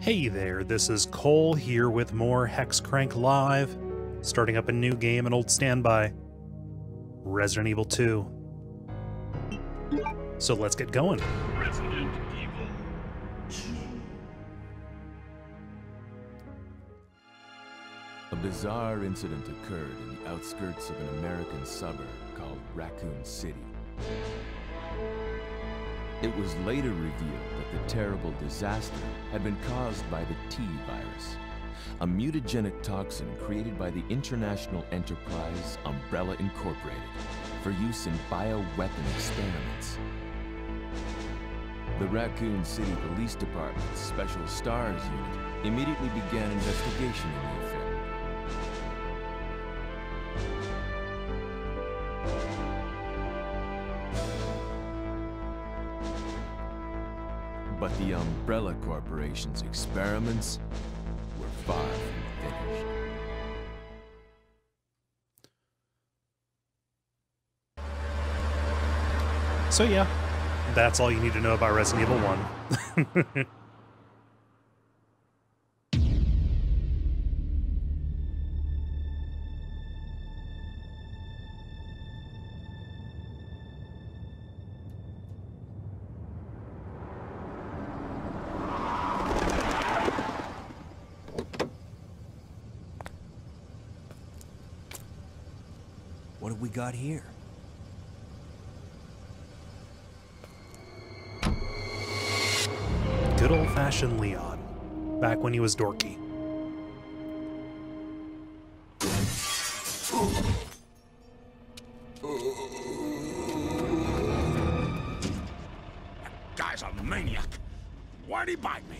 Hey there, this is Cole here with more Hex Crank Live, starting up a new game, an old standby, Resident Evil 2. So let's get going. Resident Evil 2. A bizarre incident occurred in the outskirts of an American suburb called Raccoon City. It was later revealed that the terrible disaster had been caused by the T virus, a mutagenic toxin created by the international enterprise Umbrella Incorporated for use in bioweapon experiments. The Raccoon City Police Department's Special STARS unit immediately began investigation in the affair. But the Umbrella Corporation's experiments were far from finished. So yeah, that's all you need to know about Resident Evil 1. Got here. Good old-fashioned Leon, back when he was dorky. That guy's a maniac. Why'd he bite me?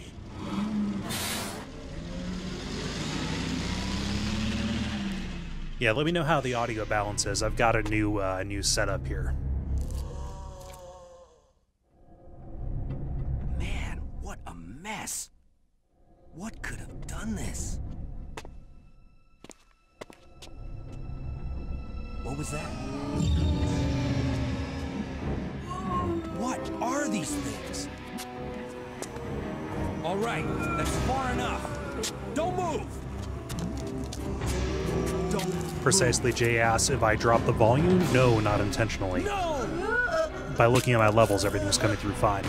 Yeah, let me know how the audio balance is. I've got a new setup here. Man, what a mess! What could have done this? What was that? What are these things? All right, that's far enough. Don't move! Precisely, Jay asks if I drop the volume. No, not intentionally. No! By looking at my levels, everything's coming through fine.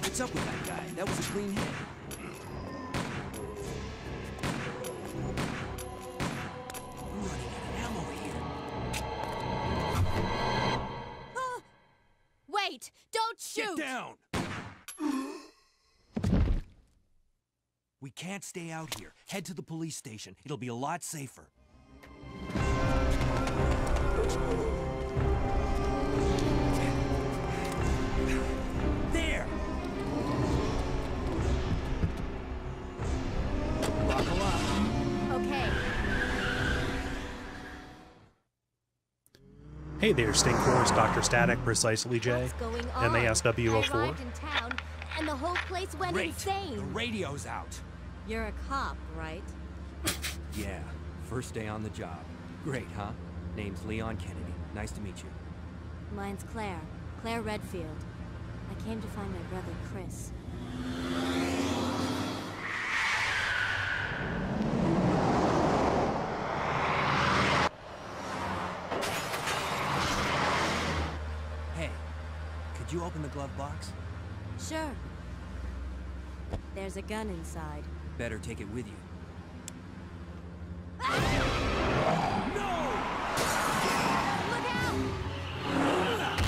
What's up with that guy? That was a clean hit. We're running out of ammo here. Oh. Wait! Don't shoot! Get down! We can't stay out here. Head to the police station. It'll be a lot safer. There! Buckle up. Okay. Hey there, Stink Force, Dr. Static, Precisely J, MASW04. And the whole place went insane. The radio's out. You're a cop, right? Yeah, first day on the job. Great, huh? Name's Leon Kennedy. Nice to meet you. Mine's Claire. Claire Redfield. I came to find my brother, Chris. Hey, could you open the glove box? Sure. There's a gun inside. Better take it with you. Ah! No! Look out!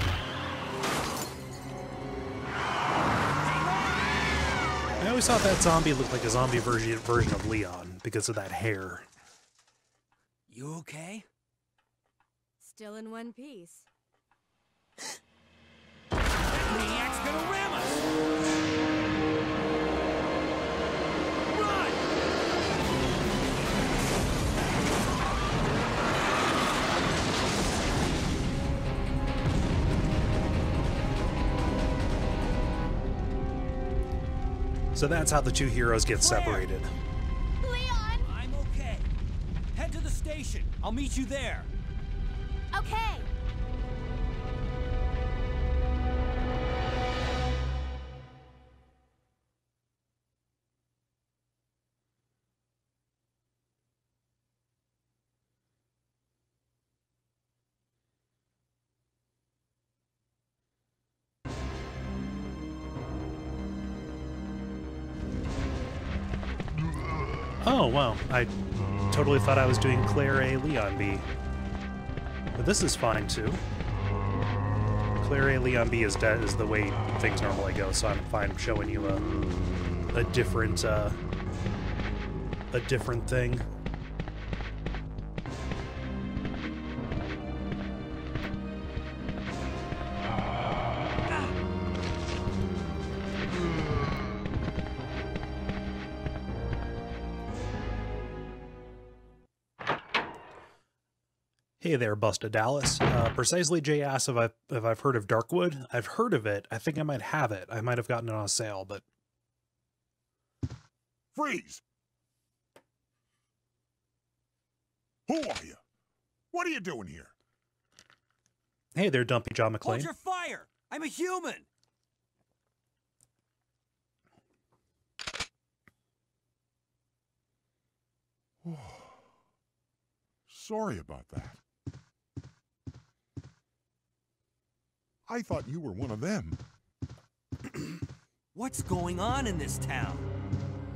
I always thought that zombie looked like a zombie version of Leon because of that hair. You okay? Still in one piece. Maniac's gonna ram us! Run! So that's how the two heroes get separated. Leon! I'm okay. Head to the station. I'll meet you there. Okay. Oh, wow. I totally thought I was doing Claire A, Leon B. But this is fine, too. Claire A, Leon B is dead is the way things normally go, so I'm fine showing you a different thing. Hey there, Busta Dallas. Precisely Jay asks if I've heard of Darkwood. I've heard of it. I think I might have it. I might have gotten it on sale, but... Freeze! Who are you? What are you doing here? Hey there, Dumpy John McClane. Hold your fire! I'm a human! Sorry about that. I thought you were one of them. What's going on in this town?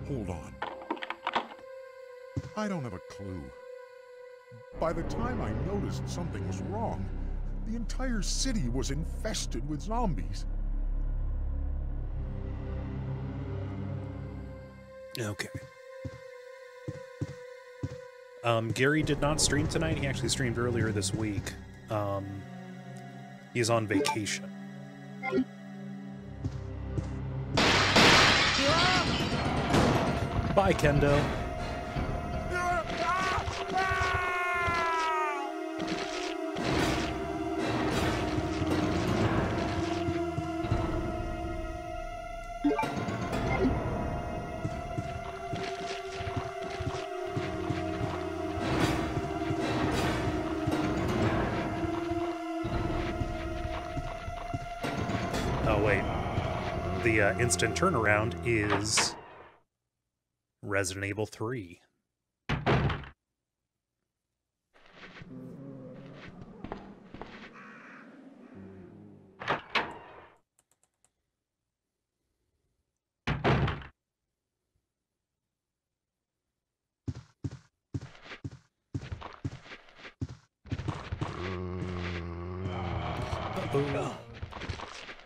Hold on. I don't have a clue. By the time I noticed something was wrong, the entire city was infested with zombies. Okay. Gary did not stream tonight. He actually streamed earlier this week. He's on vacation. Bye, Kendo. Instant turnaround is Resident Evil 3. Uh-oh.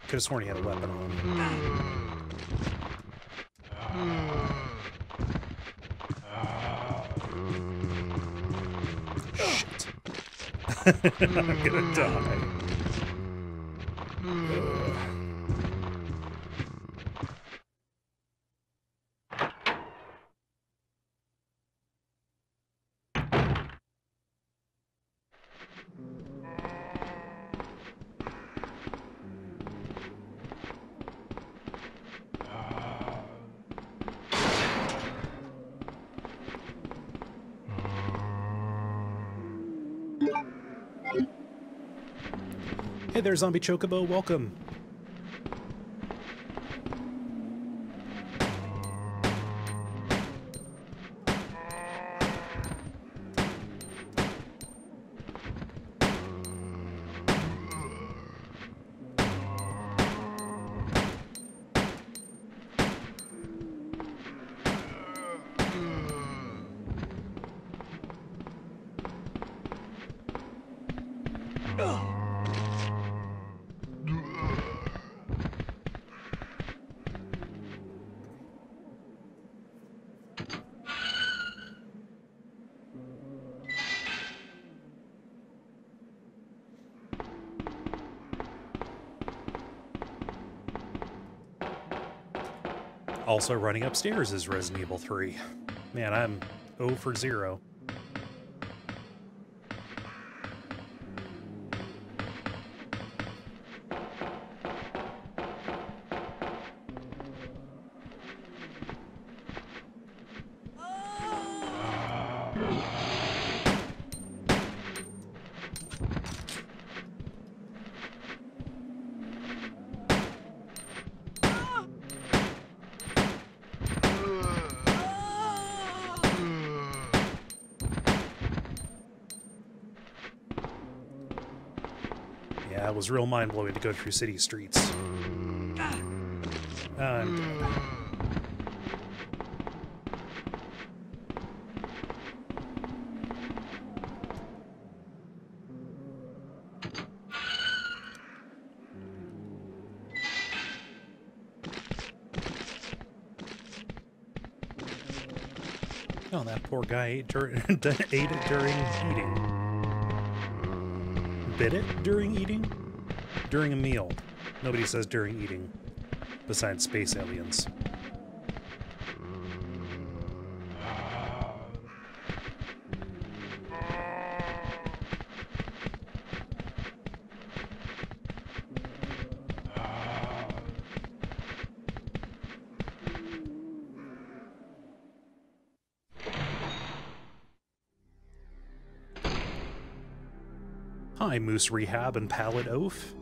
Could have sworn he had a weapon on. Shit. I'm gonna die. Hey there, Zombie Chocobo, welcome. Also running upstairs is Resident Evil 3. Man, I'm 0 for 0. It was real mind-blowing to go through city streets. Oh, that poor guy ate ate it during eating. Bit it during eating? During a meal. Nobody says during eating, besides space aliens. Moose Rehab and Pallet Oaf.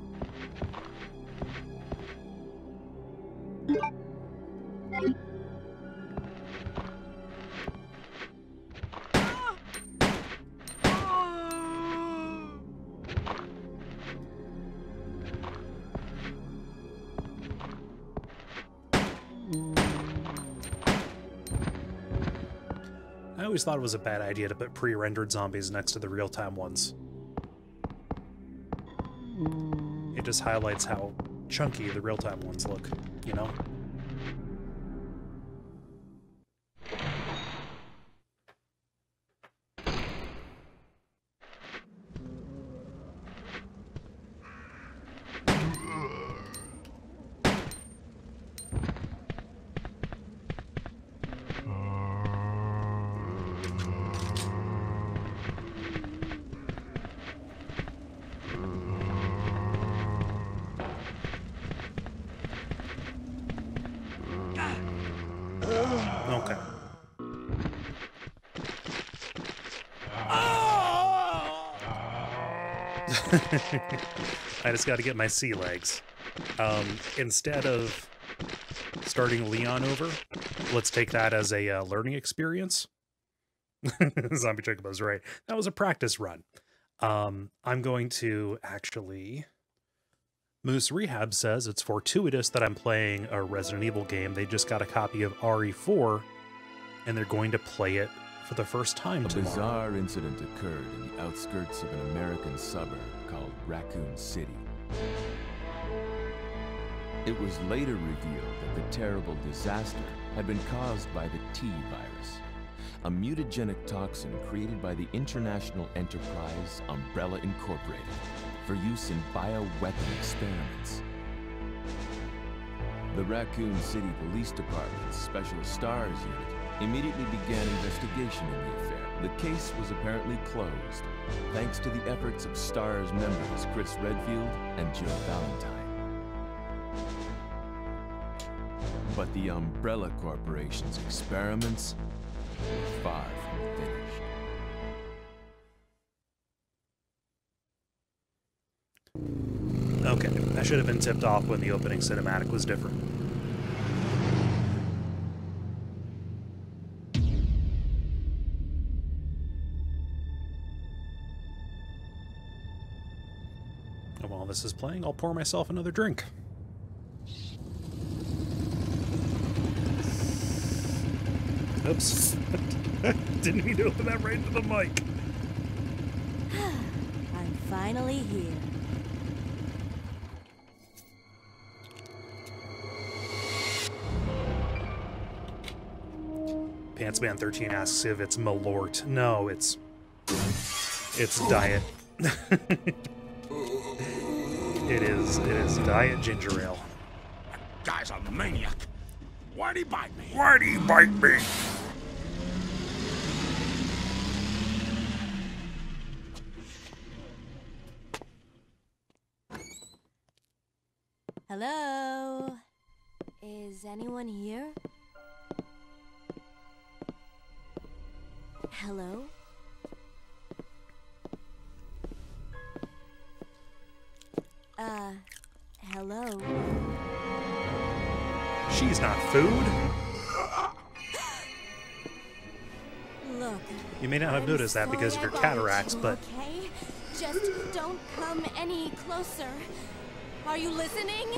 I always thought it was a bad idea to put pre-rendered zombies next to the real-time ones. Just highlights how chunky the real-time ones look, you know? I just got to get my sea legs. Instead of starting Leon over, let's take that as a learning experience. Zombie Chocobo's right. That was a practice run. I'm going to actually... Moose Rehab says it's fortuitous that I'm playing a Resident Evil game. They just got a copy of RE4, and they're going to play it for the first time tomorrow. A bizarre incident occurred in the outskirts of an American suburb called Raccoon City. It was later revealed that the terrible disaster had been caused by the T virus, a mutagenic toxin created by the international enterprise Umbrella Incorporated for use in bioweapon experiments. The Raccoon City Police Department's Special STARS unit immediately began investigation in the affair. The case was apparently closed, thanks to the efforts of STARS members Chris Redfield and Jill Valentine. But the Umbrella Corporation's experiments were far from finished. Okay, I should have been tipped off when the opening cinematic was different. Is playing, I'll pour myself another drink. Oops. Didn't mean to open that right into the mic. I'm finally here. Pantsman13 asks if it's Malort. No, it's diet. It is diet ginger ale. That guy's a maniac. Why'd he bite me? Hello? Is anyone here? Hello? Hello? She's not food. Look. You may not have noticed that because of your cataracts, but... Okay? Just don't come any closer. Are you listening?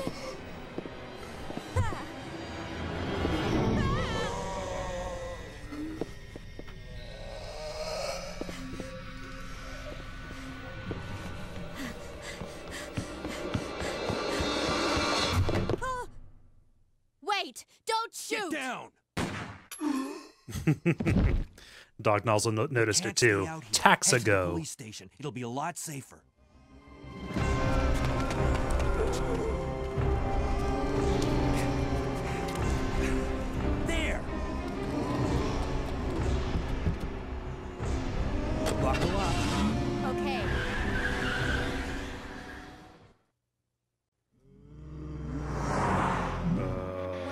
Doc Nozzle noticed her too. Taxago. Police station. It'll be a lot safer. There. Buckle up. Okay.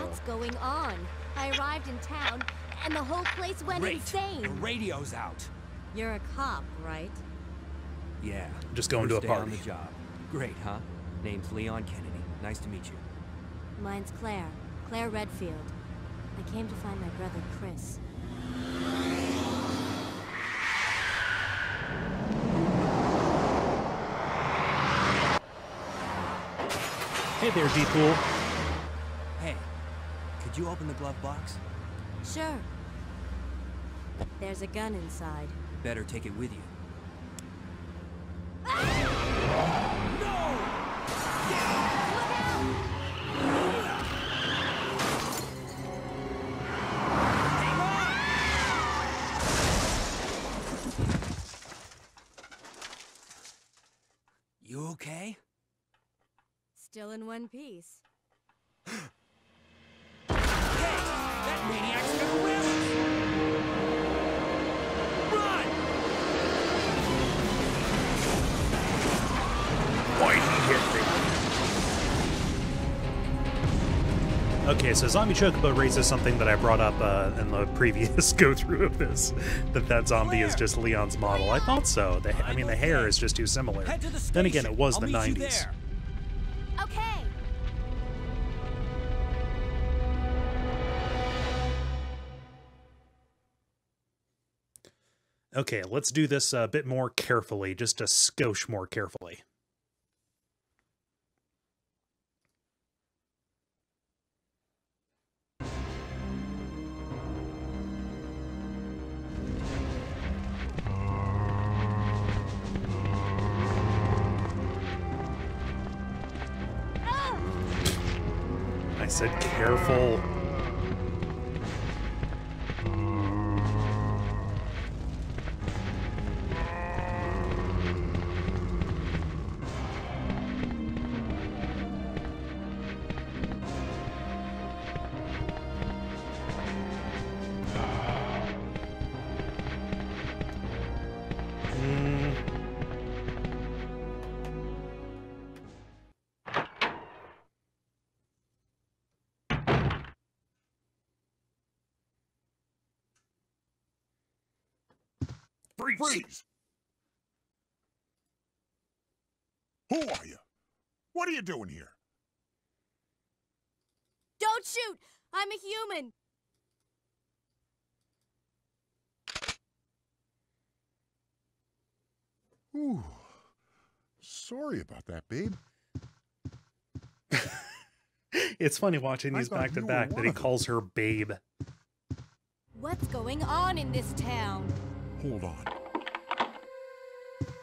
What's going on? I arrived in town. And the whole place went insane. The radio's out. You're a cop, right? Yeah. Just going to a party. On the job. Great, huh? Name's Leon Kennedy. Nice to meet you. Mine's Claire. Claire Redfield. I came to find my brother, Chris. Hey there, D-Pool. Hey, could you open the glove box? Sure. There's a gun inside. Better take it with you. You okay? Still in one piece. Maniac's gonna win! Run! Why'd he hit me? Okay, so Zombie Chocobo raises something that I brought up in the previous go-through of this. That zombie is just Leon's model. I thought so. I mean, the hair is just too similar. Then again, it was the 90s. Okay. Okay, let's do this a bit more carefully, just a skosh more carefully. I said careful. Freeze! Who are you? What are you doing here? Don't shoot! I'm a human! Ooh. Sorry about that, babe. It's funny watching these back to back that he calls her babe. What's going on in this town? Hold on.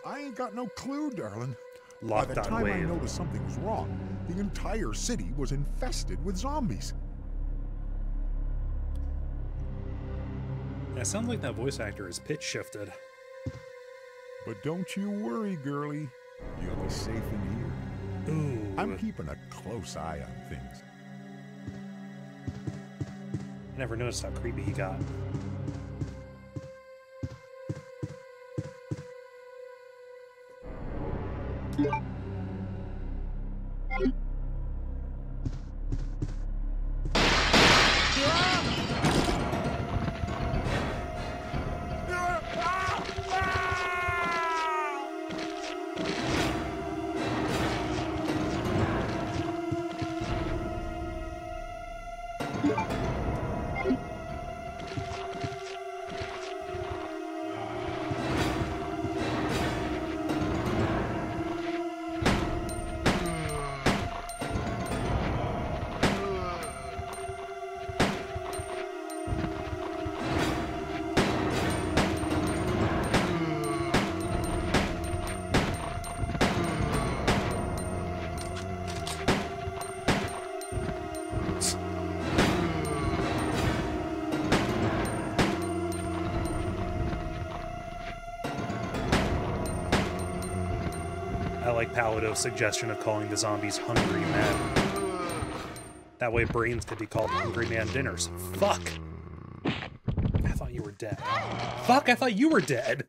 I ain't got no clue, darling. By the time I noticed something was wrong, the entire city was infested with zombies. That sounds like that voice actor is pitch shifted. But don't you worry, girlie. You'll be safe in here. Ooh. I'm keeping a close eye on things. I never noticed how creepy he got. I like Pallado's suggestion of calling the zombies Hungry Men. That way brains could be called Hungry Man Dinners. Fuck! I thought you were dead. Fuck, I thought you were dead!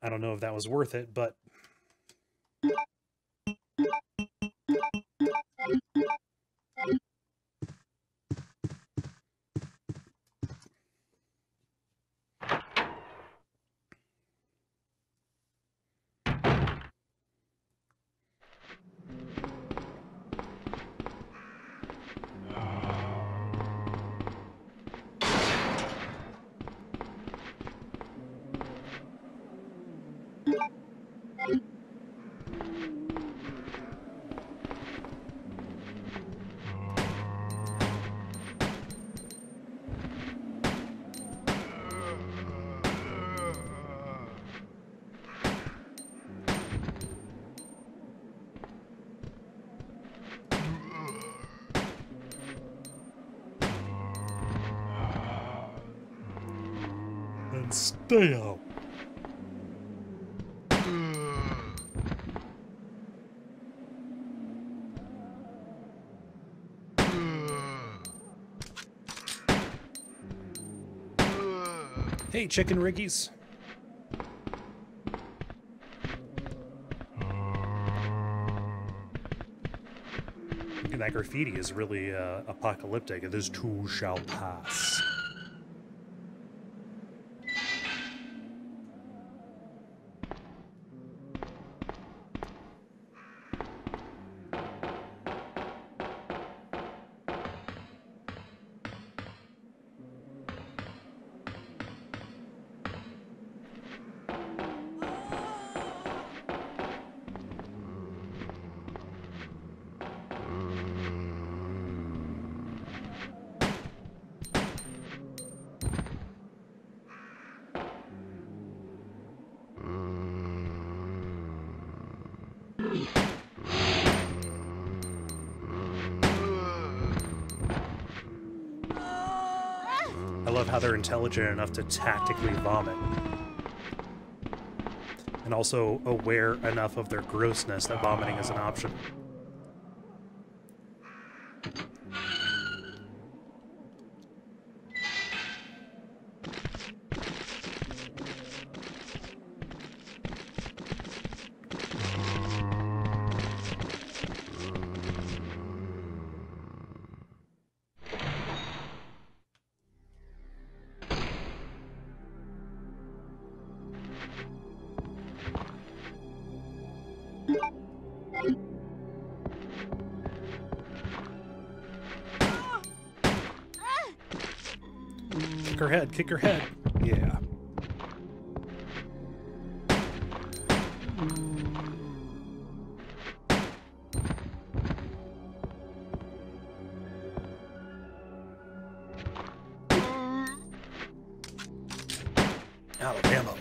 I don't know if that was worth it, but... Damn. Hey, chicken riggies. And that graffiti is really apocalyptic. This too shall pass. They're intelligent enough to tactically vomit. And also aware enough of their grossness that vomiting is an option. Kick her head. Yeah. Alabama.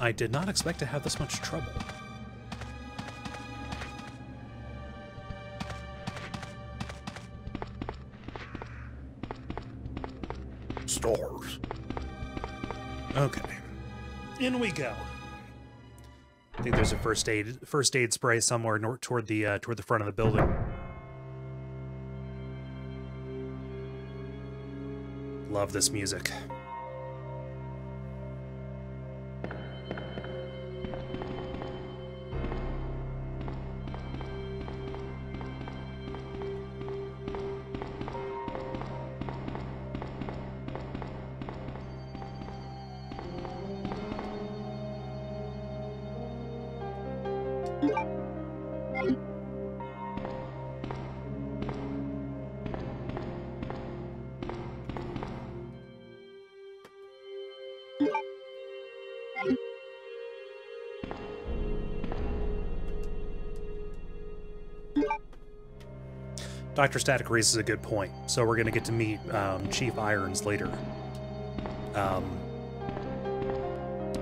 I did not expect to have this much trouble. STARS. Okay. In we go. I think there's a first aid spray somewhere toward the front of the building. Love this music. Dr. Static raises a good point. So we're going to get to meet Chief Irons later.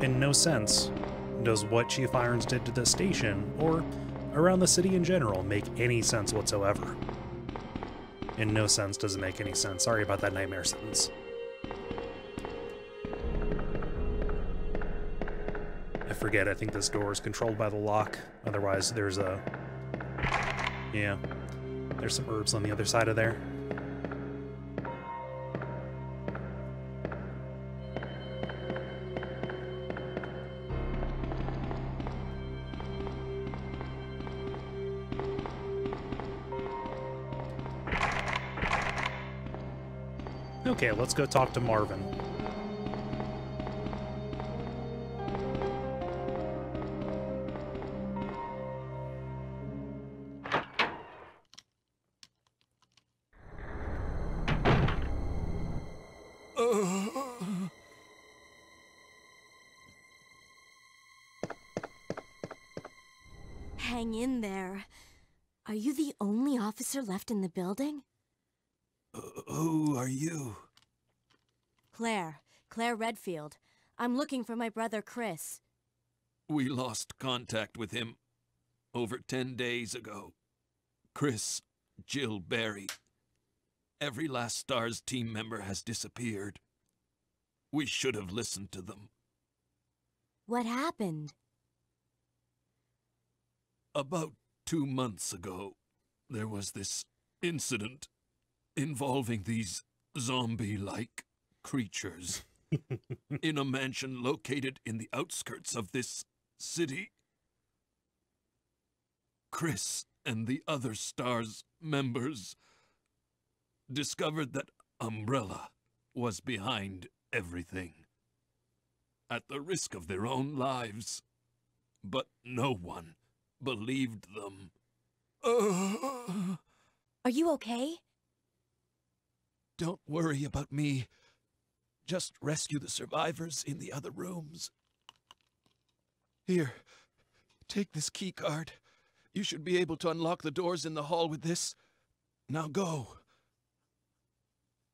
In no sense does what Chief Irons did to this station, or around the city in general, make any sense whatsoever. In no sense does it make any sense. Sorry about that nightmare sentence. I forget, I think this door is controlled by the lock. Otherwise there's a... yeah. There's some herbs on the other side of there. Okay, let's go talk to Marvin. Left in the building? Who are you? Claire Redfield. I'm looking for my brother Chris. We lost contact with him over 10 days ago. Chris, Jill, Barry. Every last STARS team member has disappeared. We should have listened to them. What happened? About 2 months ago, there was this incident involving these zombie-like creatures in a mansion located in the outskirts of this city. Chris and the other STARS members discovered that Umbrella was behind everything, at the risk of their own lives, but no one believed them. Are you okay? Don't worry about me. Just rescue the survivors in the other rooms. Here, take this key card. You should be able to unlock the doors in the hall with this. Now go.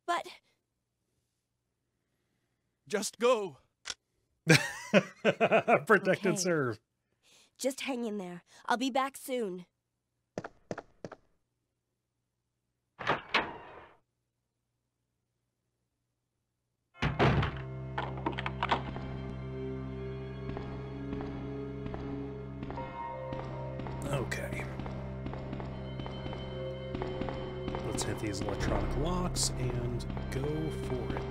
But... just go. Protect and serve. Just hang in there. I'll be back soon. Okay. Let's hit these electronic locks and go for it.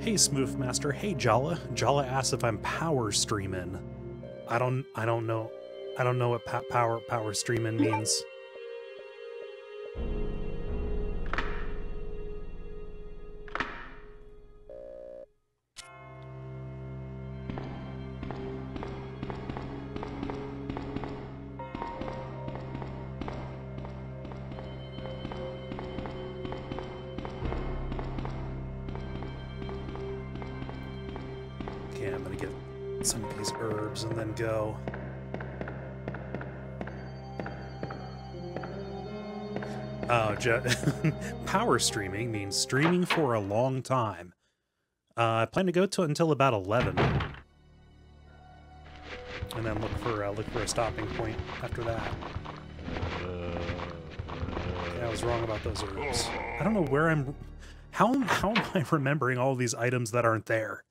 Hey, Smoothmaster. Hey, Jala. Jala asks if I'm power streaming. I don't know. I don't know what power streaming means. Okay, I'm gonna get some of these herbs and then go. Power streaming means streaming for a long time. I plan to go to it until about 11, and then look for a stopping point after that. Yeah, I was wrong about those herbs. I don't know where I'm. How am I remembering all these items that aren't there?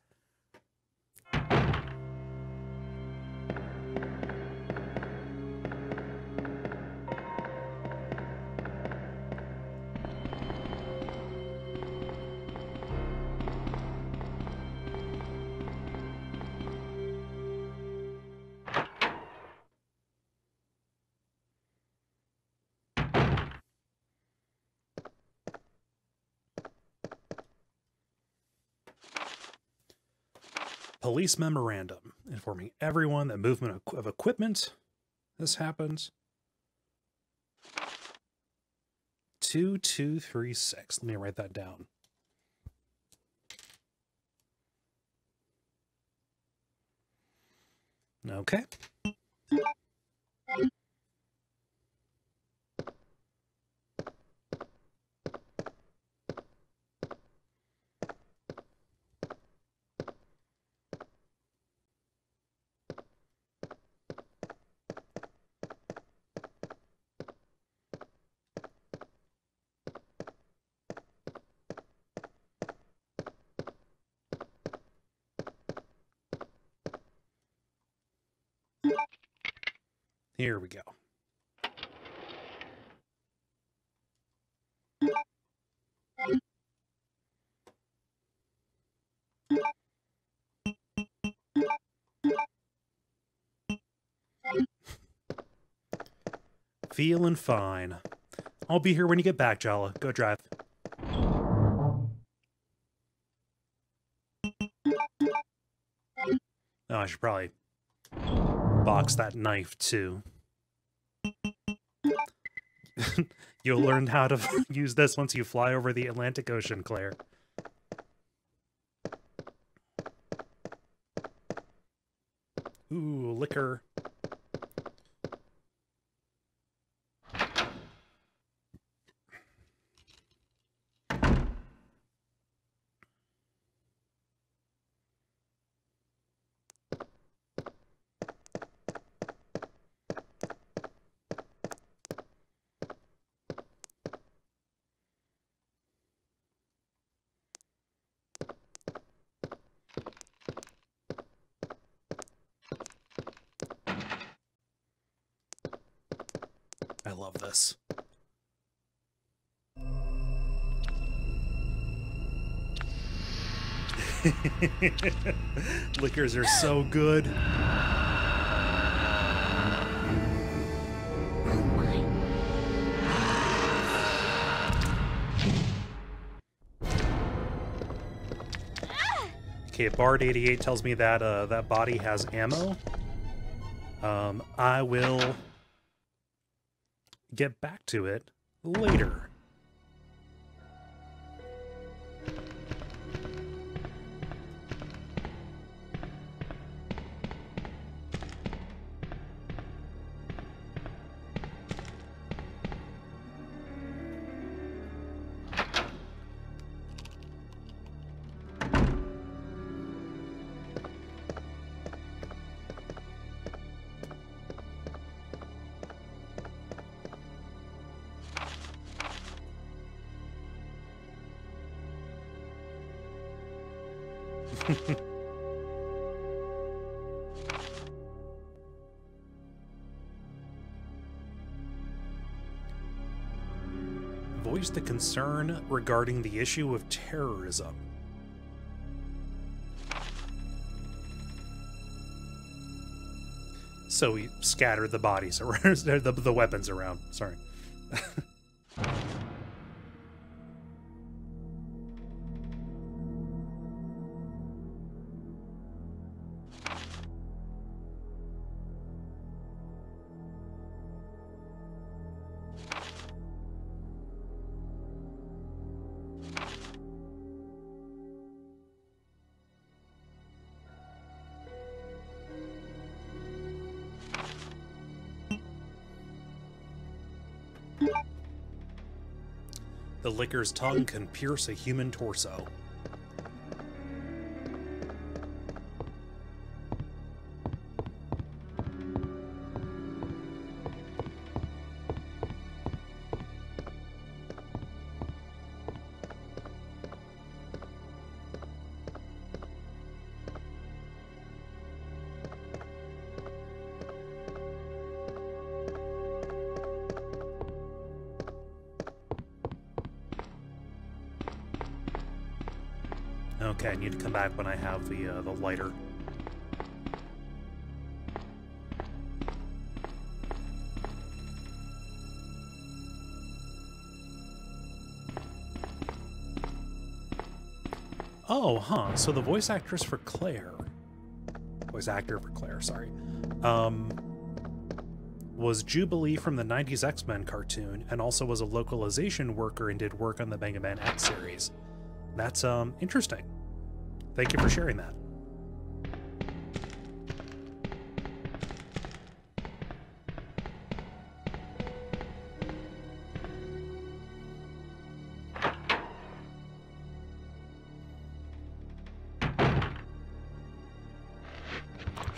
Police memorandum informing everyone that movement of equipment. This happens. 2236. Let me write that down. Okay. Here we go. Feeling fine. I'll be here when you get back, Jala. Go drive. Oh, I should probably box that knife too. You'll learn how to use this once you fly over the Atlantic Ocean, Claire. Ooh, liquor. Liquors are so good. Okay, Bard 88 tells me that that body has ammo. I will get back to it later. The concern regarding the issue of terrorism. So we scattered the bodies around, the weapons around, sorry. The licker's tongue can pierce a human torso. Okay, I need to come back when I have the lighter. Oh, huh. So the voice actress for Claire, voice actor for Claire, sorry, was Jubilee from the '90s X-Men cartoon, and also was a localization worker and did work on the Mega Man X series. That's interesting. Thank you for sharing that.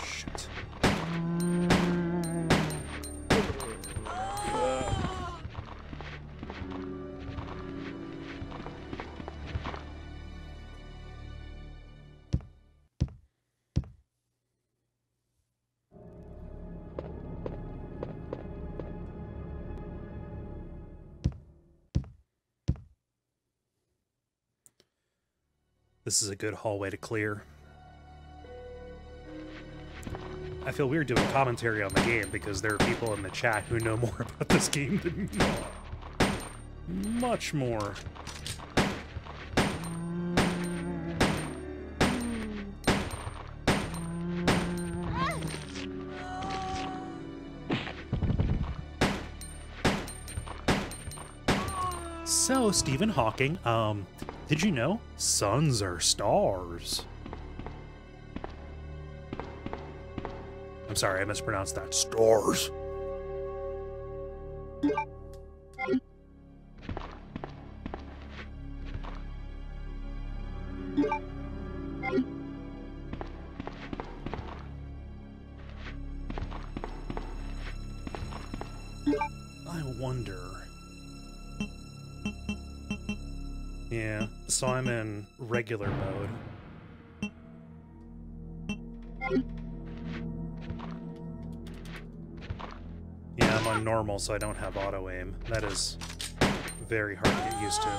Shit. This is a good hallway to clear. I feel weird doing commentary on the game because there are people in the chat who know more about this game than me. Much more. So, Stephen Hawking, did you know suns are stars? I'm sorry, I mispronounced that. Stars. I wonder. Yeah, so I'm in regular mode. Yeah, I'm on normal, so I don't have auto aim. That is very hard to get used to.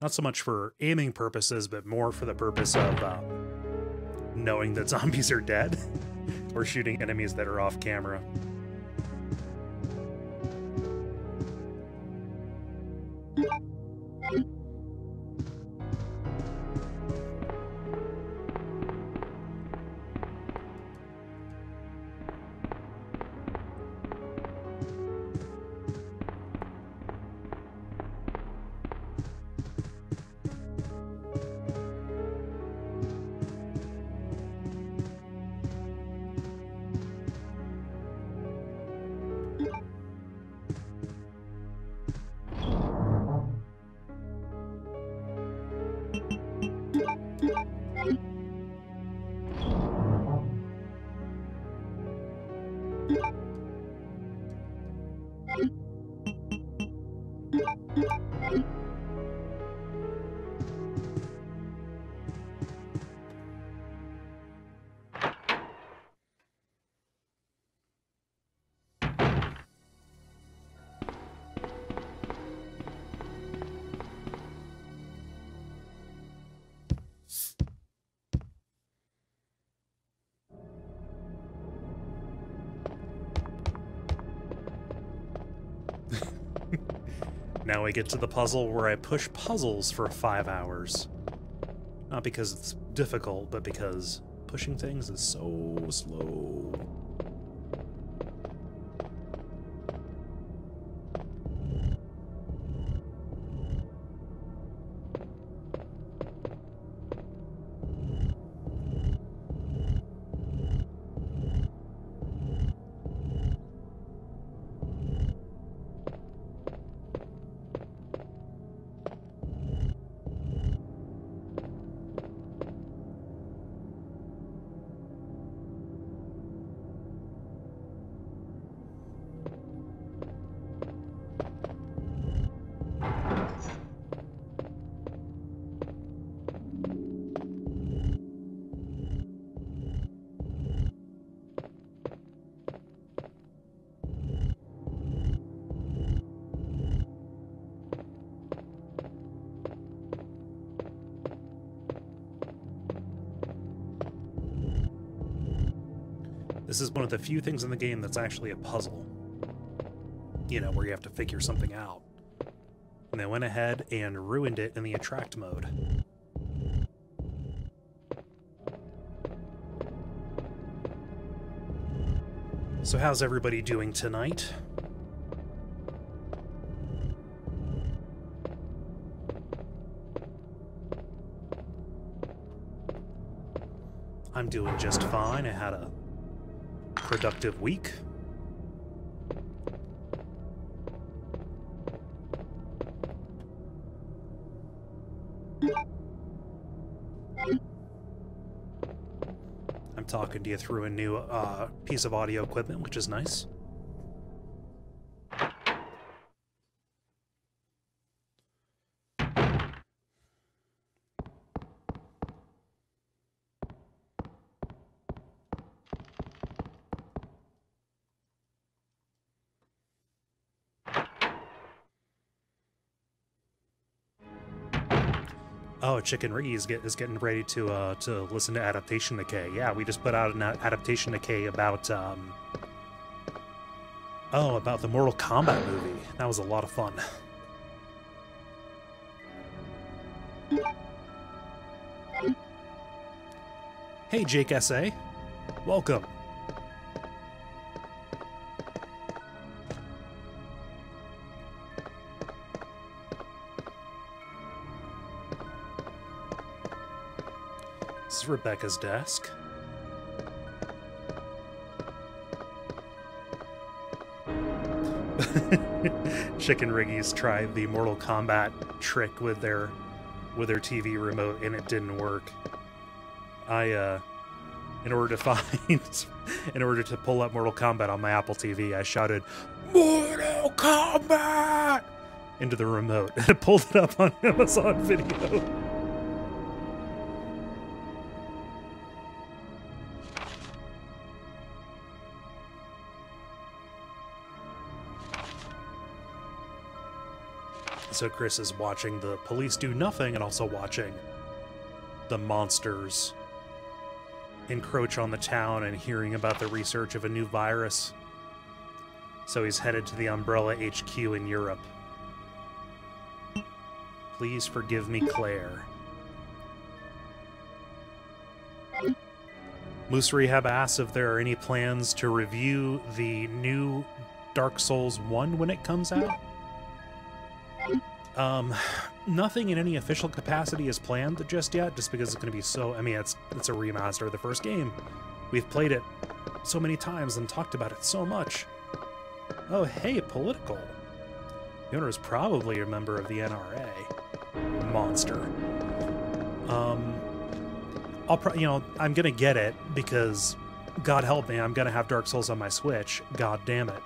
Not so much for aiming purposes, but more for the purpose of knowing that zombies are dead or shooting enemies that are off camera. Now I get to the puzzle where I push puzzles for 5 hours. Not because it's difficult, but because pushing things is so slow. This is one of the few things in the game that's actually a puzzle. You know, where you have to figure something out. And they went ahead and ruined it in the attract mode. So how's everybody doing tonight? I'm doing just fine. I had a productive week. I'm talking to you through a new piece of audio equipment, which is nice. Oh, Chicken Riggy is getting ready to listen to Adaptation Decay. Yeah, we just put out an Adaptation Decay about about the Mortal Kombat movie. That was a lot of fun. Hey, Jake SA, welcome. Rebecca's desk. Chicken Riggies tried the Mortal Kombat trick with their TV remote and it didn't work. I in order to pull up Mortal Kombat on my Apple TV, I shouted Mortal Kombat into the remote and it pulled it up on Amazon Video. So Chris is watching The Police Do Nothing and also watching the monsters encroach on the town and hearing about the research of a new virus. So he's headed to the Umbrella HQ in Europe. Please forgive me, Claire. Moose Rehab asks if there are any plans to review the new Dark Souls 1 when it comes out. Nothing in any official capacity is planned just yet, just because it's going to be so, I mean, it's a remaster of the first game. We've played it so many times and talked about it so much. Oh, hey, Political. The owner is probably a member of the NRA. Monster. I'm going to get it because, God help me, I'm going to have Dark Souls on my Switch. God damn it.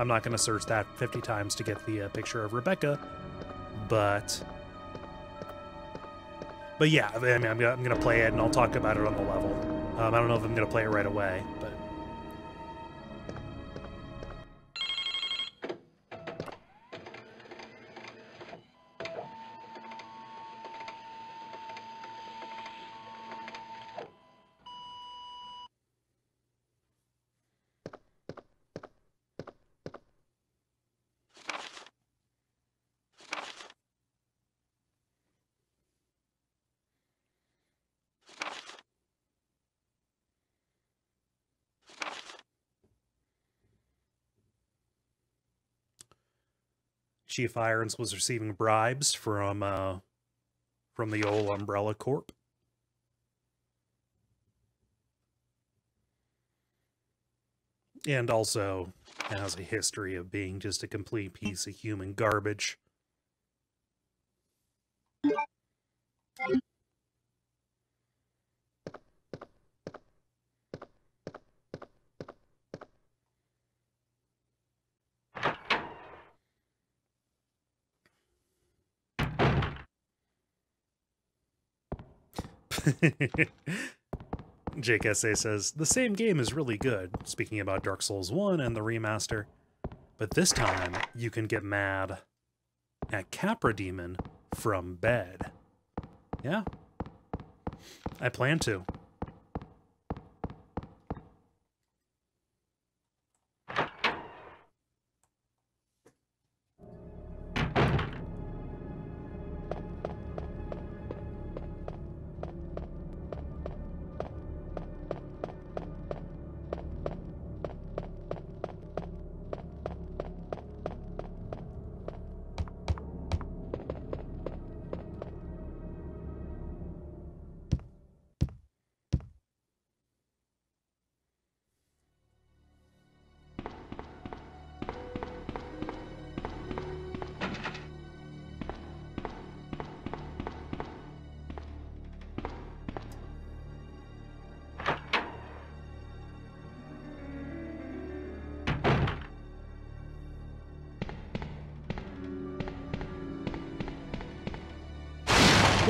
I'm not going to search that 50 times to get the picture of Rebecca, but yeah, I mean, I'm going to play it and I'll talk about it on the level. I don't know if I'm going to play it right away, but. Chief Irons was receiving bribes from the old Umbrella Corp. And also has a history of being just a complete piece of human garbage. Jake SA says, the same game is really good, speaking about Dark Souls 1 and the remaster, but this time you can get mad at Capra Demon from bed. Yeah, I plan to.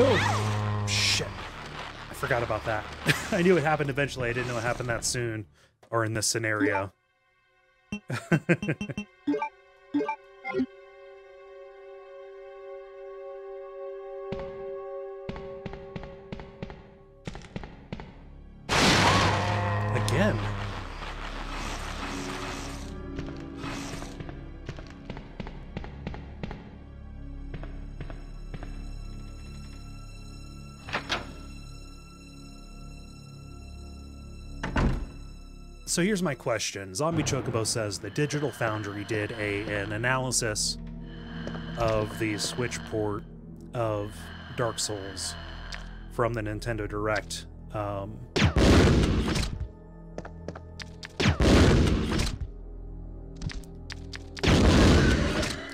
Oh, shit. I forgot about that. I knew it happened eventually. I didn't know it happened that soon or in this scenario. Again. So here's my question. Zombie Chocobo says the Digital Foundry did an analysis of the Switch port of Dark Souls from the Nintendo Direct.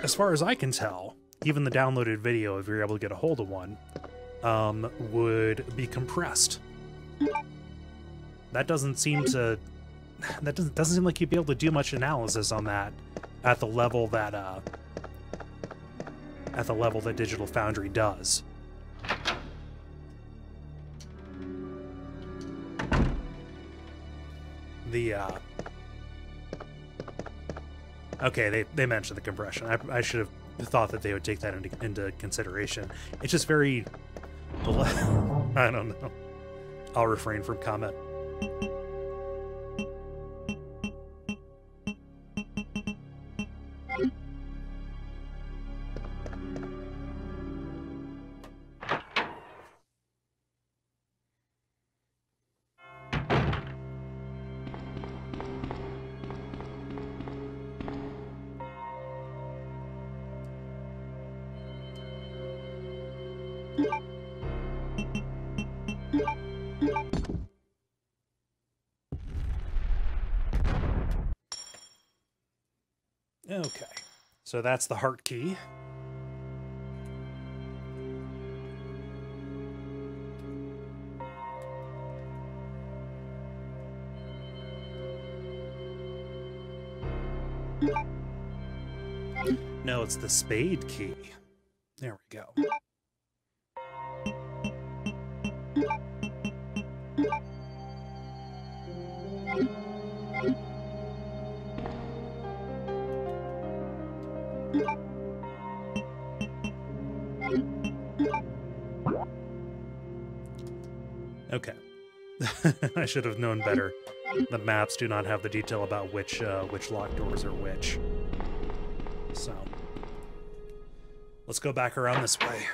As far as I can tell, even the downloaded video, if you're able to get a hold of one, would be compressed. That doesn't seem to... That doesn't seem like you'd be able to do much analysis on that at the level that Digital Foundry does. The okay, they mentioned the compression. I should have thought that they would take that into consideration. It's just very I don't know. I'll refrain from comment. Okay, so that's the heart key. No, it's the spade key. There we go. Okay. I should have known better. The maps do not have the detail about which locked doors are which. So let's go back around this way.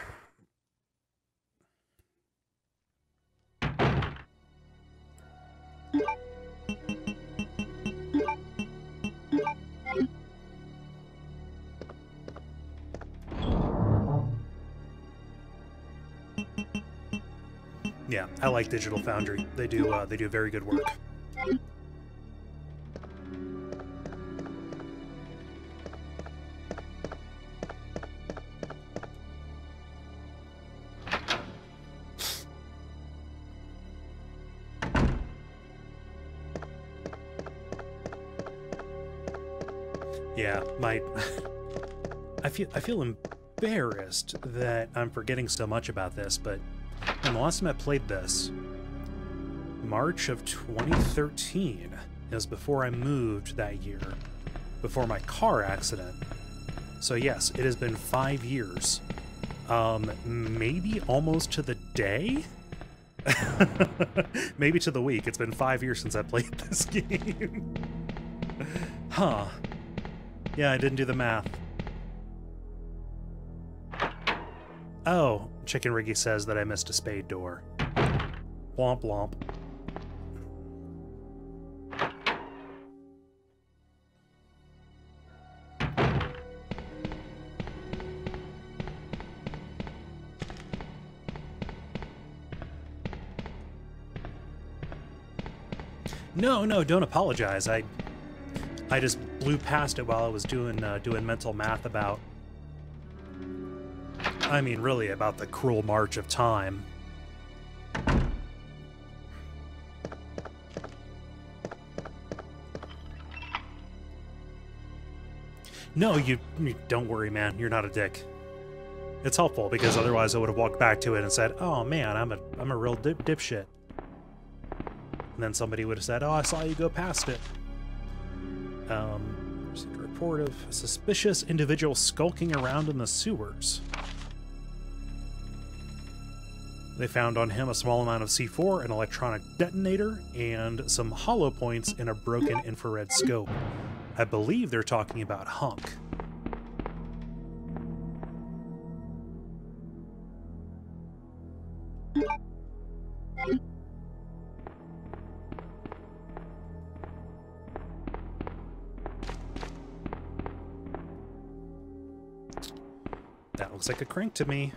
Yeah, I like Digital Foundry. They do very good work. Yeah, I feel embarrassed that I'm forgetting so much about this, but and the last time I played this, March of 2013, is before I moved that year, before my car accident. So yes, it has been 5 years, maybe almost to the day, maybe to the week. It's been 5 years since I played this game. Huh. Yeah, I didn't do the math. Oh, Chicken Riggy says that I missed a spade door. Womp womp. No, no, don't apologize. I just blew past it while I was doing doing mental math about. I mean, really, about the cruel march of time. No, you don't worry, man. You're not a dick. It's helpful, because otherwise I would have walked back to it and said, oh man, I'm a real dipshit. And then somebody would have said, oh, I saw you go past it. Received a report of a suspicious individual skulking around in the sewers. They found on him a small amount of C4, an electronic detonator, and some hollow points in a broken infrared scope. I believe they're talking about Hunk. That looks like a crank to me.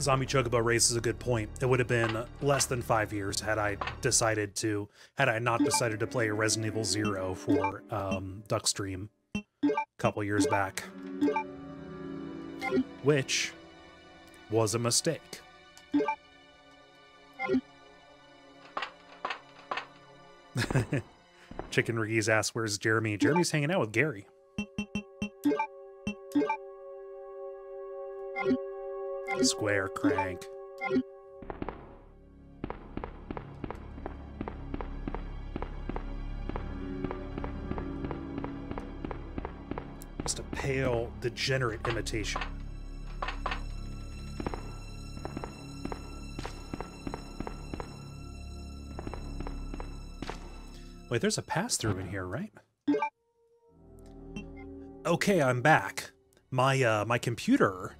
Zombie Chocobo raises a good point. It would have been less than 5 years had I not decided to play Resident Evil 0 for Duckstream a couple years back, which was a mistake. Chicken Riggies asks, where's Jeremy? Jeremy's hanging out with Gary. Square crank. Just a pale, degenerate imitation. Wait, there's a pass-through in here, right? Okay, I'm back. My computer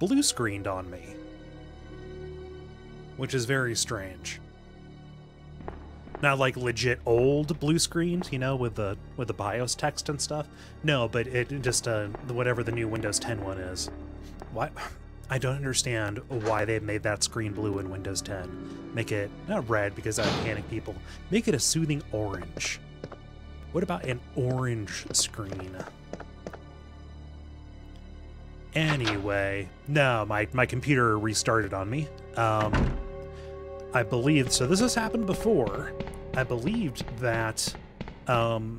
blue screened on me, which is very strange. Not like legit old blue screens, you know, with the BIOS text and stuff. No, but it just whatever the new Windows 10 one is. Why? I don't understand why they made that screen blue in Windows 10. Make it not red, because I panic people. Make it a soothing orange. What about an orange screen? Anyway, no, my computer restarted on me. I believed, so this has happened before, I believed that the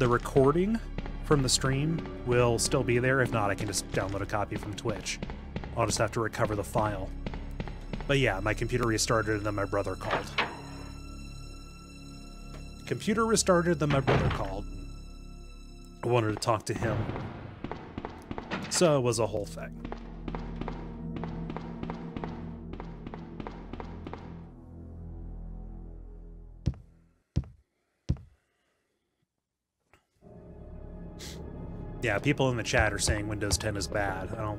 recording from the stream will still be there. If not, I can just download a copy from Twitch. I'll just have to recover the file. But yeah, my computer restarted, and then my brother called. Computer restarted, then my brother called. I wanted to talk to him. So it was a whole thing. Yeah, people in the chat are saying Windows 10 is bad. I'm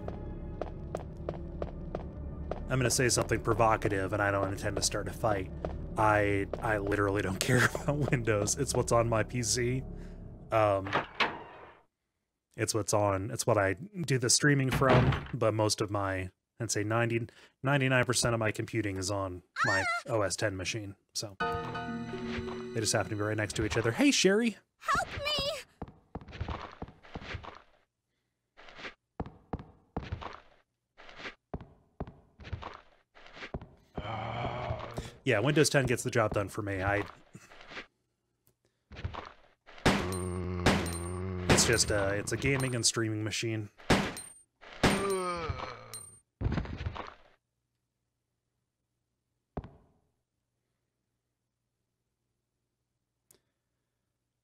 gonna say something provocative, and I don't intend to start a fight. I literally don't care about Windows. It's what's on my PC. It's what I do the streaming from, but most of my, I'd say 99% of my computing is on my OS 10 machine. So they just happen to be right next to each other. Hey, Sherry! Help me! Yeah, Windows 10 gets the job done for me. It's just it's a gaming and streaming machine.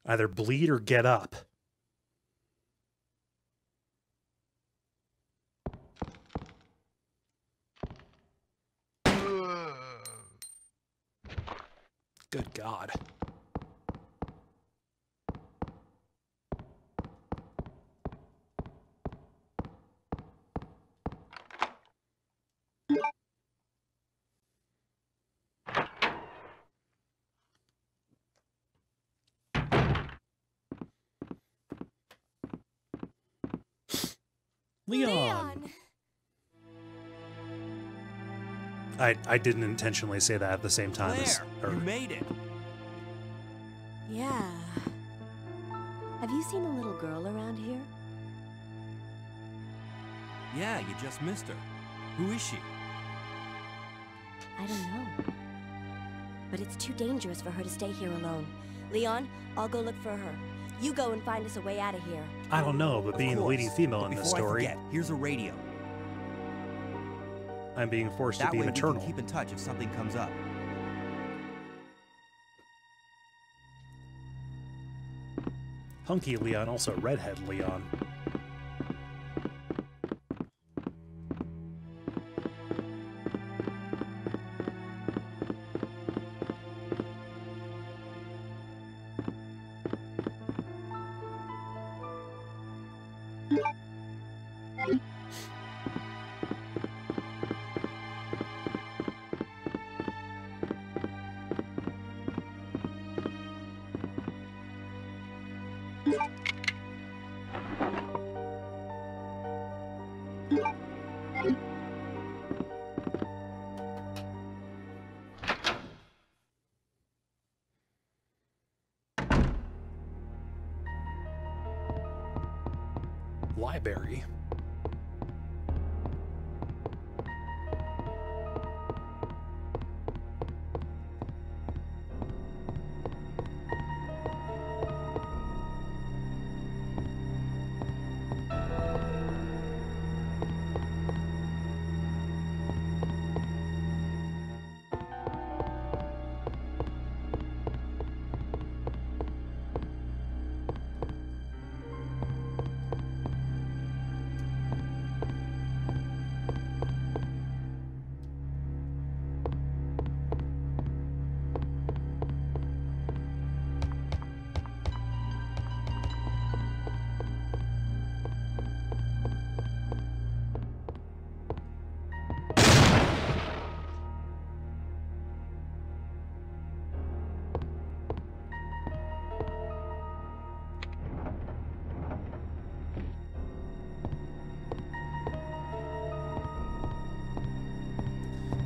Either bleed or get up. Good God. Leon! I didn't intentionally say that at the same time Claire, as her. You made it! Yeah. Have you seen a little girl around here? Yeah, you just missed her. Who is she? I don't know. but it's too dangerous for her to stay here alone. Leon, I'll go look for her. You go and find us a way out of here. I don't know, but being the leading female in the story... Before I forget, here's a radio. I'm being forced to be maternal. That way we can keep in touch if something comes up. Hunky Leon, also Redhead Leon. Library.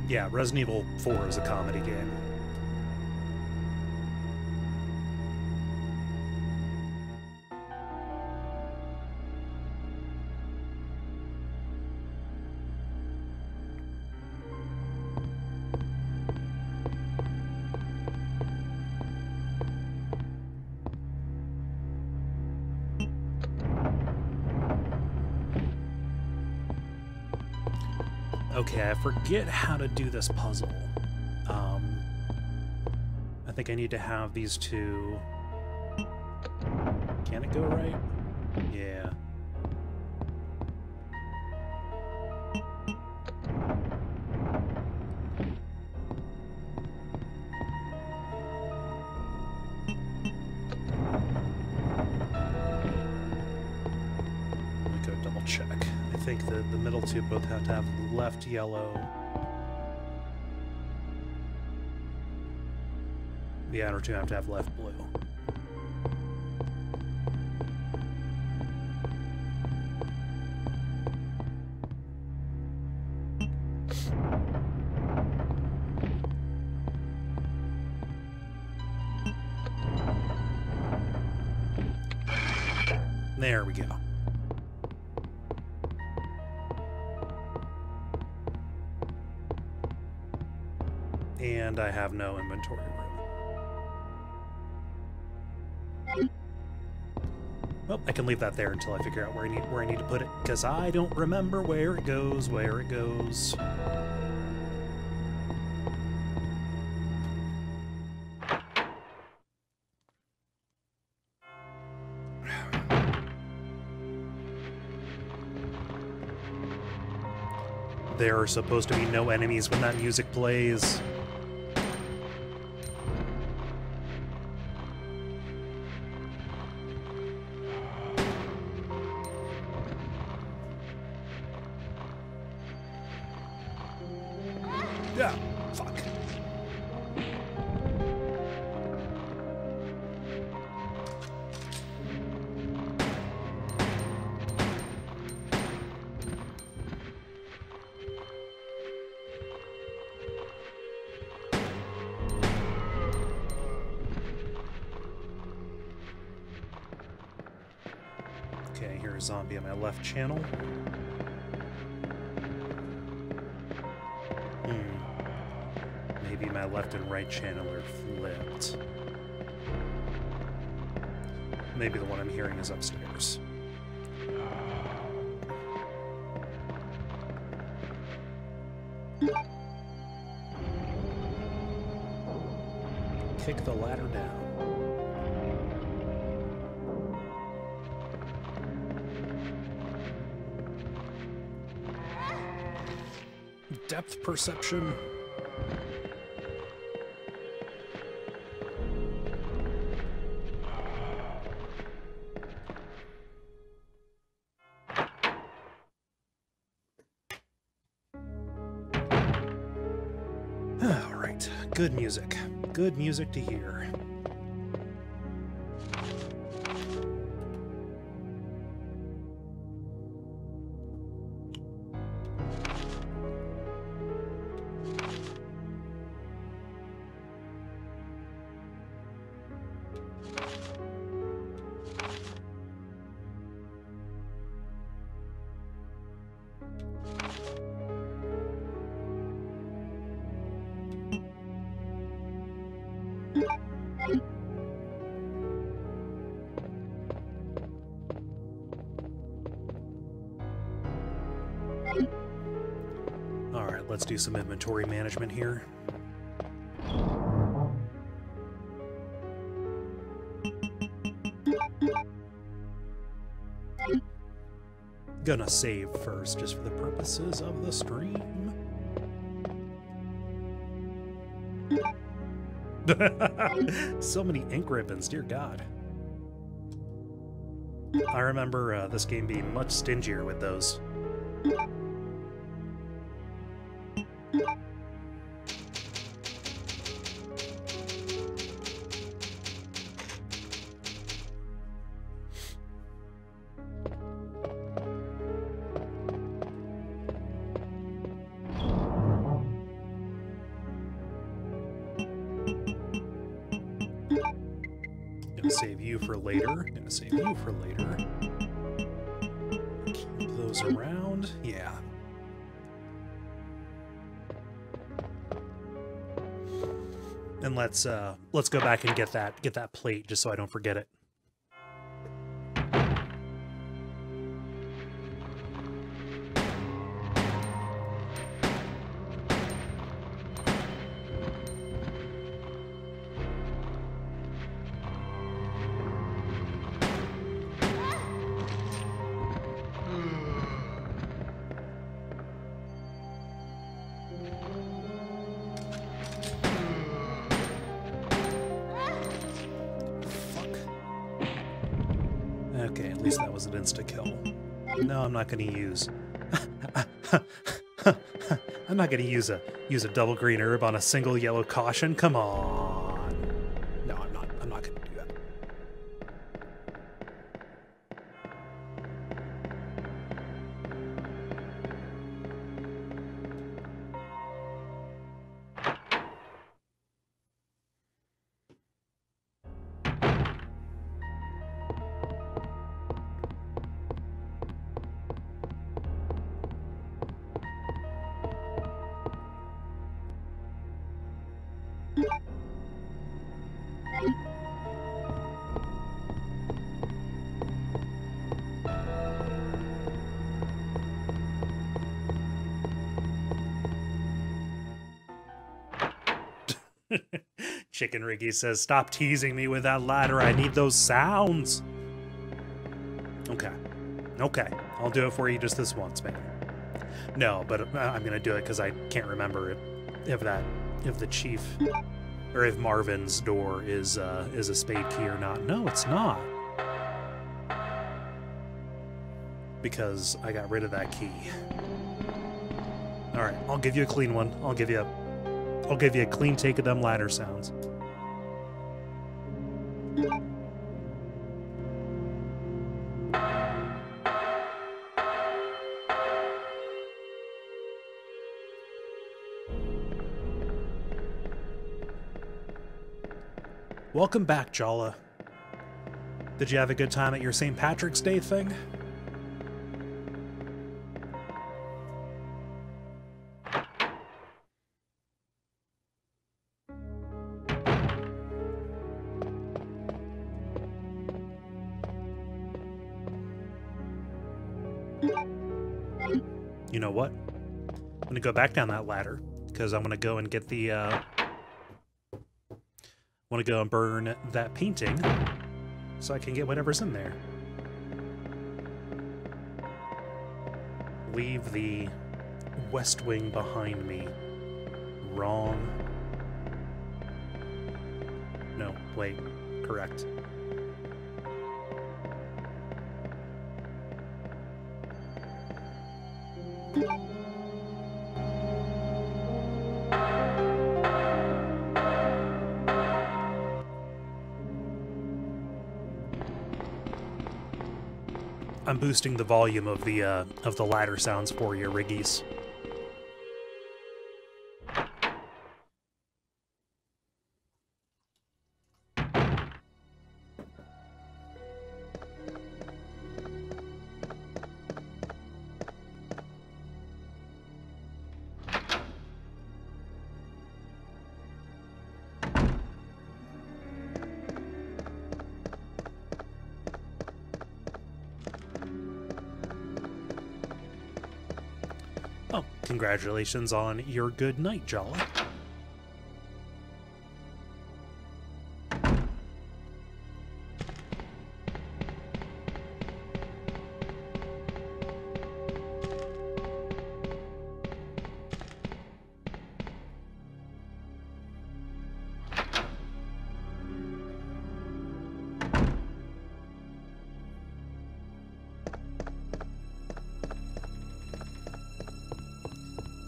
Yeah, Resident Evil 4 is a comedy game. Okay, I forget how to do this puzzle. I think I need to have these two... Can it go right? Yeah. The middle two both have to have left yellow. The outer two have to have left blue. There we go. And I have no inventory room. Well, I can leave that there until I figure out where I need to put it, because I don't remember where it goes. There are supposed to be no enemies when that music plays. Zombie on my left channel. Maybe my left and right channel are flipped. Maybe the one I'm hearing is upstairs. Kick the ladder down. Depth perception. All right, good music. Good music to hear. Do some inventory management here. Gonna save first, just for the purposes of the stream. So many ink ribbons, dear God. I remember this game being much stingier with those. Let's go back and get that plate just so I don't forget it. I'm not gonna use a double green herb on a single yellow caution. Come on. No, I'm not gonna do that. Chicken Riggy says, stop teasing me with that ladder. I need those sounds. Okay. Okay. I'll do it for you just this once, man. No, but I'm going to do it because I can't remember if the chief or if Marvin's door is a spade key or not. No, it's not. Because I got rid of that key. All right. I'll give you a clean one. I'll give you a clean take of them ladder sounds. Welcome back, Jala. Did you have a good time at your St. Patrick's Day thing? You know what? I'm going to go back down that ladder because I'm going to go and get the... I want to go and burn that painting so I can get whatever's in there. Leave the West Wing behind me. Wrong. No, wait. Correct. I'm boosting the volume of the ladder sounds for you, Riggies. Congratulations on your good night, Jala.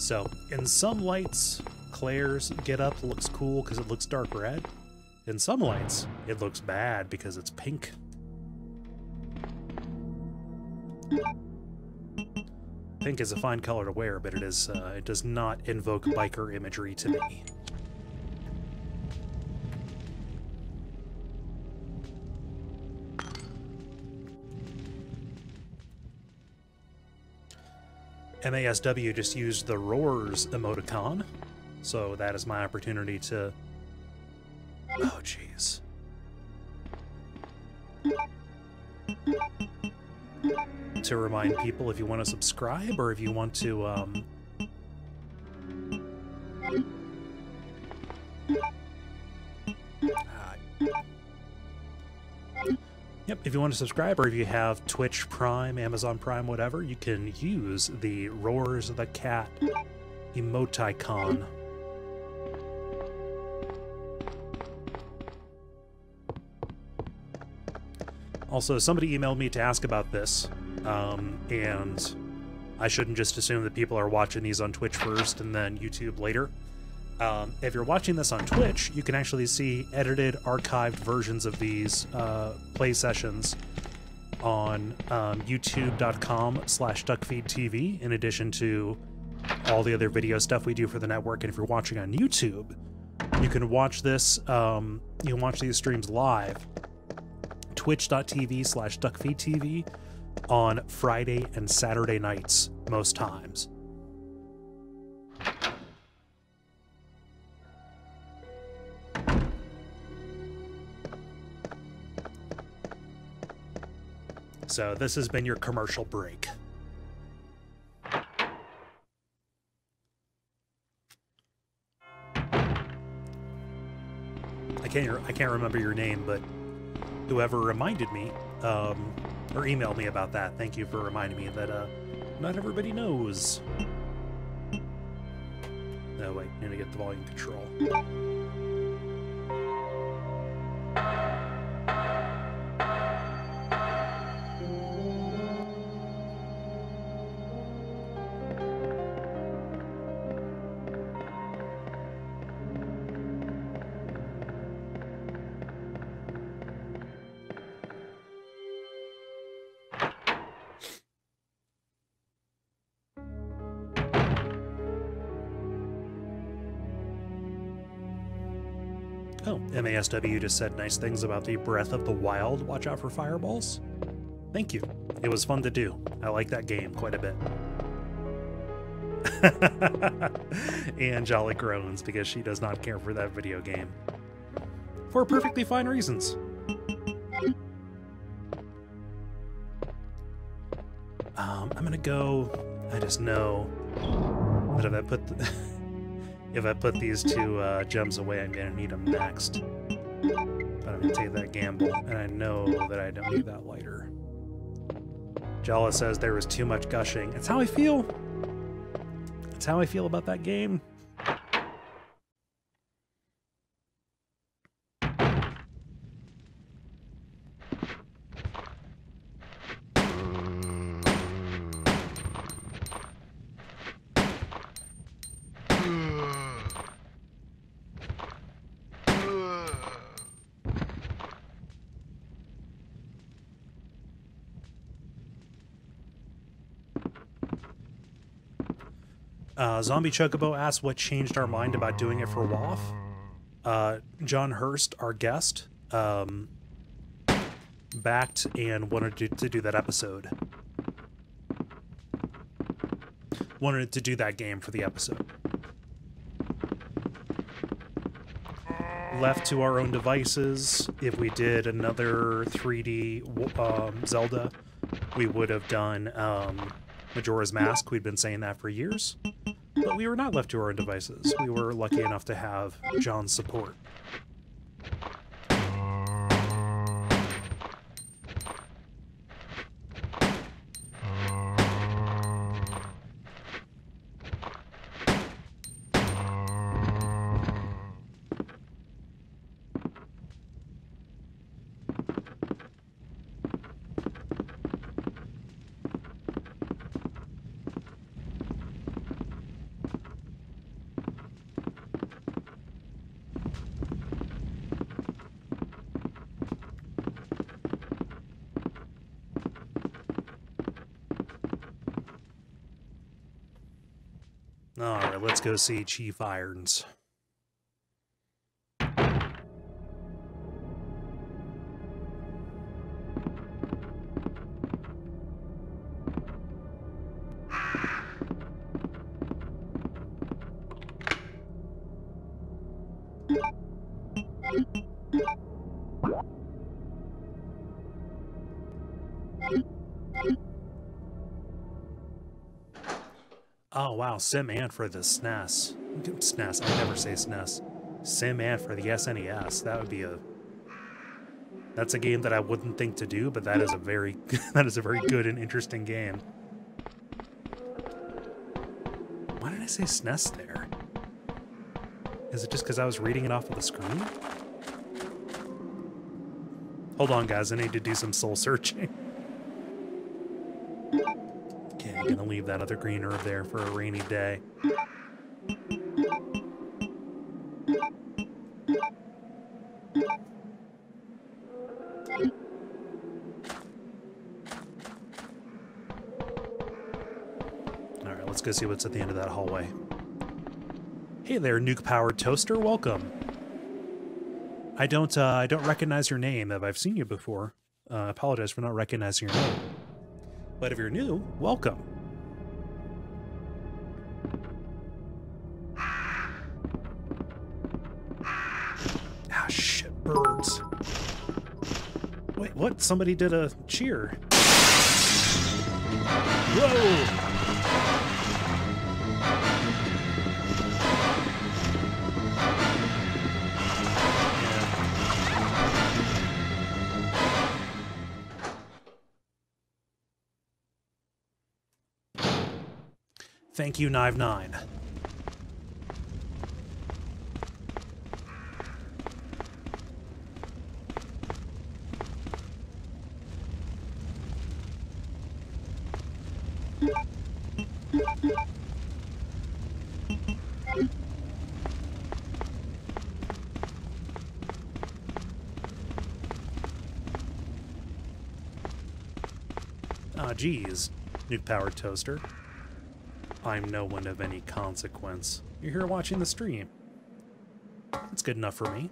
So, in some lights, Claire's get-up looks cool because it looks dark red. In some lights, it looks bad because it's pink. Pink is a fine color to wear, but it is it does not invoke biker imagery to me. MASW just used the Roars emoticon, so that is my opportunity to... Oh, jeez. To remind people if you want to subscribe or if you want to, Yep, if you want to subscribe or if you have Twitch Prime, Amazon Prime, whatever, you can use the Roars the Cat emoticon. Also, somebody emailed me to ask about this, and I shouldn't just assume that people are watching these on Twitch first and then YouTube later. If you're watching this on Twitch, you can actually see edited, archived versions of these play sessions on youtube.com/Duckfeed.tv, in addition to all the other video stuff we do for the network. And if you're watching on YouTube, you can watch this, you can watch these streams live, twitch.tv/Duckfeed.tv, on Friday and Saturday nights most times. So this has been your commercial break. I can't remember your name, but whoever reminded me or emailed me about that, thank you for reminding me that not everybody knows. No, wait, I need to get the volume control. SW just said nice things about the Breath of the Wild. Watch out for fireballs. Thank you. It was fun to do. I like that game quite a bit. And Jolly groans because she does not care for that video game. For perfectly fine reasons. I'm going to go I just know that if I put the if I put these two gems away, I'm gonna need them next. But I'm gonna take that gamble, and I know that I don't need that lighter. Jala says there was too much gushing. That's how I feel. That's how I feel about that game. Zombie Chocobo asks what changed our mind about doing it for WAF. John Hurst, our guest, backed and wanted to do that episode. Wanted to do that game for the episode. Left to our own devices, if we did another 3D Zelda, we would have done Majora's Mask. We'd been saying that for years. But we were not left to our own devices. We were lucky enough to have John's support. Let's go see Chief Irons. Sim Ant for the SNES. SNES, I never say SNES. Sim Ant for the SNES. That would be a... That's a game that I wouldn't think to do, but that is a very... that is a very good and interesting game. Why did I say SNES there? Is it just because I was reading it off of the screen? Hold on, guys. I need to do some soul searching. Gonna leave that other green herb there for a rainy day. Alright, let's go see what's at the end of that hallway. Hey there, nuke-powered toaster, welcome. I don't recognize your name if I've seen you before. I apologize for not recognizing your name. But if you're new, welcome. What? Somebody did a cheer. Whoa! Yeah. Thank you, Knive9. Geez, nuke-powered toaster. I'm no one of any consequence. You're here watching the stream. That's good enough for me.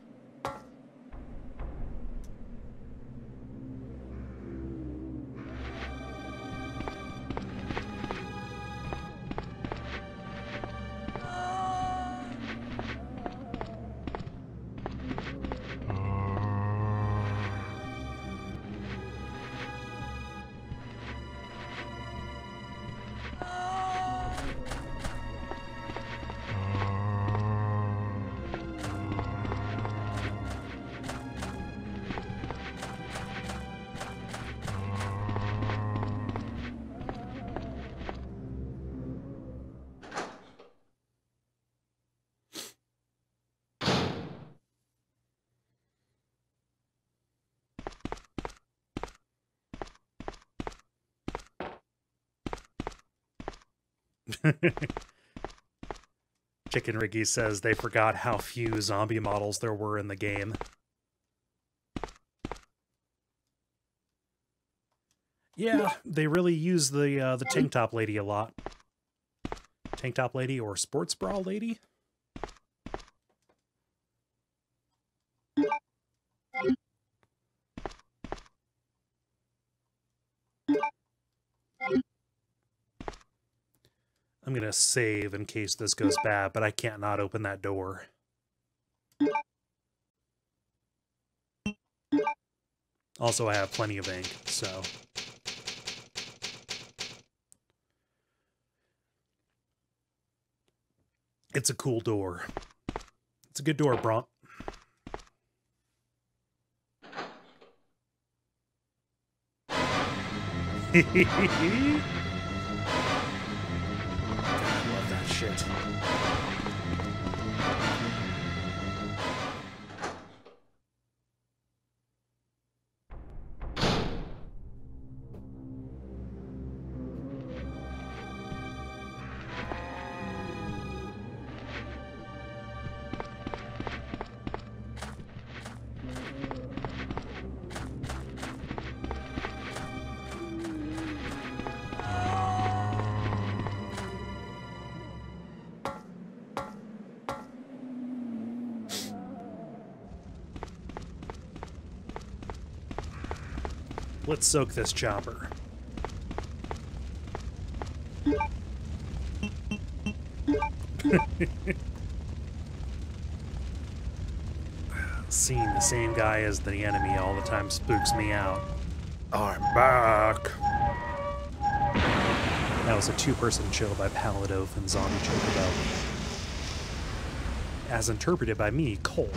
Chicken Riggy says they forgot how few zombie models there were in the game. Yeah, they really use the tank top lady a lot. Tank top lady or sports bra lady? I'm going to save in case this goes bad, but I can't not open that door. Also, I have plenty of ink, so... It's a cool door. It's a good door, Bronk. I love that shit. Let's soak this chopper. Seeing the same guy as the enemy all the time spooks me out. I'm back. That was a two-person show by Pallet Oaf and Zombie Chocobo. As interpreted by me, Cole.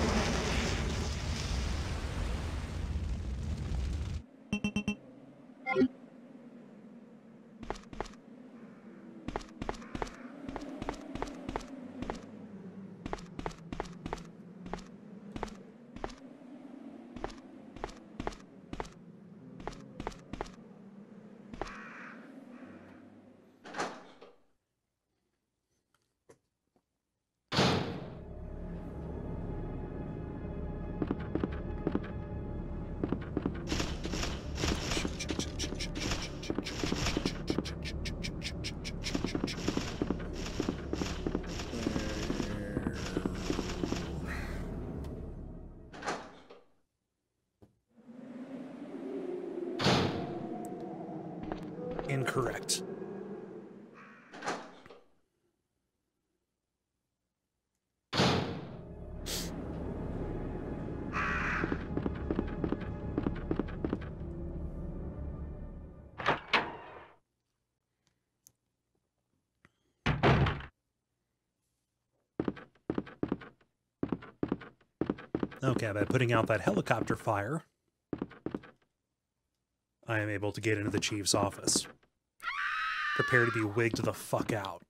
Okay, by putting out that helicopter fire, I am able to get into the chief's office. Prepare to be wigged the fuck out.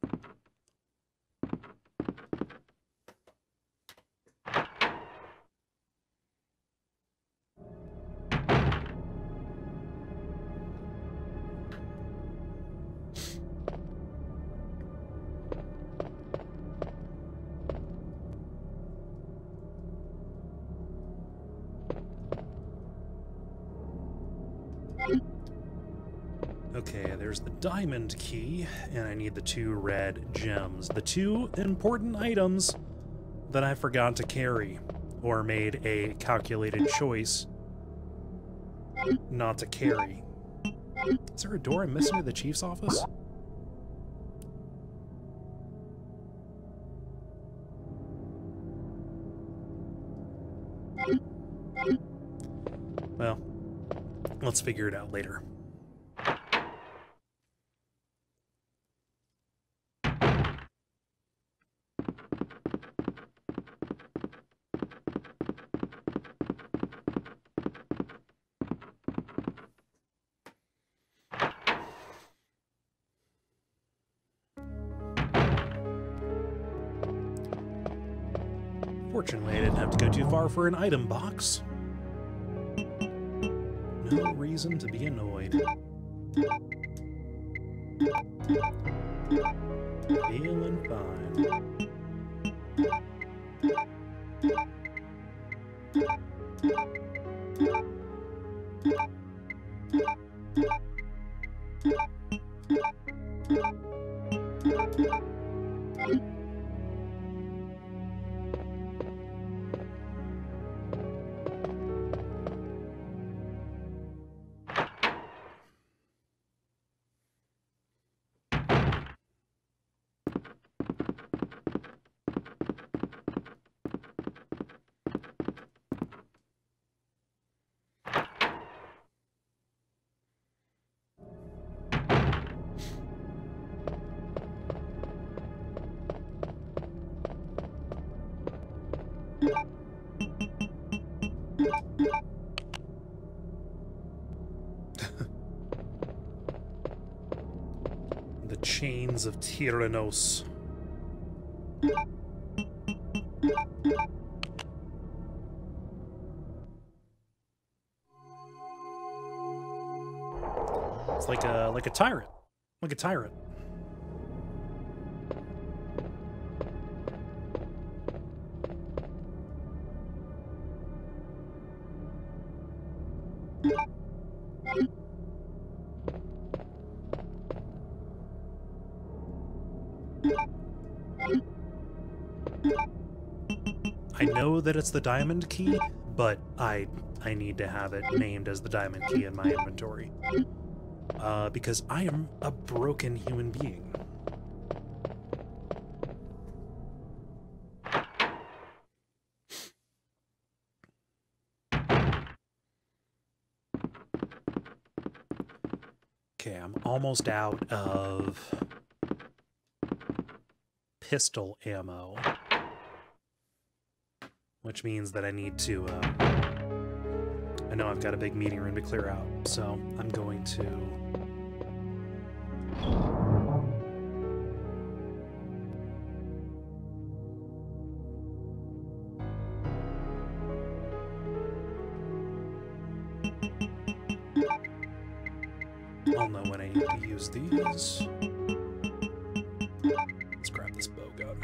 Diamond key, and I need the two red gems. The two important items that I forgot to carry, or made a calculated choice not to carry. Is there a door I'm missing to the chief's office? Well, let's figure it out later. Fortunately, I didn't have to go too far for an item box. No reason to be annoyed. Feeling fine. The chains of Tyrannos. It's like a tyrant. Like a tyrant. I know that it's the diamond key, but I need to have it named as the diamond key in my inventory. Because I am a broken human being. Okay, I'm almost out of pistol ammo, which means that I need to, I know I've got a big meeting room to clear out, so I'm going to I'll know when I need to use these. Let's grab this bow gun.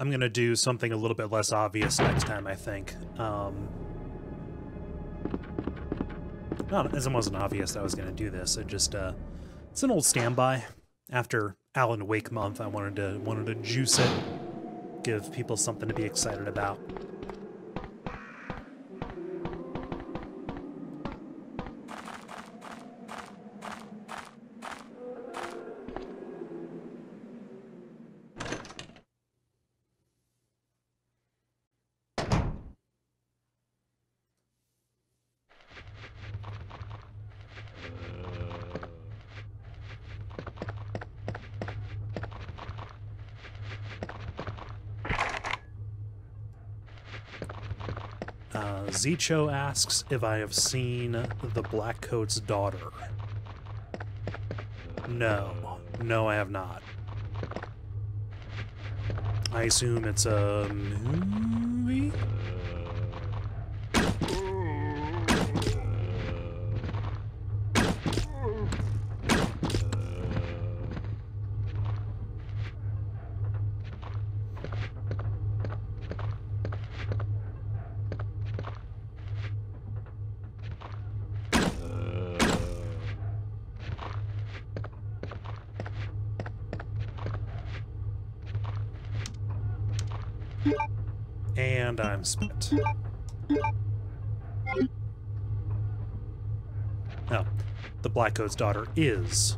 I'm gonna do something a little bit less obvious next time, I think. Not as it wasn't obvious that I was gonna do this. It just it's an old standby. After Alan Wake month, I wanted to juice it, give people something to be excited about. Zicho asks if I have seen The Black Coat's Daughter. No. No, I have not. I assume it's a movie? Spit. No, The Black Coat's Daughter is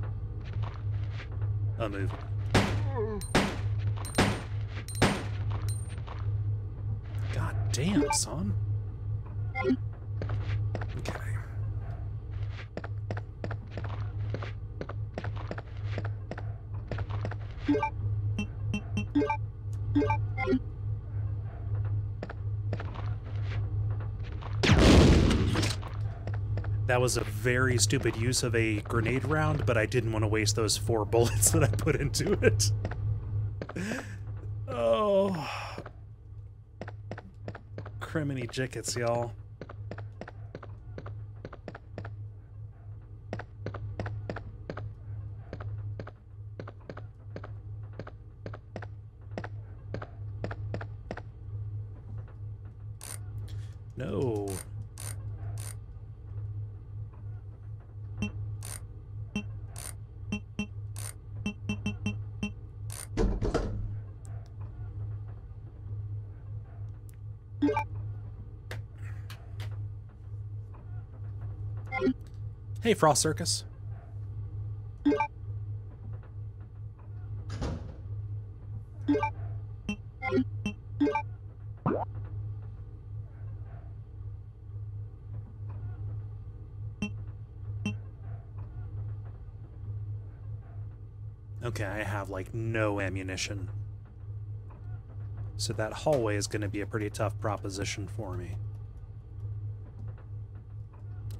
a movie. God damn, son. Okay. That was a very stupid use of a grenade round, but I didn't want to waste those 4 bullets that I put into it. Oh. Criminy jickets, y'all. No. Hey, Frost Circus. Okay, I have, like, no ammunition. So that hallway is going to be a pretty tough proposition for me.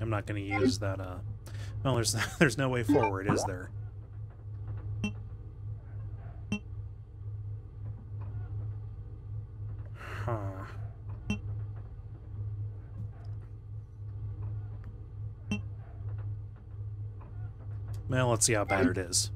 I'm not going to use that, Well, there's no way forward, is there? Huh. Well, let's see how bad it is.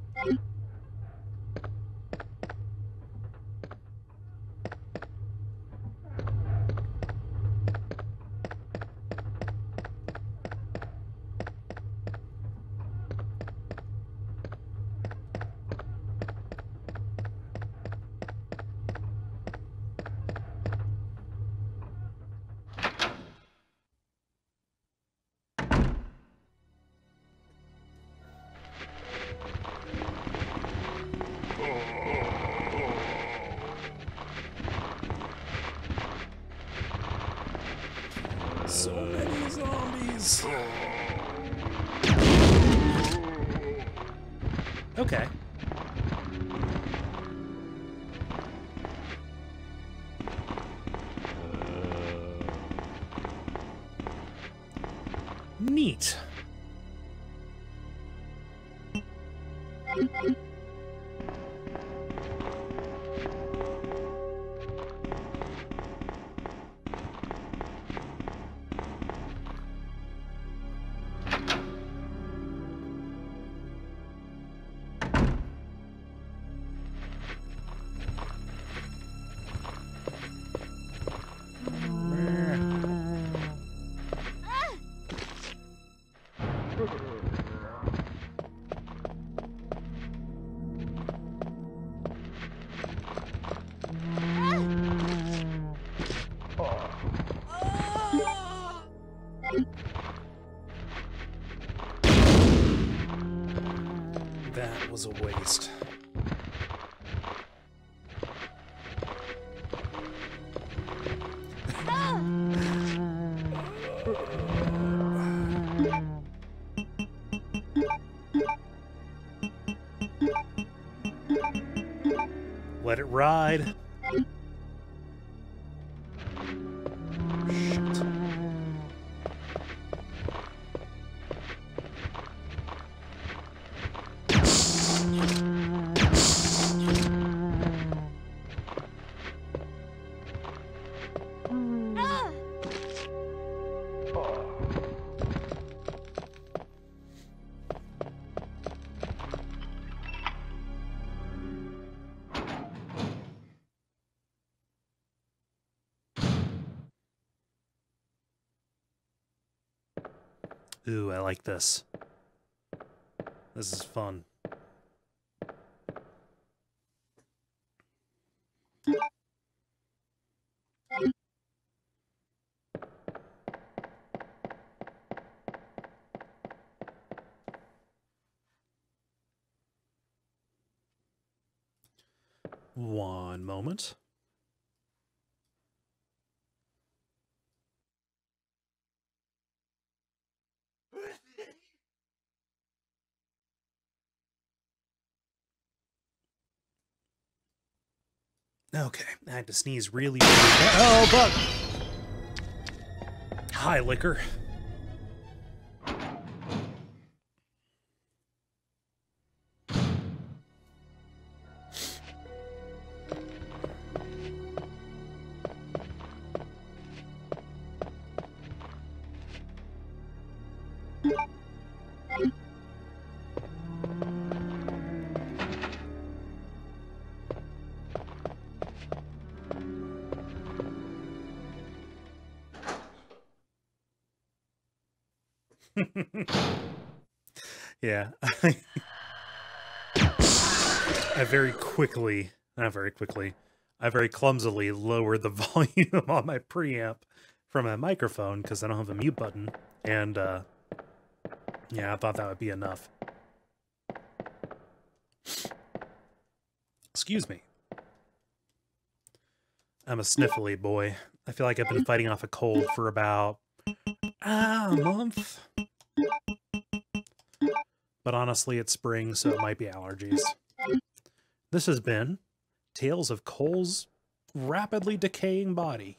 Was a waste. Let it ride. Ooh, I like this. This is fun. One moment. Okay, I had to sneeze really. Oh, bug! Hi, liquor. Yeah. I very clumsily lowered the volume on my preamp from a microphone because I don't have a mute button. And, yeah, I thought that would be enough. Excuse me. I'm a sniffly boy. I feel like I've been fighting off a cold for about a month. But honestly, it's spring, so it might be allergies. This has been Tales of Cole's Rapidly Decaying Body.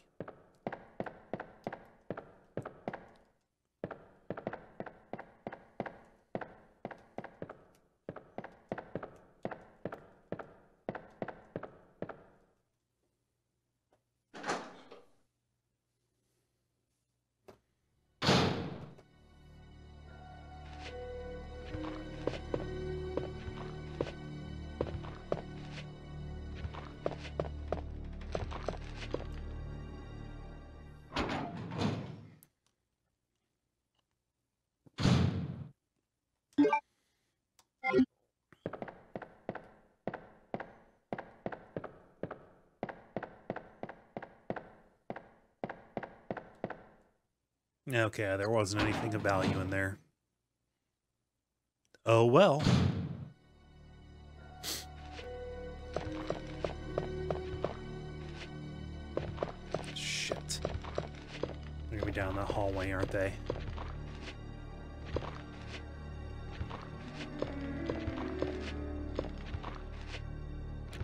Okay, there wasn't anything of value in there. Oh, well. Shit. They're gonna be down that hallway, aren't they?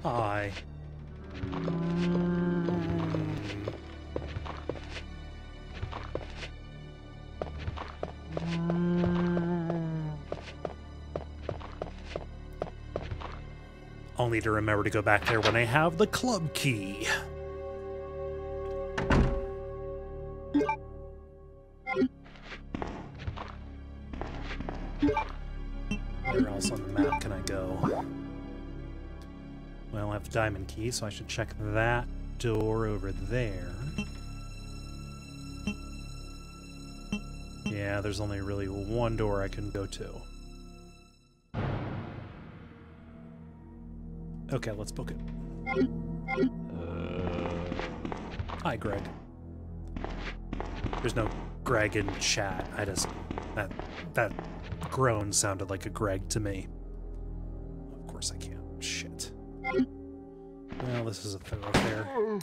Hi. Need to remember to go back there when I have the club key. Where else on the map can I go? Well, I have the diamond key, so I should check that door over there. Yeah, there's only really one door I can go to. Okay, let's book it. Hi, Greg. There's no Greg in chat. I just... That groan sounded like a Greg to me. Of course I can't. Shit. Well, this is a thoroughfare.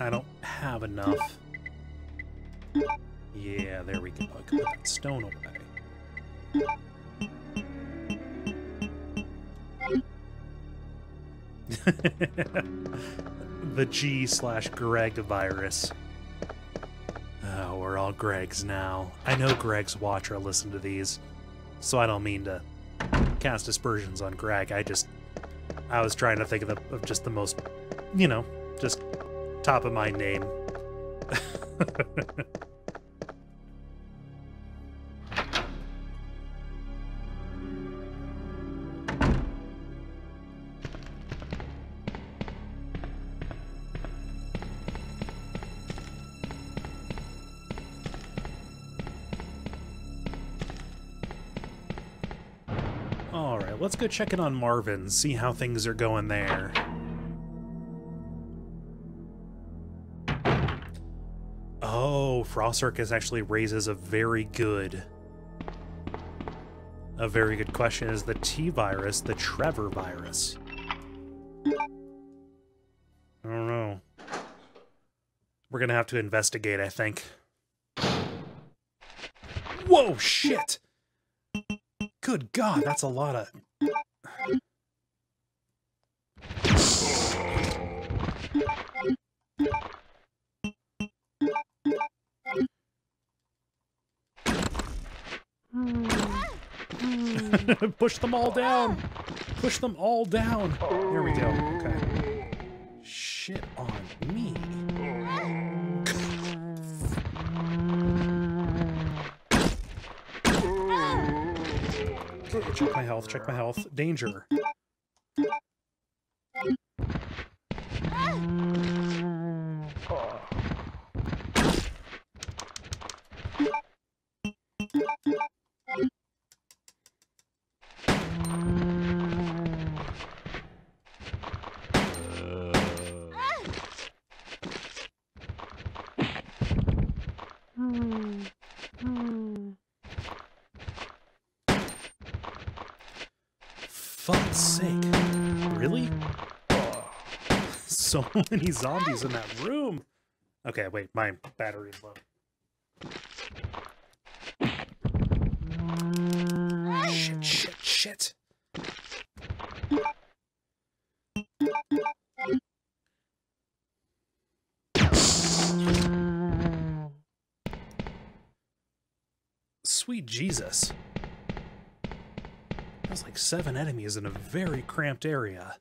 I don't have enough. Yeah, there we go. I can put that stone away. The G/Greg virus. Oh, we're all Gregs now. I know Gregs watch or listen to these, so I don't mean to cast aspersions on Greg. I was trying to think of just the most, you know, just top of my name. All right, let's go check in on Marvin, see how things are going there. Frost Circus actually raises a very good question. Is the T virus the Trevor virus? I don't know. We're gonna have to investigate, I think. Whoa, shit! Good God, that's a lot of... Push them all down! Push them all down! There we go, okay. Shit on me. Okay, check my health, check my health. Danger. So many zombies in that room. Okay, wait, my battery's low. Shit, shit, shit. Sweet Jesus. That's like 7 enemies in a very cramped area.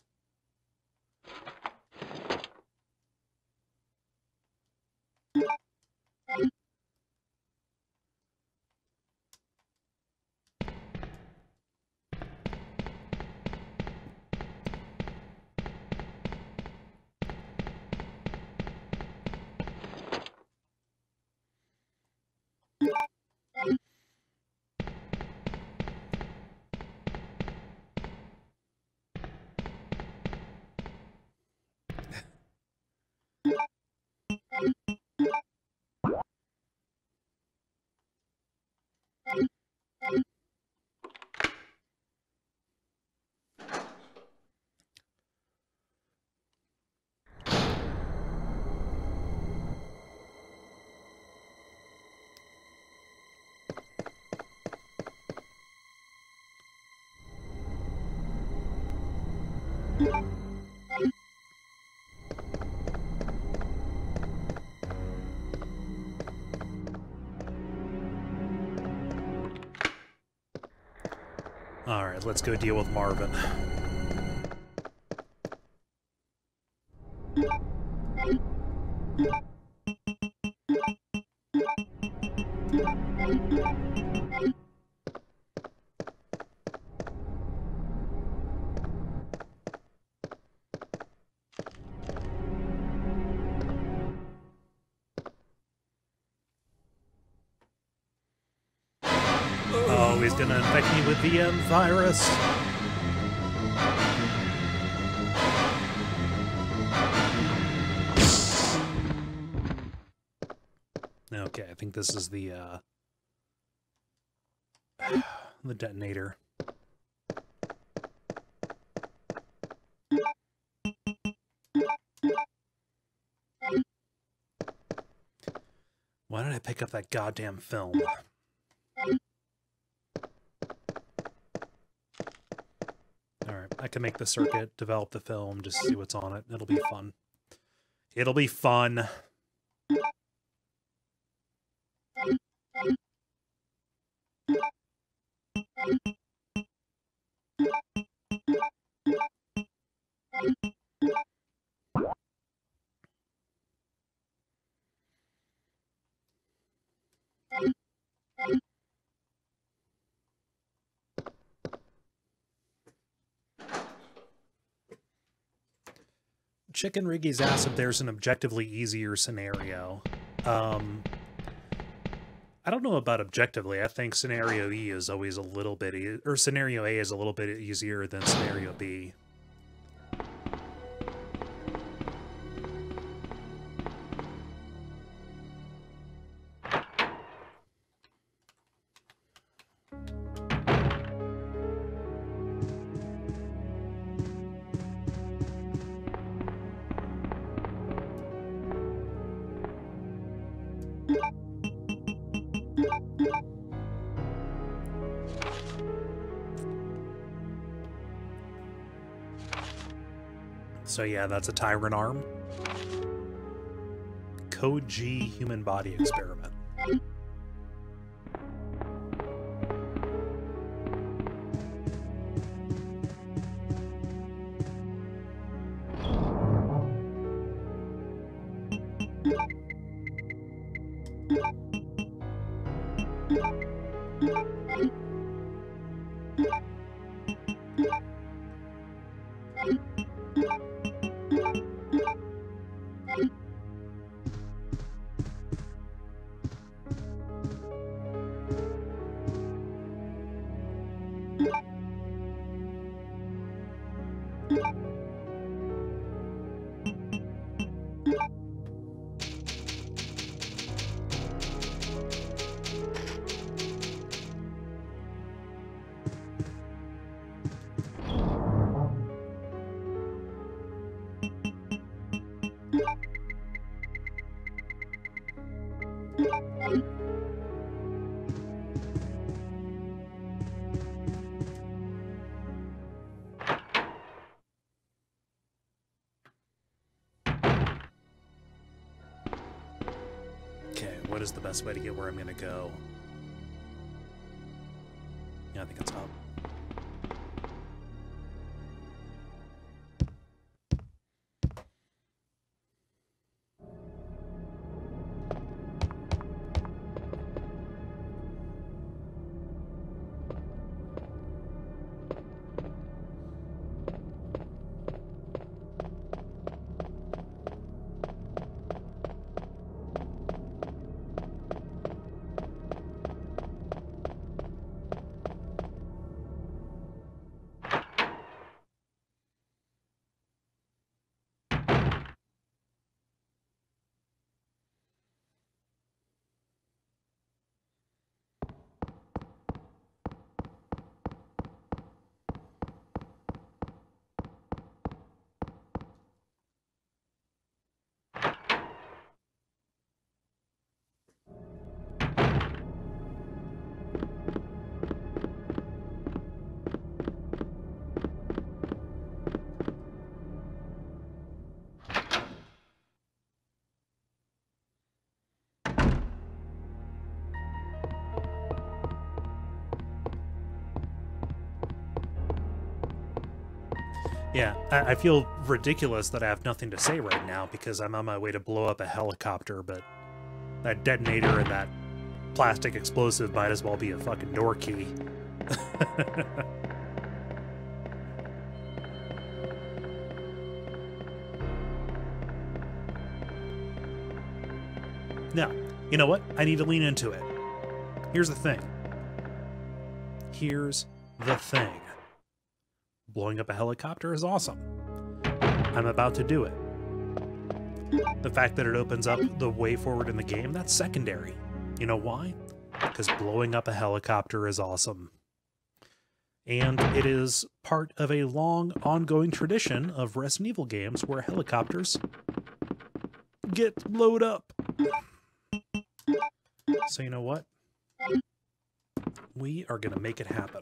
Alright, let's go deal with Marvin. VM virus. Okay, I think this is the detonator. Why did I pick up that goddamn film? To make the circuit, develop the film, just see what's on it. It'll be fun. It'll be fun. Chicken Riggy's asked if there's an objectively easier scenario. I don't know about objectively. I think scenario E is always a little bit, or scenario A is a little bit easier than scenario B. So yeah, that's a tyrant arm. Code G human body experiment. Is the best way to get where I'm gonna go. Yeah, I think that's up. Yeah, I feel ridiculous that I have nothing to say right now because I'm on my way to blow up a helicopter, but that detonator and that plastic explosive might as well be a fucking door key. Now, you know what? I need to lean into it. Here's the thing. Here's the thing. Blowing up a helicopter is awesome. I'm about to do it. The fact that it opens up the way forward in the game, that's secondary. You know why? Because blowing up a helicopter is awesome. And it is part of a long, ongoing tradition of Resident Evil games where helicopters get blown up. So you know what? We are going to make it happen.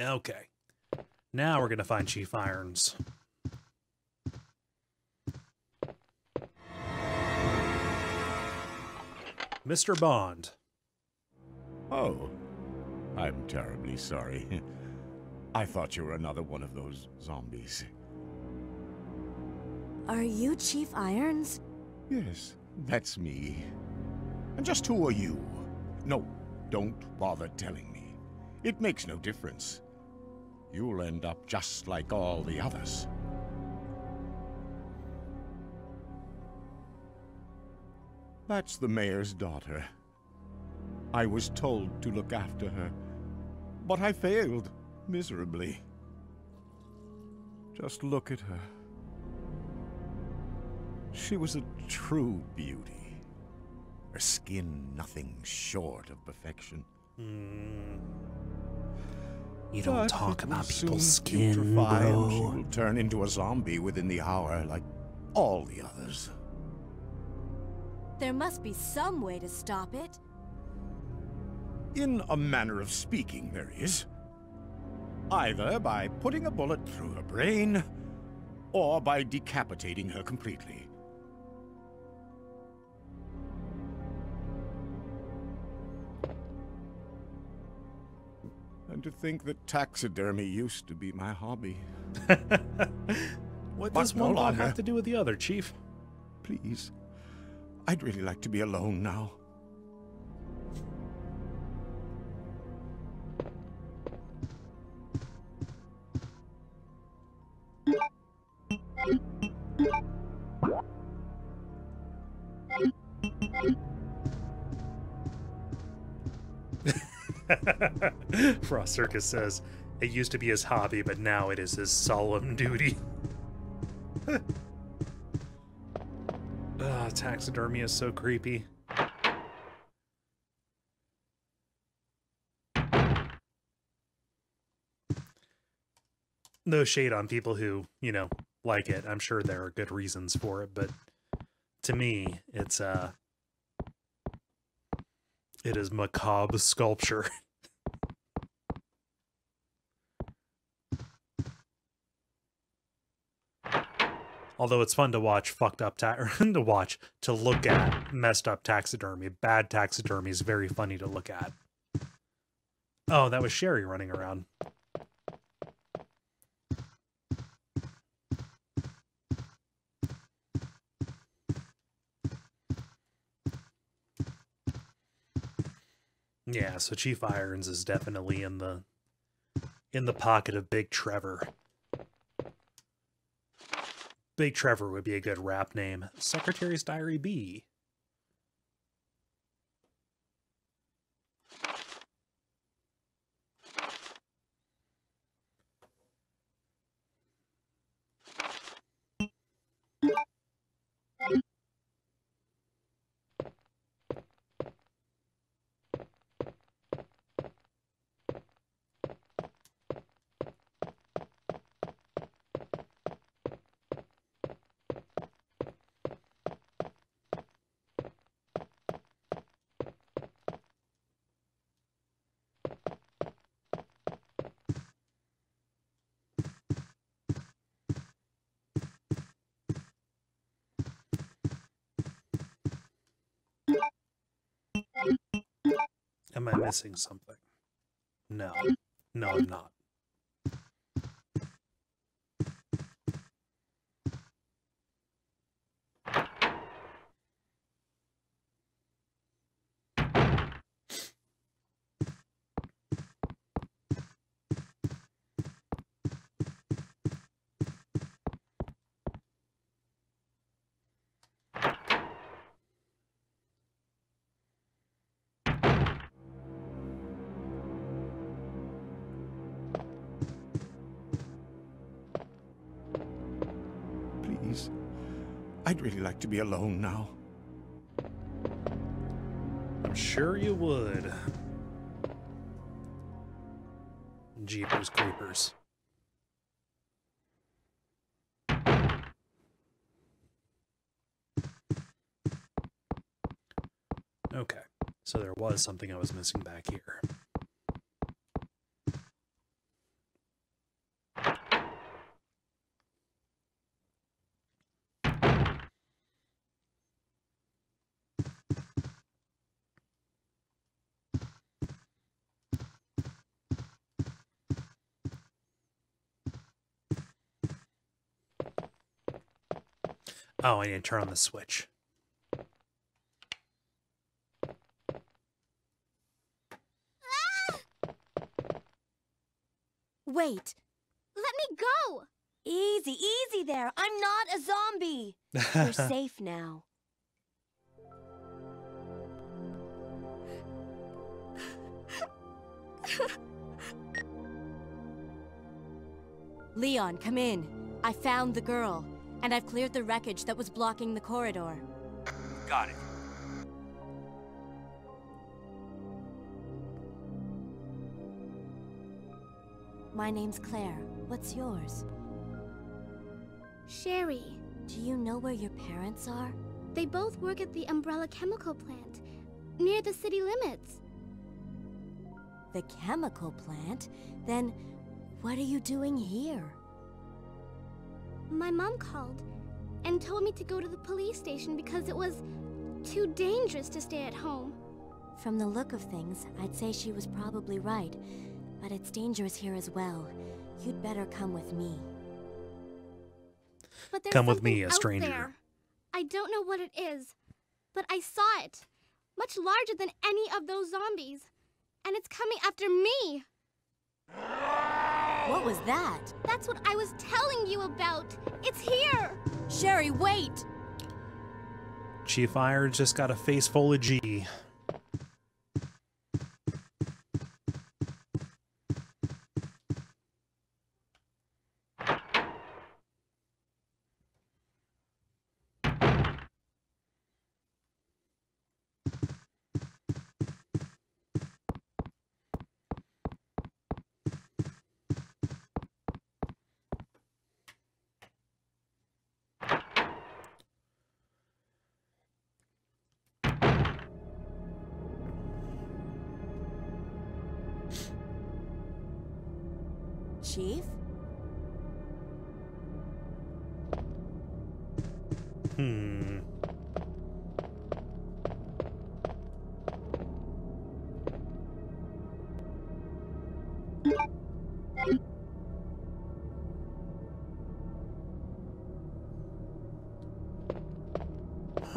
Okay. Now we're going to find Chief Irons. Mr. Bond. Oh, I'm terribly sorry. I thought you were another one of those zombies. Are you Chief Irons? Yes, that's me. And just who are you? No, don't bother telling me. It makes no difference. You'll end up just like all the others. That's the mayor's daughter. I was told to look after her, but I failed miserably. Just look at her. She was a true beauty. Her skin nothing short of perfection. You don't talk about people's skin, bro. She will turn into a zombie within the hour, like all the others. There must be some way to stop it. In a manner of speaking, there is. Either by putting a bullet through her brain, or by decapitating her completely. And to think that taxidermy used to be my hobby. What does one lot have to do with the other, Chief? Please. I'd really like to be alone now. Frost Circus says, it used to be his hobby, but now it is his solemn duty. Taxidermy is so creepy. No shade on people who, you know, like it. I'm sure there are good reasons for it, but to me, it's it is macabre sculpture. Although it's fun to watch fucked up to look at messed up taxidermy. Bad taxidermy is very funny to look at. Oh, that was Sherry running around. Yeah, so Chief Irons is definitely in the pocket of Big Trevor. Big Trevor would be a good rap name. Secretary's Diary B. Am I missing something? No. No, I'm not. I'd really like to be alone now. I'm sure you would. Jeepers creepers. Okay, so there was something I was missing back here. Oh, I need to turn on the switch. Wait, let me go. Easy, easy there. I'm not a zombie. You're safe now. Leon, come in. I found the girl, and I've cleared the wreckage that was blocking the corridor. Got it. My name's Claire. What's yours? Sherry. Do you know where your parents are? They both work at the Umbrella chemical plant, near the city limits. The chemical plant? Then what are you doing here? My mom called and told me to go to the police station because it was too dangerous to stay at home. From the look of things, I'd say she was probably right, but it's dangerous here as well. You'd better come with me. But there's something out there. I don't know what it is, but I saw it. Much larger than any of those zombies. And it's coming after me! What was that? That's what I was telling you about! It's here! Sherry, wait! Chief Irons just got a face full of G. Chief?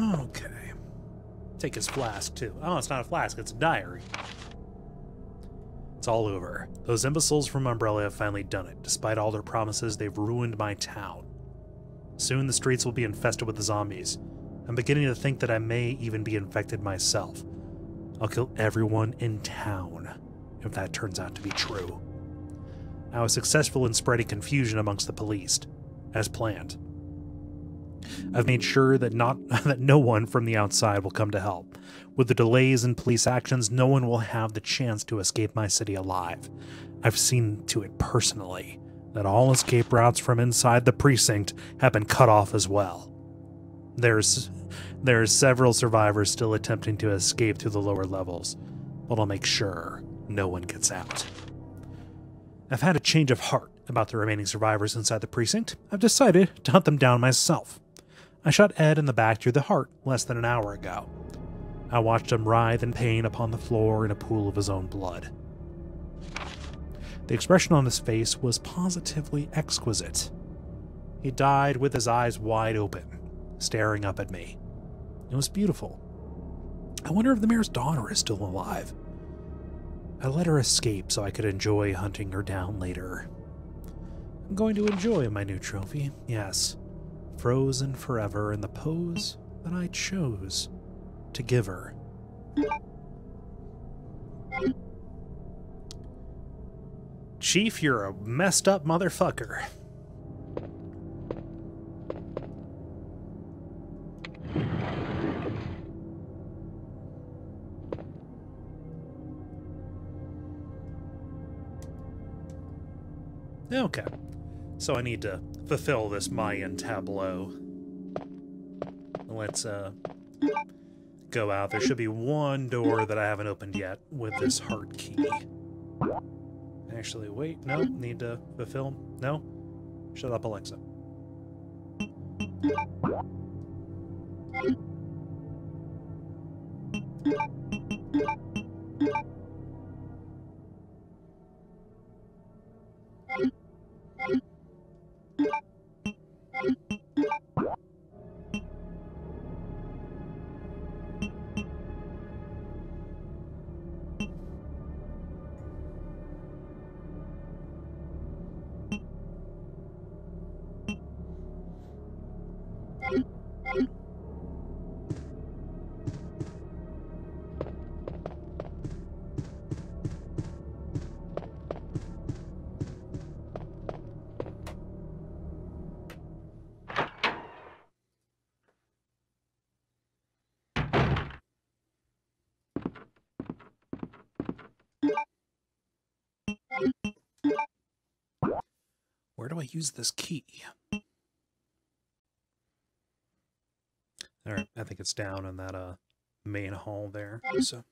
Okay. Take his flask, too. Oh, it's not a flask, it's a diary. It's all over. Those imbeciles from Umbrella have finally done it. Despite all their promises, they've ruined my town. Soon the streets will be infested with the zombies. I'm beginning to think that I may even be infected myself. I'll kill everyone in town, if that turns out to be true. I was successful in spreading confusion amongst the police, as planned. I've made sure that no one from the outside will come to help. With the delays in police actions, no one will have the chance to escape my city alive. I've seen to it personally that all escape routes from inside the precinct have been cut off as well. There are several survivors still attempting to escape through the lower levels, but I'll make sure no one gets out. I've had a change of heart about the remaining survivors inside the precinct. I've decided to hunt them down myself. I shot Ed in the back through the heart less than an hour ago. I watched him writhe in pain upon the floor in a pool of his own blood. The expression on his face was positively exquisite. He died with his eyes wide open, staring up at me. It was beautiful. I wonder if the mayor's daughter is still alive. I let her escape so I could enjoy hunting her down later. I'm going to enjoy my new trophy, yes. Frozen forever in the pose that I chose to give her. Chief, you're a messed up motherfucker. Okay, so I need to fulfill this Mayan tableau. Let's go out. There should be one door that I haven't opened yet with this heart key. Actually, wait, no, need to fulfill, no. Shut up, Alexa. do I use this key? All right, I think it's down in that main hall there. So.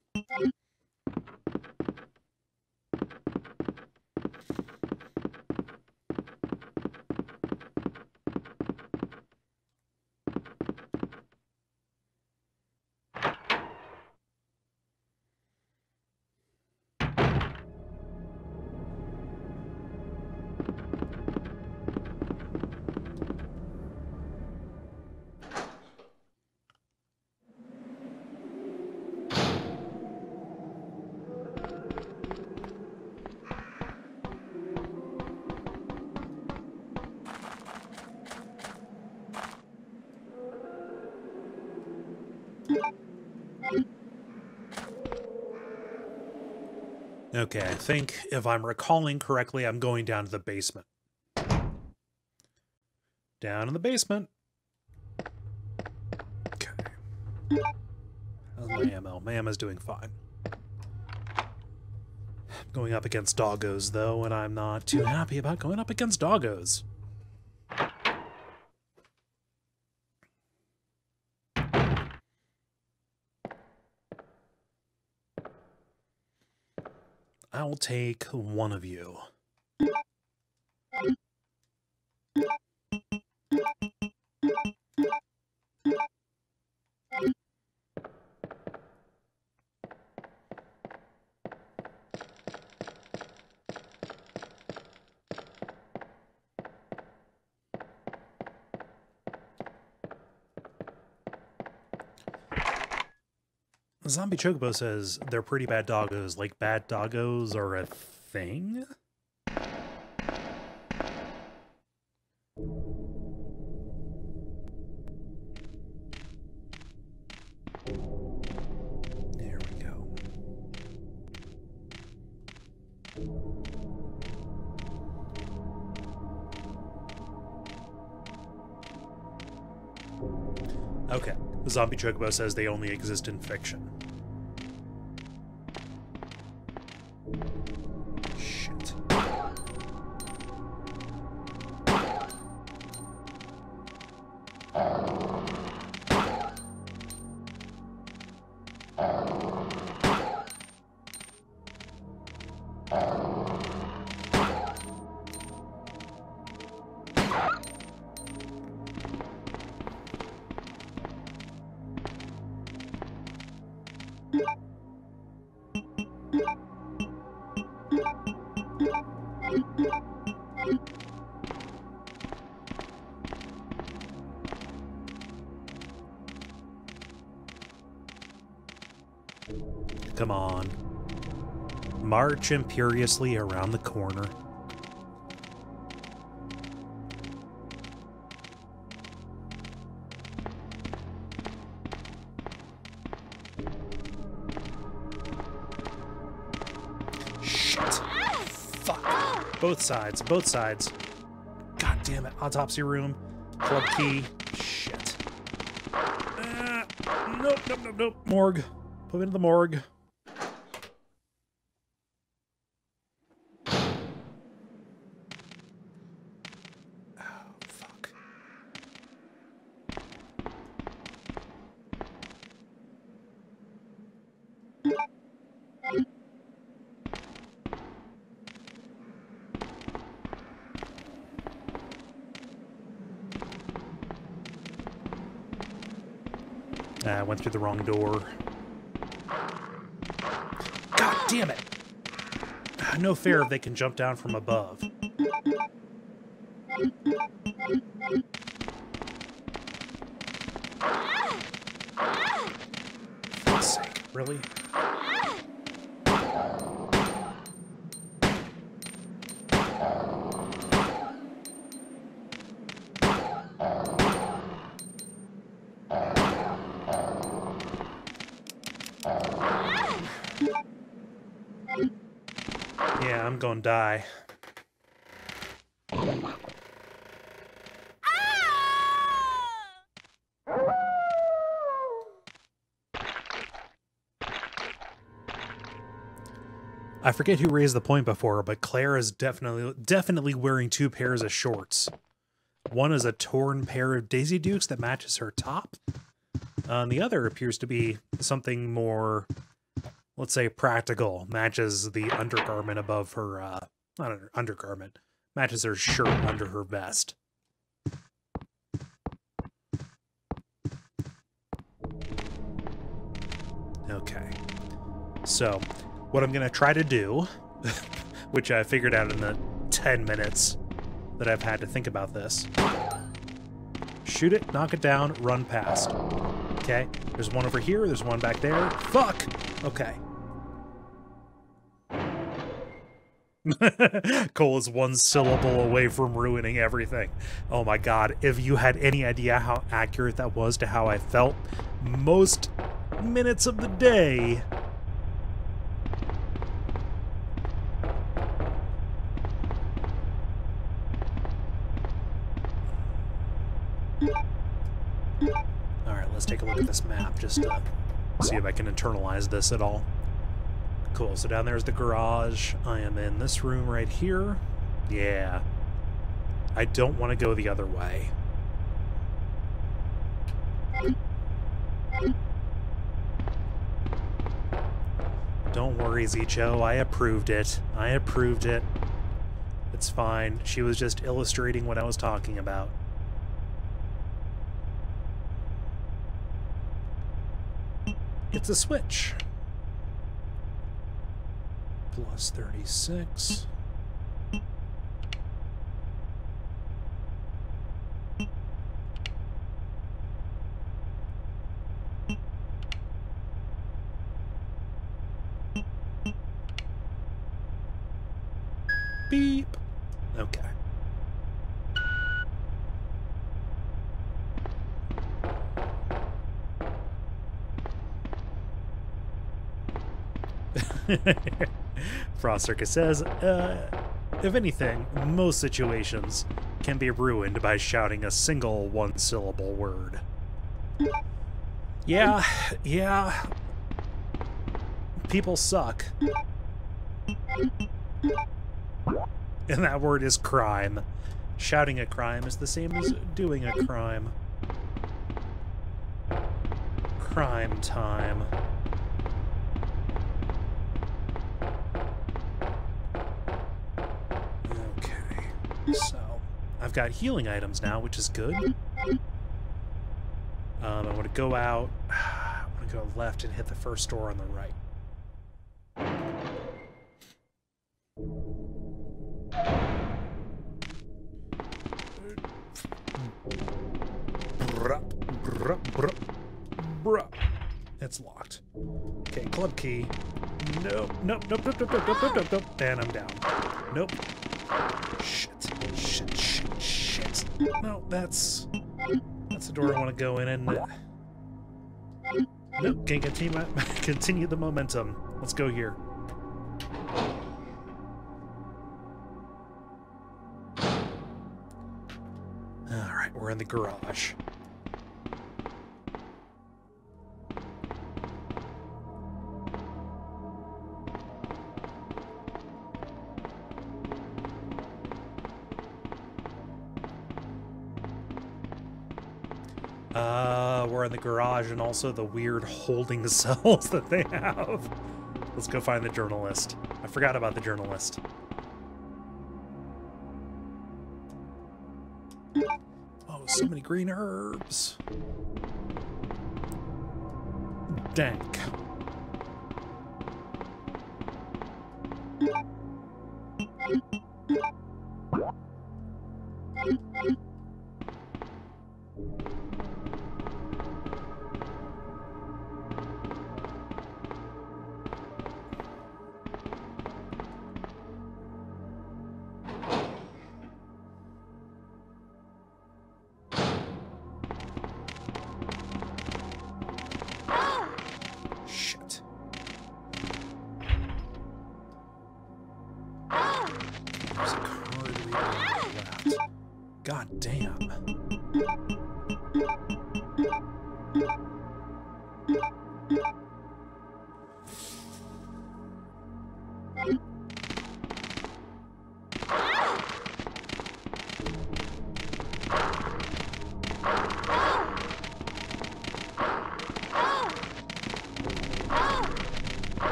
Okay, I think, if I'm recalling correctly, I'm going down to the basement. Down in the basement. Okay. How's my ML? My ML's doing fine. I'm going up against doggos, though, and I'm not too happy about going up against doggos. I'll take one of you. Zombie Chocobo says they're pretty bad doggos. Like, bad doggos are a thing? There we go. Okay. Zombie Chocobo says they only exist in fiction. Come on. March imperiously around the corner. Shit. Fuck. Both sides. Both sides. God damn it. Autopsy room. Club key. Shit. Nope, nope, nope, nope. Morgue. Put me into the morgue. I went through the wrong door. God damn it! No fear if they can jump down from above. For fuck's sake, really? Gonna die. I forget who raised the point before, but Claire is definitely wearing two pairs of shorts. One is a torn pair of Daisy Dukes that matches her top. The other appears to be something more, let's say, practical. Matches the undergarment above her, not an undergarment, matches her shirt under her vest. Okay, so what I'm going to try to do, which I figured out in the 10 minutes that I've had to think about this, shoot it, knock it down, run past. Okay, there's one over here, there's one back there. Fuck! Okay. Cole is one syllable away from ruining everything. Oh my god, if you had any idea how accurate that was to how I felt most minutes of the day. Alright, let's take a look at this map just to see if I can internalize this at all. Cool, so down there's the garage. I am in this room right here. Yeah. I don't want to go the other way. Don't worry, Zicho. I approved it. I approved it. It's fine. She was just illustrating what I was talking about. It's a switch. Plus 36. Beep. Okay. Frost Circus says, if anything, most situations can be ruined by shouting a single one-syllable word. Yeah, yeah. People suck. And that word is crime. Shouting a crime is the same as doing a crime. Crime time. Okay. So, I've got healing items now, which is good. I want to go out. I want to go left and hit the first door on the right. It's locked. Okay, club key. Nope, nope, nope, nope, nope, nope, nope, nope, nope. And I'm down. Nope. Shit, shit, shit, shit. No, that's the door I want to go in and... Nope, can't continue the momentum. Let's go here. Alright, we're in the garage. We're in the garage and also the weird holding cells that they have. Let's go find the journalist. I forgot about the journalist. Oh, so many green herbs. Dank.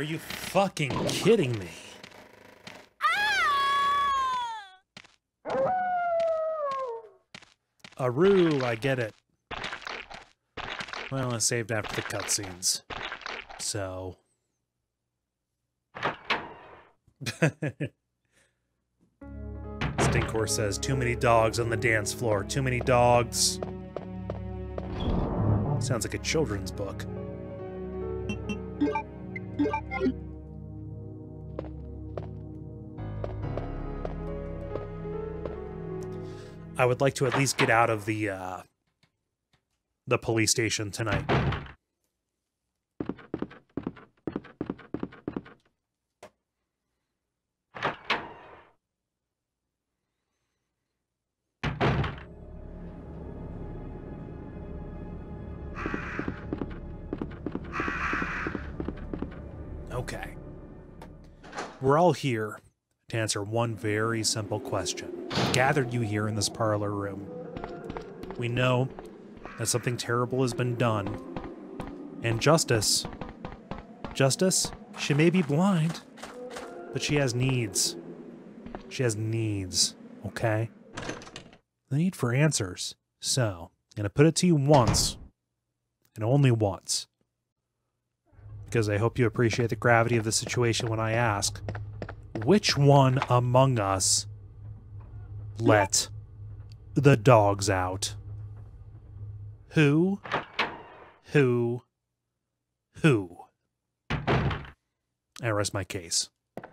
Are you fucking kidding me? Aroo, I get it. Well, I saved after the cutscenes, so. Stinkor says, too many dogs on the dance floor. Too many dogs. Sounds like a children's book. I would like to at least get out of the police station tonight. Okay. We're all here to answer one very simple question. Gathered you here in this parlor room. We know that something terrible has been done. And justice, she may be blind, but she has needs. She has needs, okay? The need for answers. So, I'm gonna put it to you once, and only once. Because I hope you appreciate the gravity of the situation when I ask, which one among us let the dogs out? Who? I rest my case. Okay,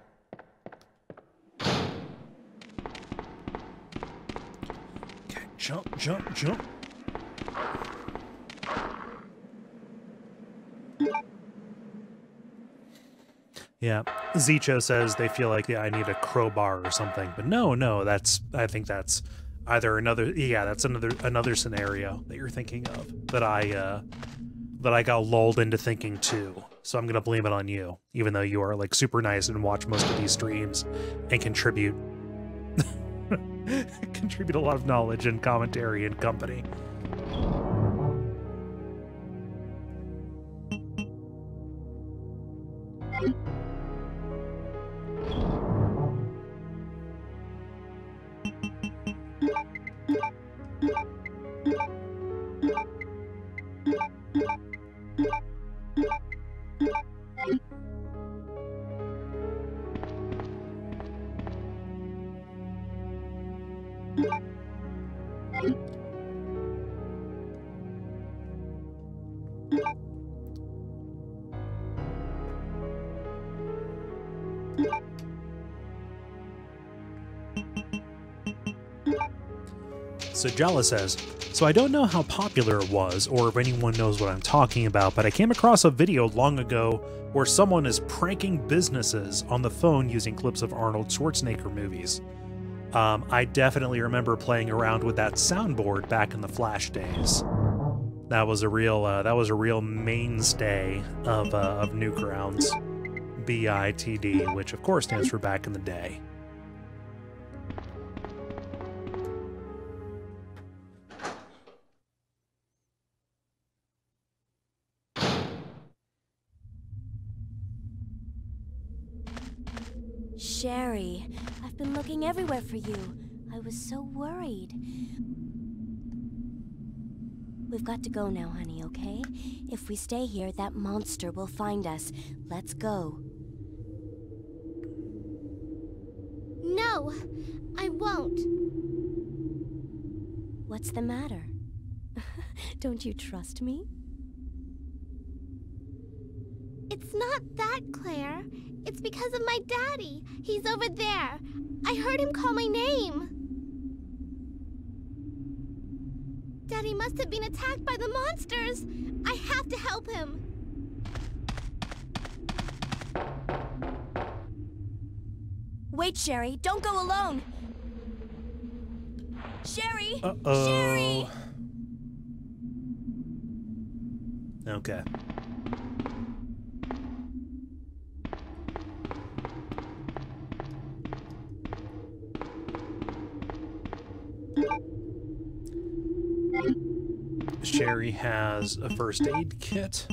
jump. Yeah, Zicho says they feel like I need a crowbar or something, but no, that's, I think that's either another, yeah, that's another scenario that you're thinking of that I got lulled into thinking too. So I'm gonna blame it on you, even though you are like super nice and watch most of these streams and contribute a lot of knowledge and commentary and company. So Jala says, so I don't know how popular it was or if anyone knows what I'm talking about, but I came across a video long ago where someone is pranking businesses on the phone using clips of Arnold Schwarzenegger movies. I definitely remember playing around with that soundboard back in the Flash days. That was a real mainstay of Newgrounds, BITD, which of course stands for back in the day. Sherry, I've been looking everywhere for you. I was so worried. We've got to go now, honey, okay? If we stay here, that monster will find us. Let's go. No, I won't. What's the matter? Don't you trust me? It's not that, Claire. It's because of my daddy. He's over there. I heard him call my name. Daddy must have been attacked by the monsters. I have to help him. Wait, Sherry. Don't go alone. Sherry! Uh-oh. Sherry! Okay. Sherry has a first aid kit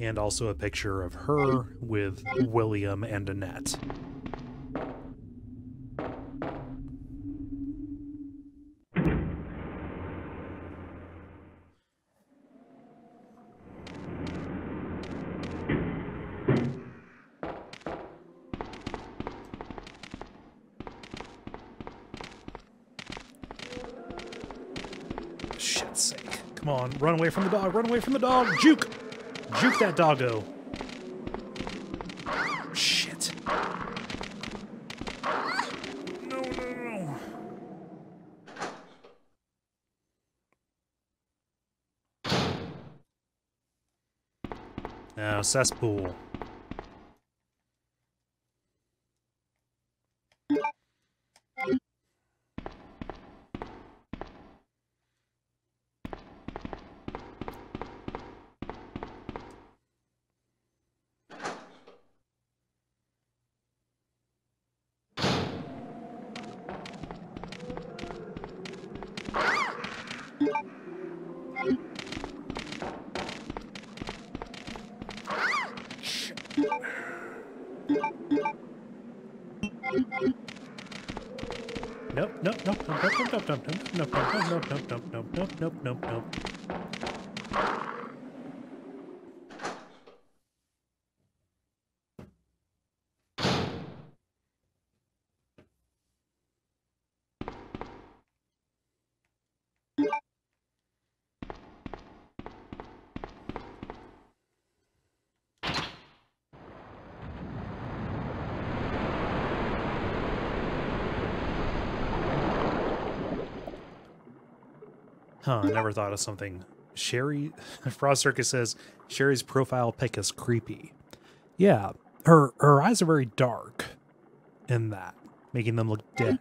and also a picture of her with William and Annette. Run away from the dog, run away from the dog! Juke! Juke that doggo! Shit. No, no, no. Now, cesspool. Nope. Huh, I never thought of something. Sherry, Frost Circus says, Sherry's profile pic is creepy. Yeah, her eyes are very dark in that, making them look dead.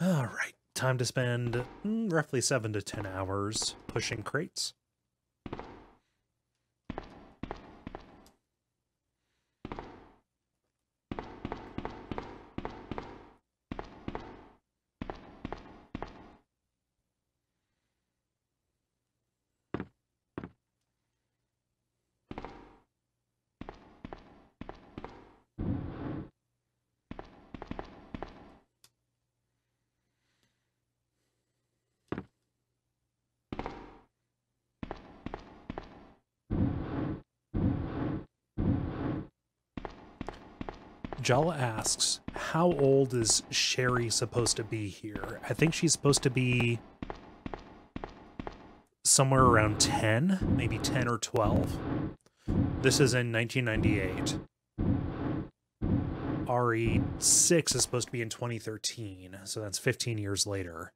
All right. Time to spend roughly 7 to 10 hours pushing crates. Jala asks, how old is Sherry supposed to be here? I think she's supposed to be somewhere around 10, maybe 10 or 12. This is in 1998. RE6 is supposed to be in 2013, so that's 15 years later.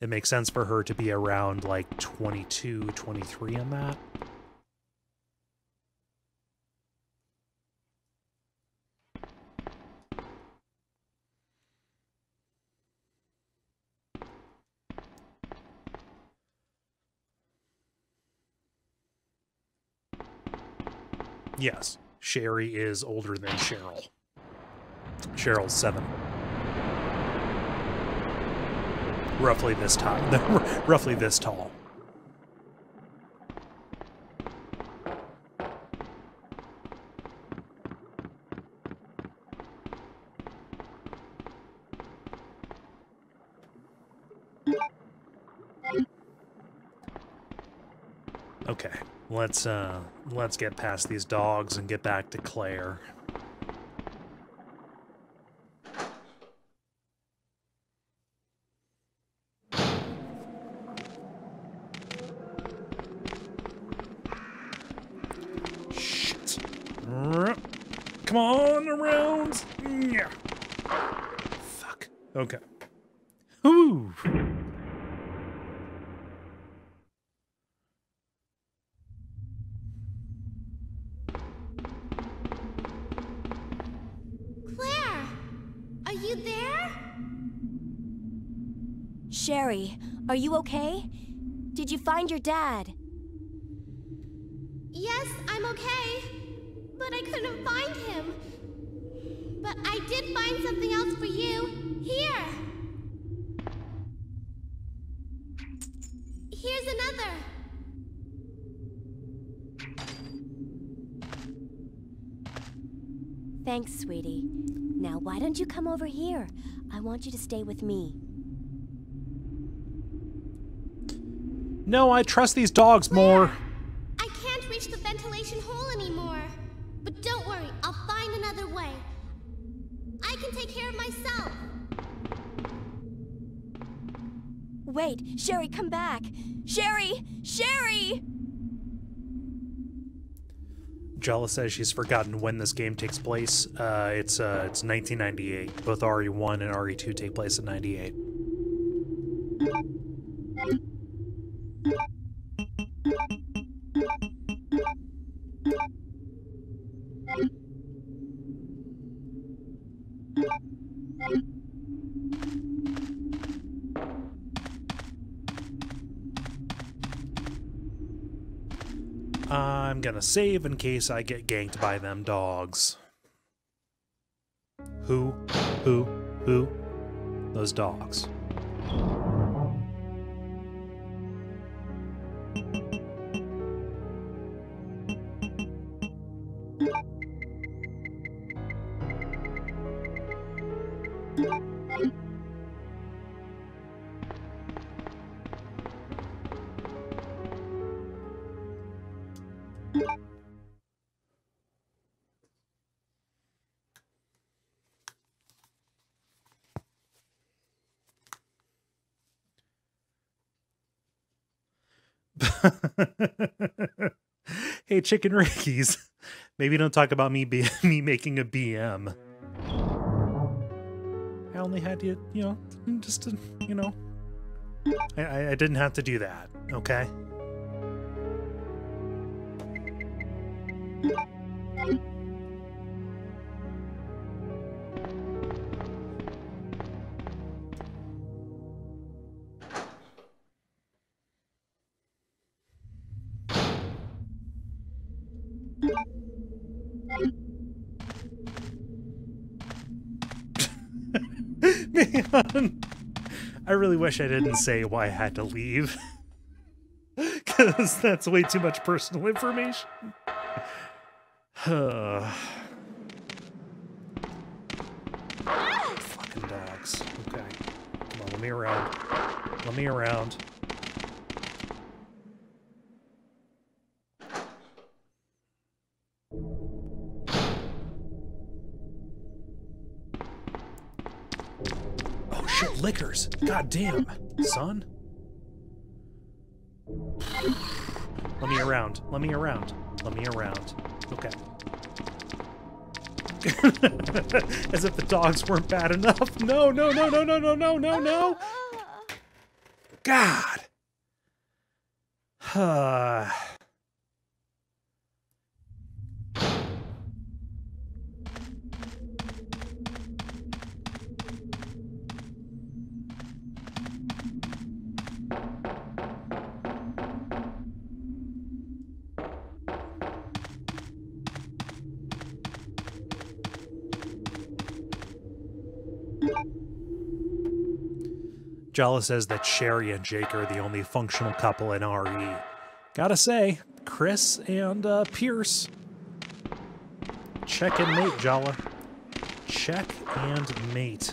It makes sense for her to be around like 22, 23 on that. Yes, Sherry is older than Cheryl. Cheryl's 7. Roughly this time. Roughly this tall. Okay. Let's get past these dogs and get back to Claire. Shit. Come on around. Yeah. Fuck. Okay. Ooh. Sherry, are you okay? Did you find your dad? Yes, I'm okay. But I couldn't find him. But I did find something else for you. Here. Here's another. Thanks, sweetie. Now, why don't you come over here? I want you to stay with me. No, I trust these dogs more. I can't reach the ventilation hole anymore. But don't worry, I'll find another way. I can take care of myself. Wait, Sherry, come back. Sherry! Sherry! Jella says she's forgotten when this game takes place. It's 1998. Both RE1 and RE2 take place in 98. I'm gonna save in case I get ganked by them dogs. Who? Those dogs. Hey, Chicken Rickies. Maybe don't talk about me making a BM. I only had to, I didn't have to do that, okay? I really wish I didn't say why I had to leave, because that's way too much personal information. Fucking dogs. Okay. Come on, let me around. Let me around. Lickers. Goddamn, son. Let me around. Let me around. Let me around. Okay. As if the dogs weren't bad enough. No. God. Jala says that Sherry and Jake are the only functional couple in RE. Gotta say, Chris and Pierce. Check and mate, Jala. Check and mate.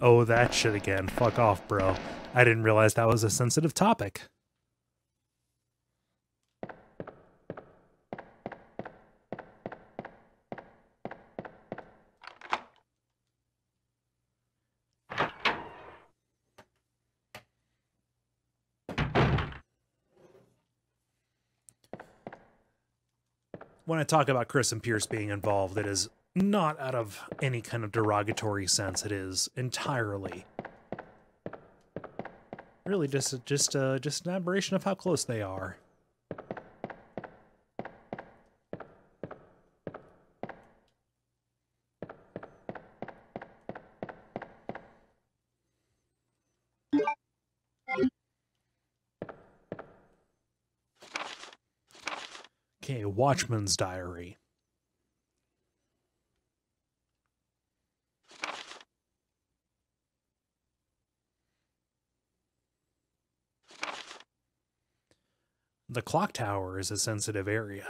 Oh, that shit again. Fuck off, bro. I didn't realize that was a sensitive topic. when I talk about Chris and Pierce being involved, it is not out of any kind of derogatory sense. It is entirely really just an admiration of how close they are. Okay, Watchman's Diary. The clock tower is a sensitive area.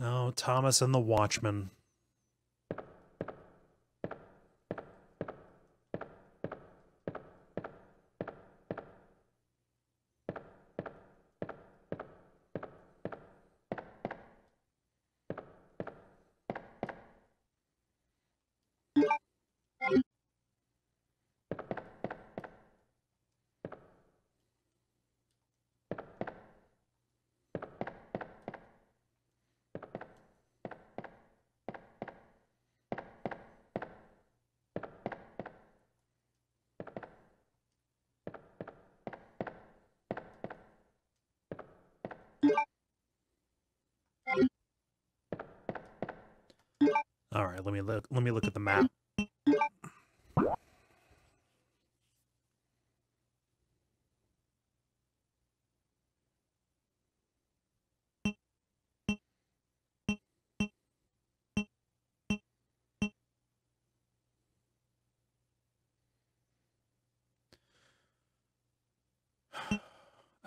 Oh, Thomas and the Watchman. Let me look at the map. I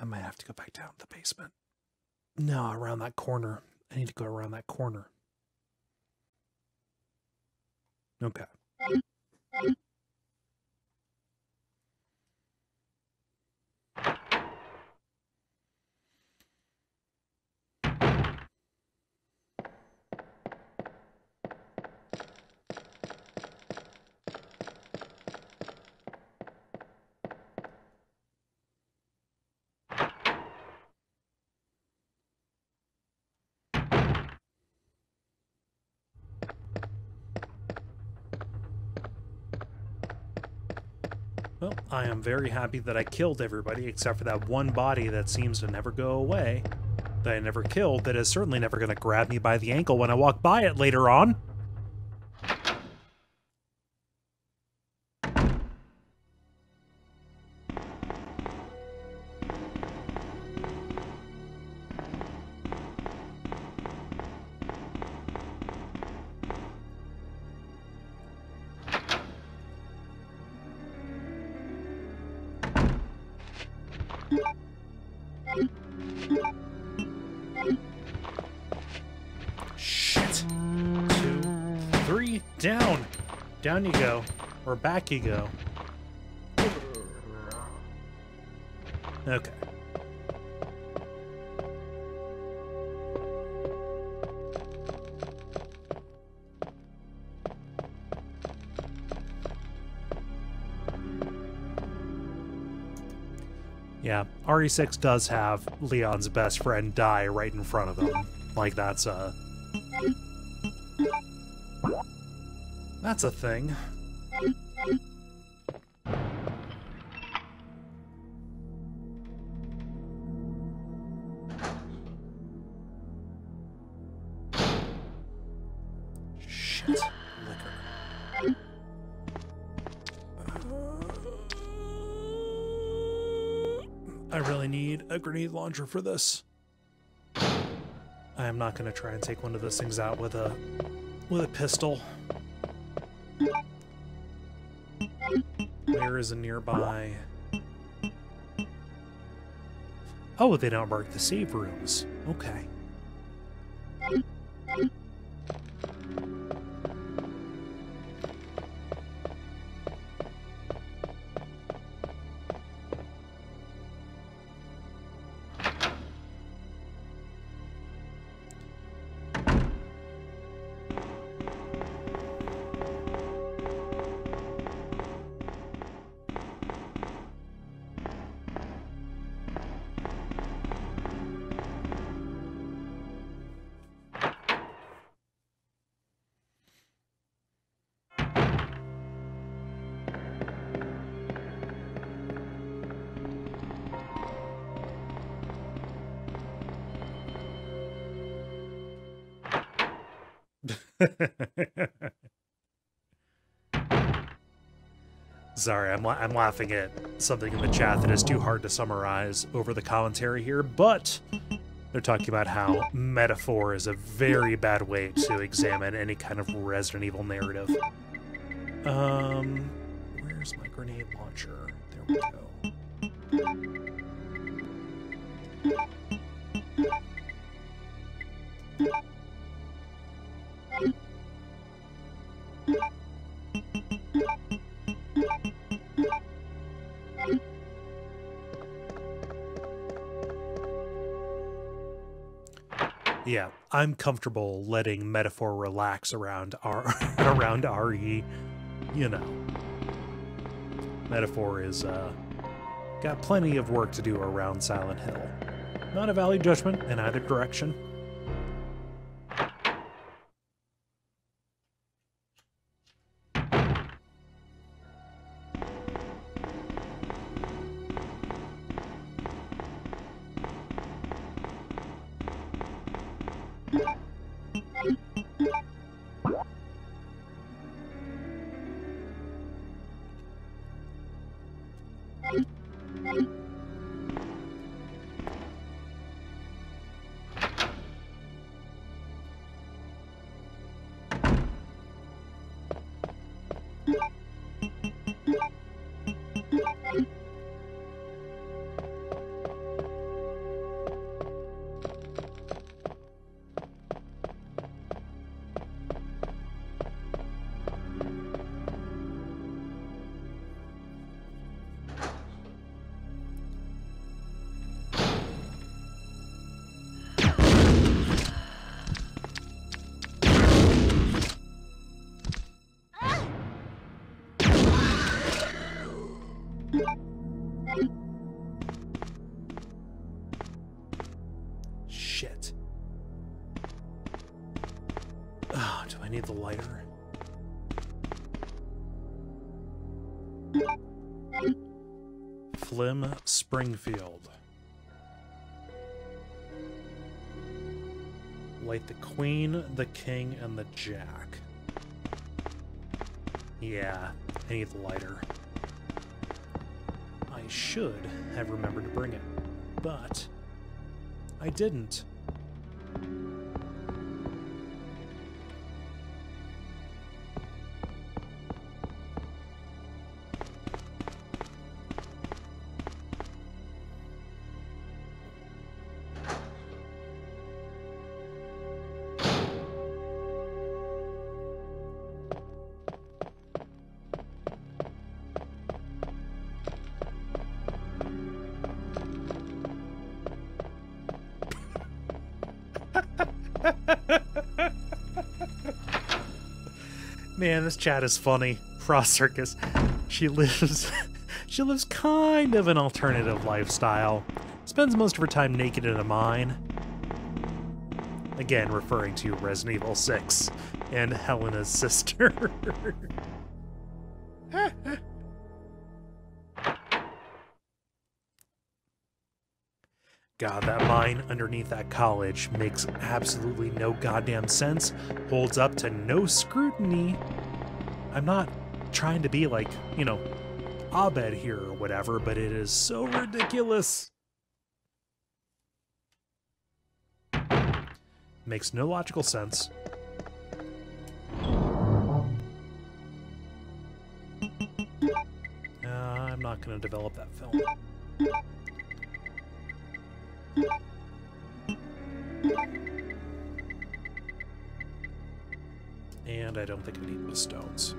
might have to go back down to the basement. No, around that corner. I need to go around that corner. Okay. Well, I am very happy that I killed everybody except for that one body that seems to never go away, that I never killed, that is certainly never going to grab me by the ankle when I walk by it later on. Down you go, or back you go. Okay. Yeah, RE6 does have Leon's best friend die right in front of them. Like, that's a thing. Shit. Liquor. I really need a grenade launcher for this. I am not going to try and take one of those things out with a pistol. There is a nearby... Oh, they don't mark the save rooms. Okay. Sorry, I'm laughing at something in the chat that is too hard to summarize over the commentary here, but they're talking about how metaphor is a very bad way to examine any kind of Resident Evil narrative. Where's my grenade launcher? There we go. Yeah, I'm comfortable letting metaphor relax around RE, you know. Metaphor is got plenty of work to do around Silent Hill. Not a valid judgment in either direction. Springfield. Light the Queen, the King, and the Jack. Yeah, I need the lighter. I should have remembered to bring it, but I didn't. Man, this chat is funny. Frost Circus. She lives kind of an alternative lifestyle. Spends most of her time naked in a mine. Again, referring to Resident Evil 6 and Helena's sister. God, that mine underneath that college makes absolutely no goddamn sense, holds up to no scrutiny. I'm not trying to be like, you know, Abed here or whatever, but it is so ridiculous. Makes no logical sense. I'm not going to develop that film. And I don't think I need the stones.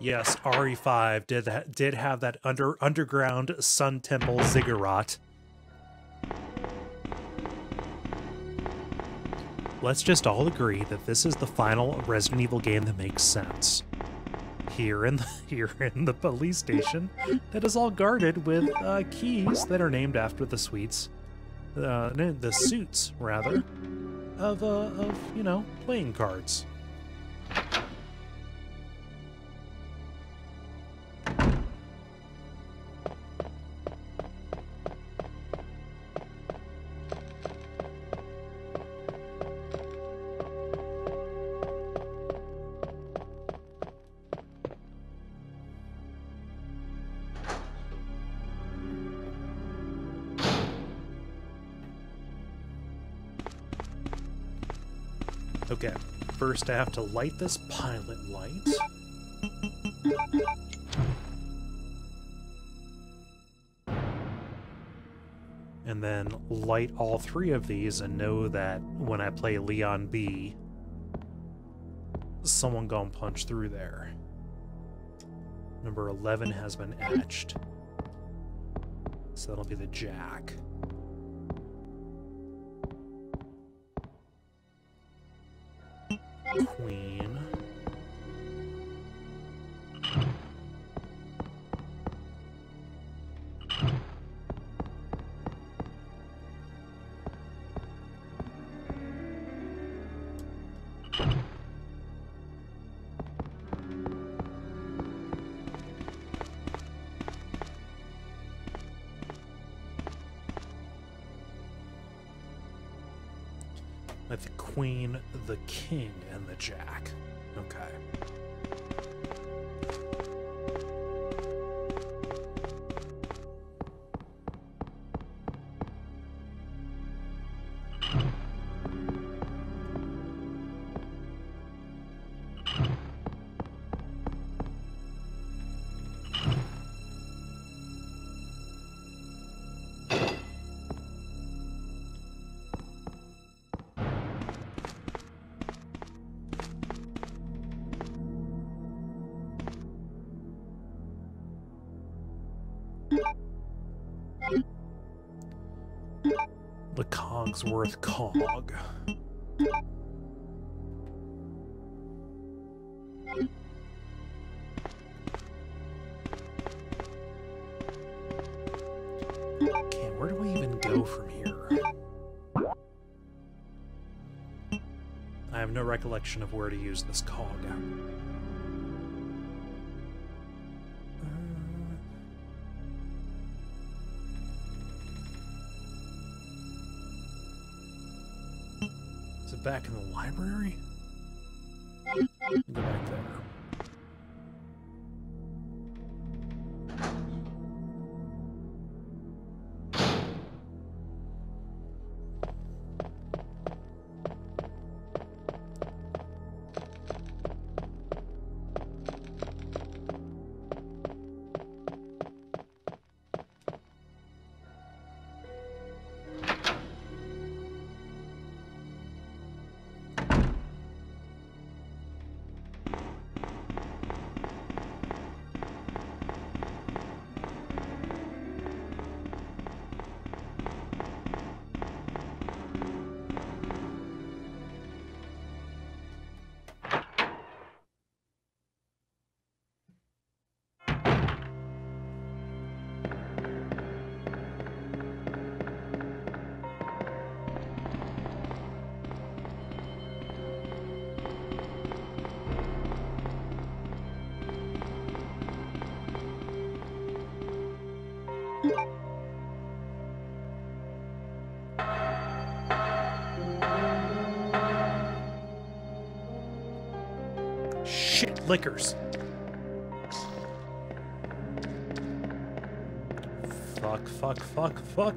Yes, RE5 did have that underground Sun Temple ziggurat. Let's just all agree that this is the final Resident Evil game that makes sense. Here in the police station, that is all guarded with keys that are named after the suites, the suits rather, of you know, playing cards. First, I have to light this pilot light. And then light all three of these and know that when I play Leon B, someone gonna punch through there. Number 11 has been etched. So that'll be the jack. Queen. Like the queen, the king, and the jack. Okay. Worth cog. Okay, where do we even go from here? I have no recollection of where to use this cog. Back in the library? Go back there. liquors. Fuck, fuck, fuck, fuck.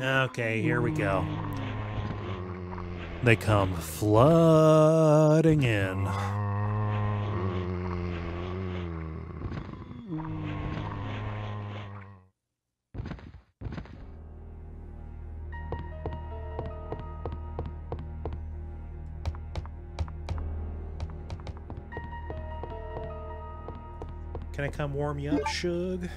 Okay, here we go. They come flooding in. Can I come warm you up, Suge?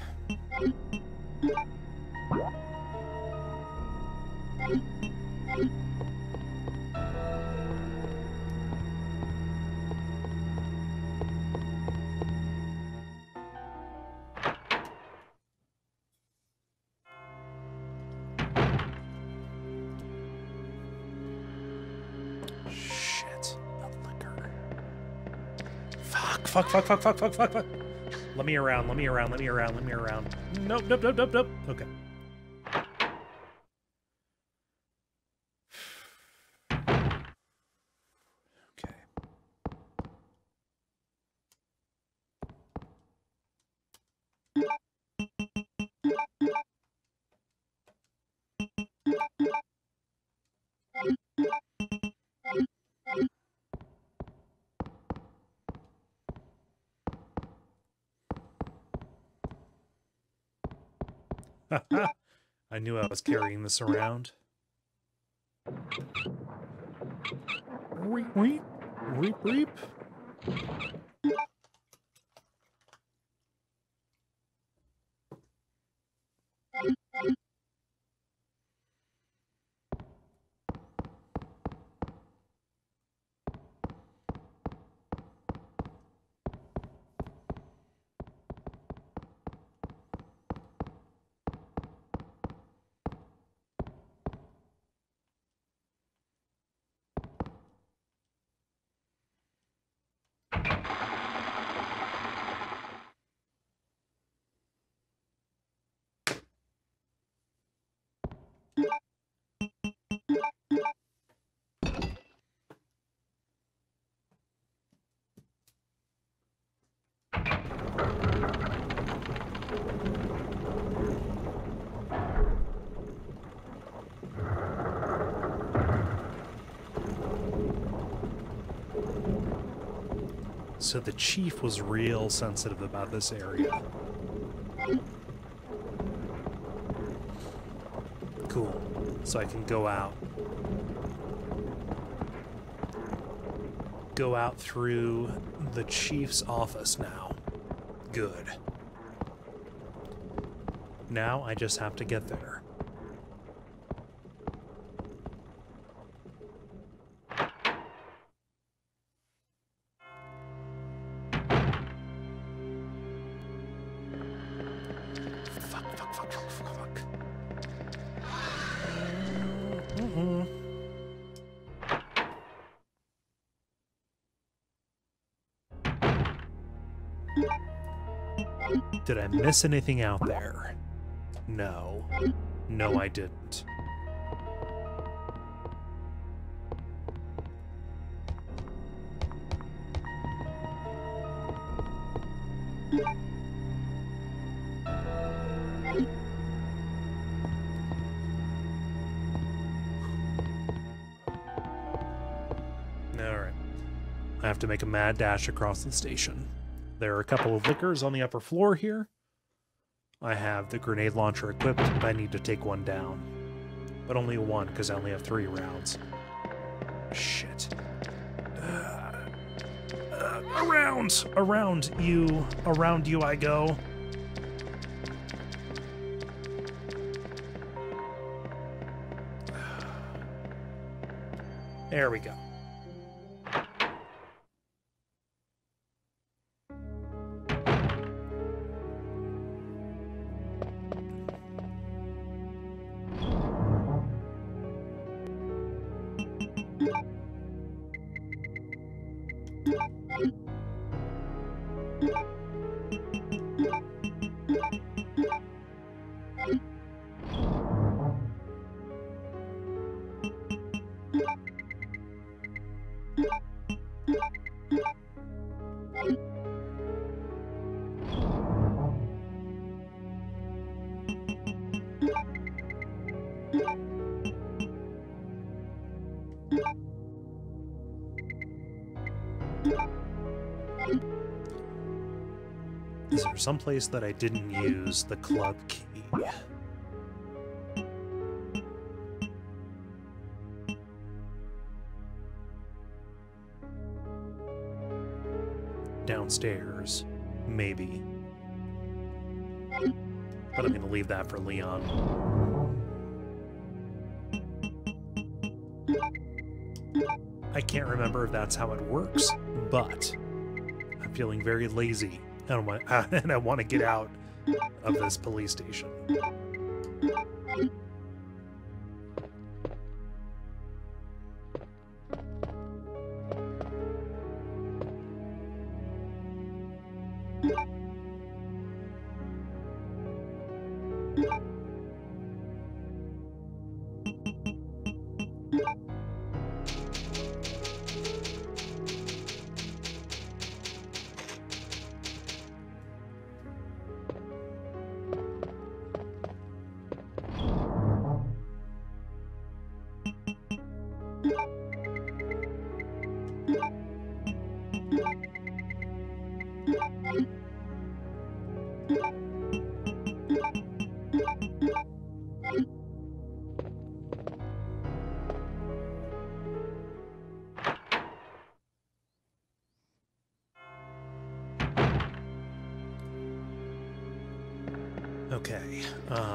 Fuck, fuck, fuck, fuck, fuck, fuck, fuck. Let me around, let me around, let me around, let me around. Nope, nope, nope, nope, nope. Okay. Okay. I knew I was carrying this around. Reep, reep, reep, reep. So the chief was real sensitive about this area. Cool. So I can go out. Go out through the chief's office now. Good. Now I just have to get there. Did I miss anything out there? No. No, I didn't. Alright. I have to make a mad dash across the station. There are a couple of liquors on the upper floor here. I have the grenade launcher equipped, but I need to take one down. But only one, because I only have 3 rounds. Shit. Around! Around you! Around you I go! There we go. Is there someplace that I didn't use the club key? Downstairs, maybe. But I'm gonna leave that for Leon. I can't remember if that's how it works, but I'm feeling very lazy and I want to get out of this police station.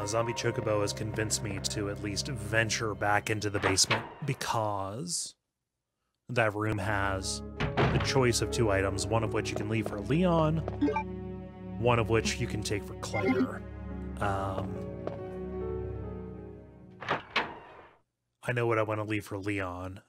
Zombie Chocobo has convinced me to at least venture back into the basement because that room has the choice of two items, one of which you can leave for Leon, one of which you can take for Claire. I know what I want to leave for Leon.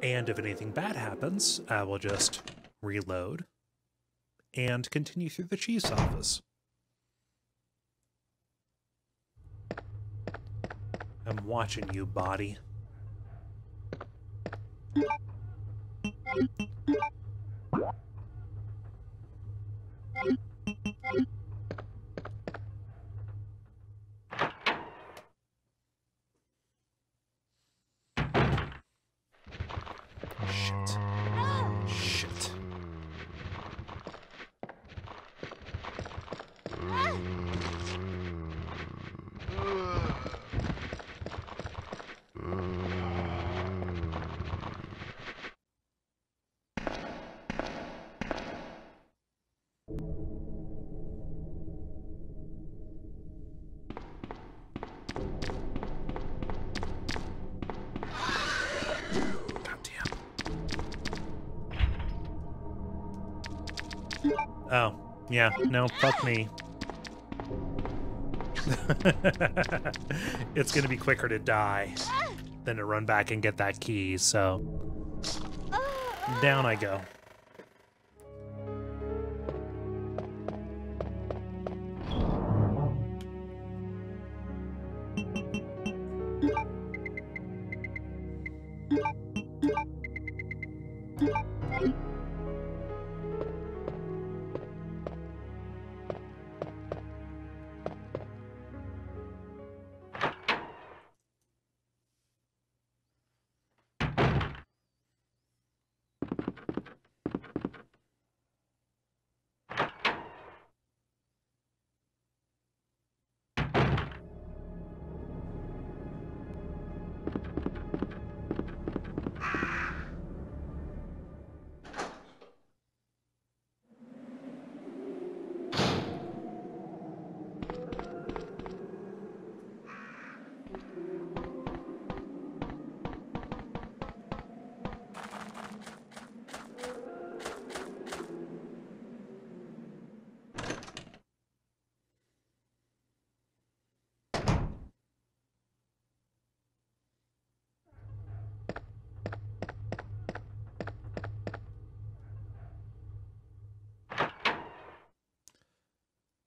And if anything bad happens, I will just reload and continue through the chief's office. I'm watching you, body. Yeah, no, fuck me. It's gonna be quicker to die than to run back and get that key, so... down I go.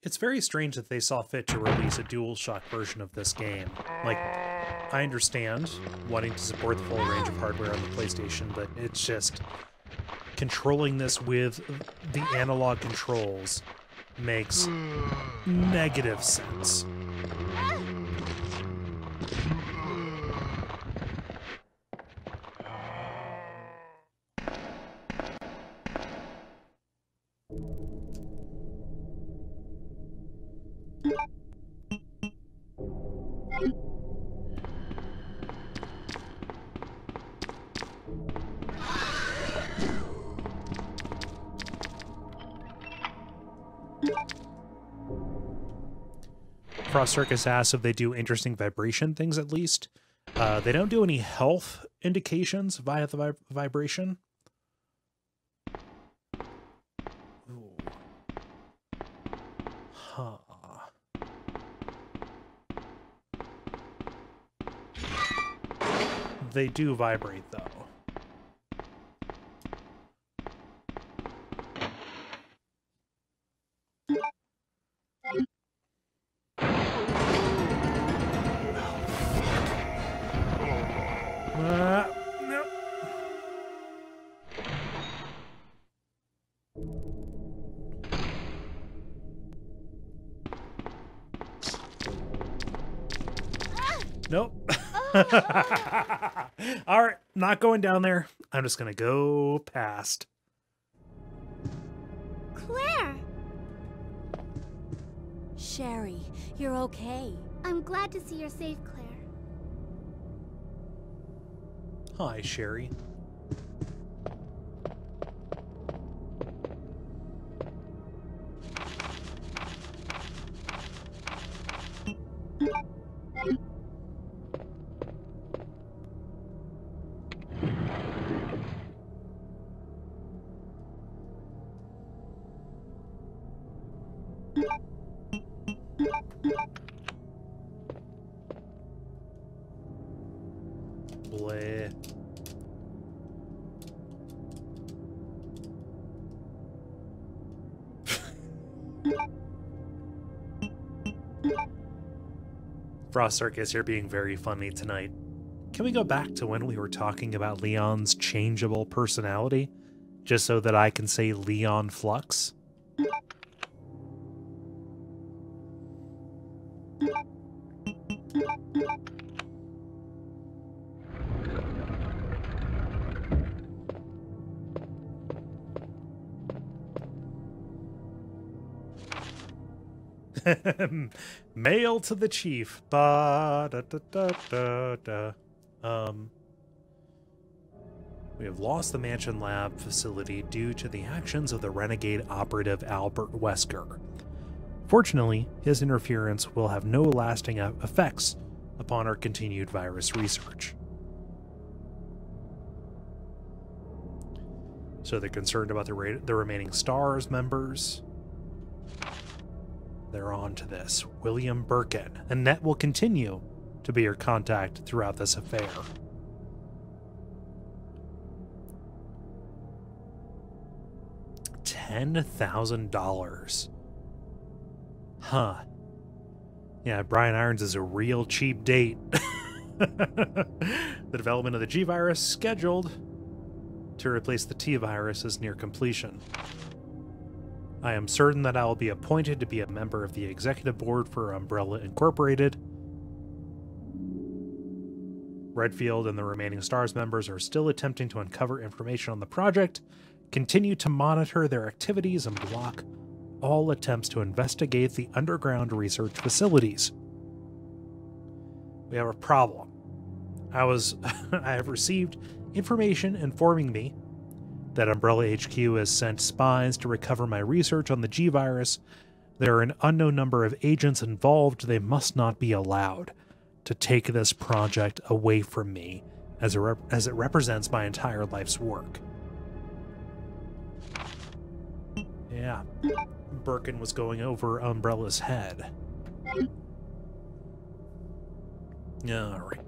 It's very strange that they saw fit to release a DualShock version of this game. Like, I understand wanting to support the full range of hardware on the PlayStation, but it's just controlling this with the analog controls makes negative sense. Circus asks if they do interesting vibration things at least. They don't do any health indications via the vibration. Ooh. Huh. They do vibrate though. All right, not going down there. I'm just gonna go past. Claire! Sherry, you're okay. I'm glad to see you're safe, Claire. Hi, Sherry. Frost Circus, you're being very funny tonight. Can we go back to when we were talking about Leon's changeable personality? Just so that I can say Leon Flux? Mail to the chief. Ba da da da da da. We have lost the Mansion Lab facility due to the actions of the renegade operative Albert Wesker. Fortunately, his interference will have no lasting effects upon our continued virus research. So they're concerned about the remaining STARS members. They're on to this. William Birkin. Annette will continue to be your contact throughout this affair. $10,000. Huh. Yeah, Brian Irons is a real cheap date. The development of the G-Virus, scheduled to replace the T virus, is near completion. I am certain that I will be appointed to be a member of the executive board for Umbrella Incorporated. Redfield and the remaining STARS members are still attempting to uncover information on the project. Continue to monitor their activities and block all attempts to investigate the underground research facilities. We have a problem. I have received information informing me that Umbrella HQ has sent spies to recover my research on the G-Virus. There are an unknown number of agents involved. They must not be allowed to take this project away from me, as it represents my entire life's work. Yeah, Birkin was going over Umbrella's head. All right.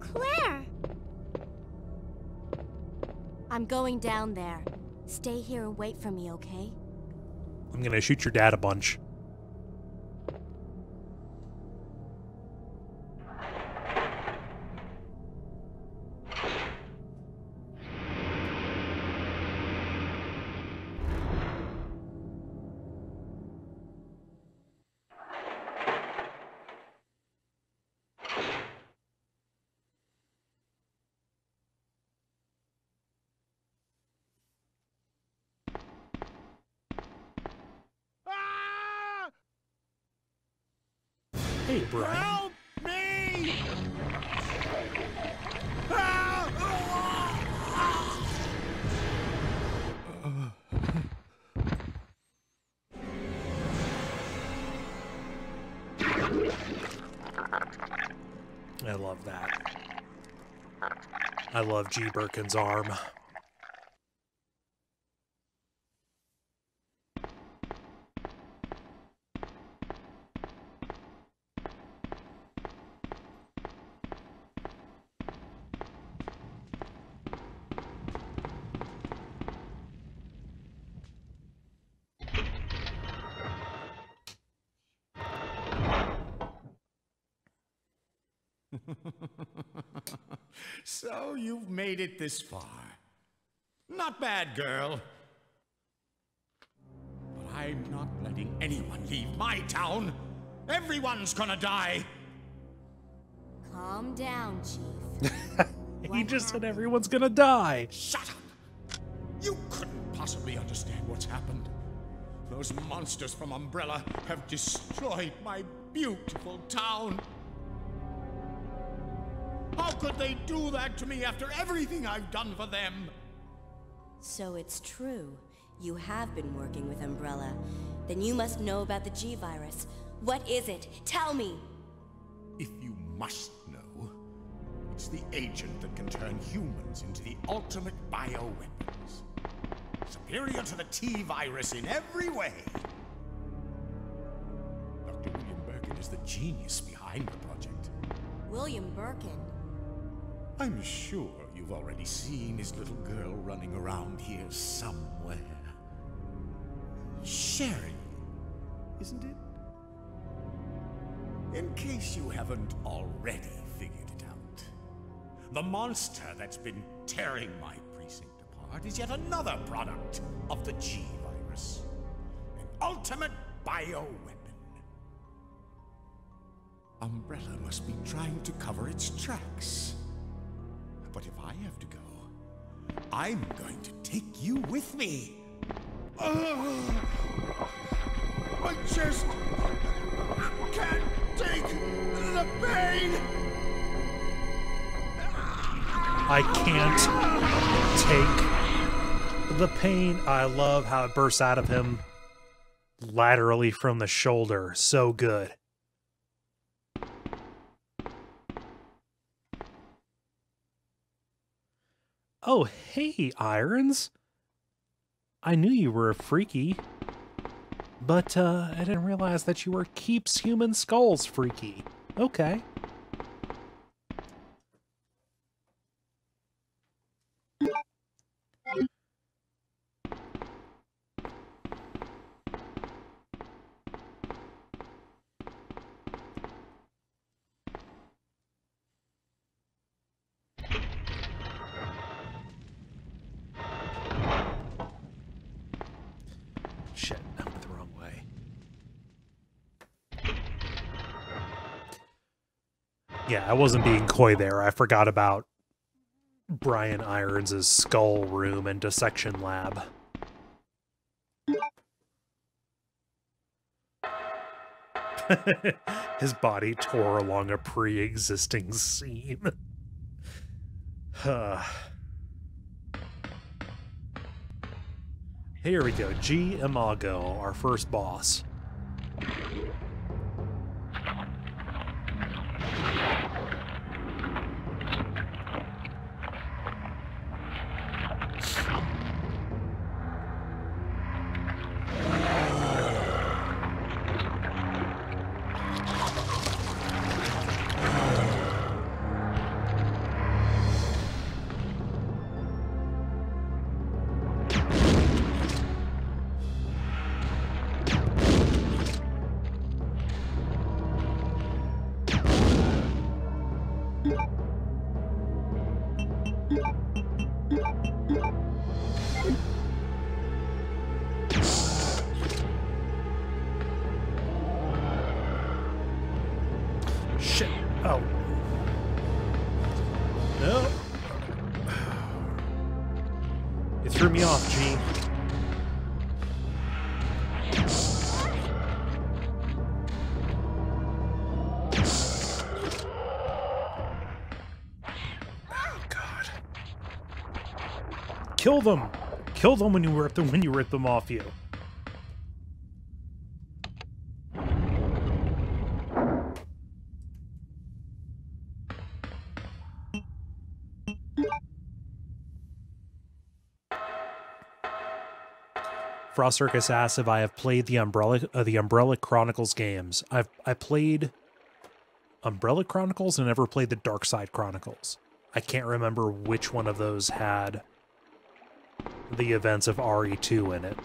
Claire! I'm going down there. Stay here and wait for me, okay? I'm gonna shoot your dad a bunch. Help me! I love that. I love G. Birkin's arm. So you've made it this far. Not bad, girl. But I'm not letting anyone leave my town. Everyone's gonna die. Calm down, Chief. He just said everyone's gonna die. Shut up. You couldn't possibly understand what's happened. Those monsters from Umbrella have destroyed my beautiful town. How could they do that to me after everything I've done for them? So it's true. You have been working with Umbrella. Then you must know about the G-Virus. What is it? Tell me! If you must know, it's the agent that can turn humans into the ultimate bioweapons. Superior to the T virus in every way. Dr. William Birkin is the genius behind the project. William Birkin? I'm sure you've already seen his little girl running around here somewhere. Sherry, isn't it? In case you haven't already figured it out, the monster that's been tearing my precinct apart is yet another product of the G-Virus. An ultimate bioweapon. Umbrella must be trying to cover its tracks. But if I have to go, I'm going to take you with me. I just can't take the pain. I can't take the pain. I love how it bursts out of him laterally from the shoulder. So good. Oh, hey, Irons. I knew you were a freaky, but I didn't realize that you were Keeps Human Skulls freaky. Okay. I wasn't being coy there. I forgot about Brian Irons' skull room and dissection lab. His body tore along a pre-existing seam. Here we go. G. Imago, our first boss. No. You threw me off, G. Oh God. Kill them. Kill them when you rip them off you. Frost Circus asks if I have played the Umbrella Chronicles games. I played Umbrella Chronicles and never played the Dark Side Chronicles. I can't remember which one of those had the events of RE2 in it.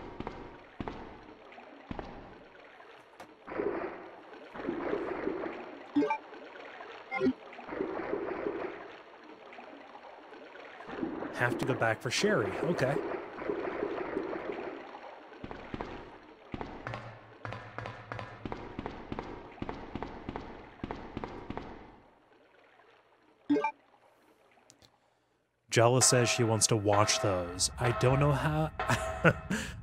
Have to go back for Sherry. Okay. Jella says she wants to watch those. I don't know how.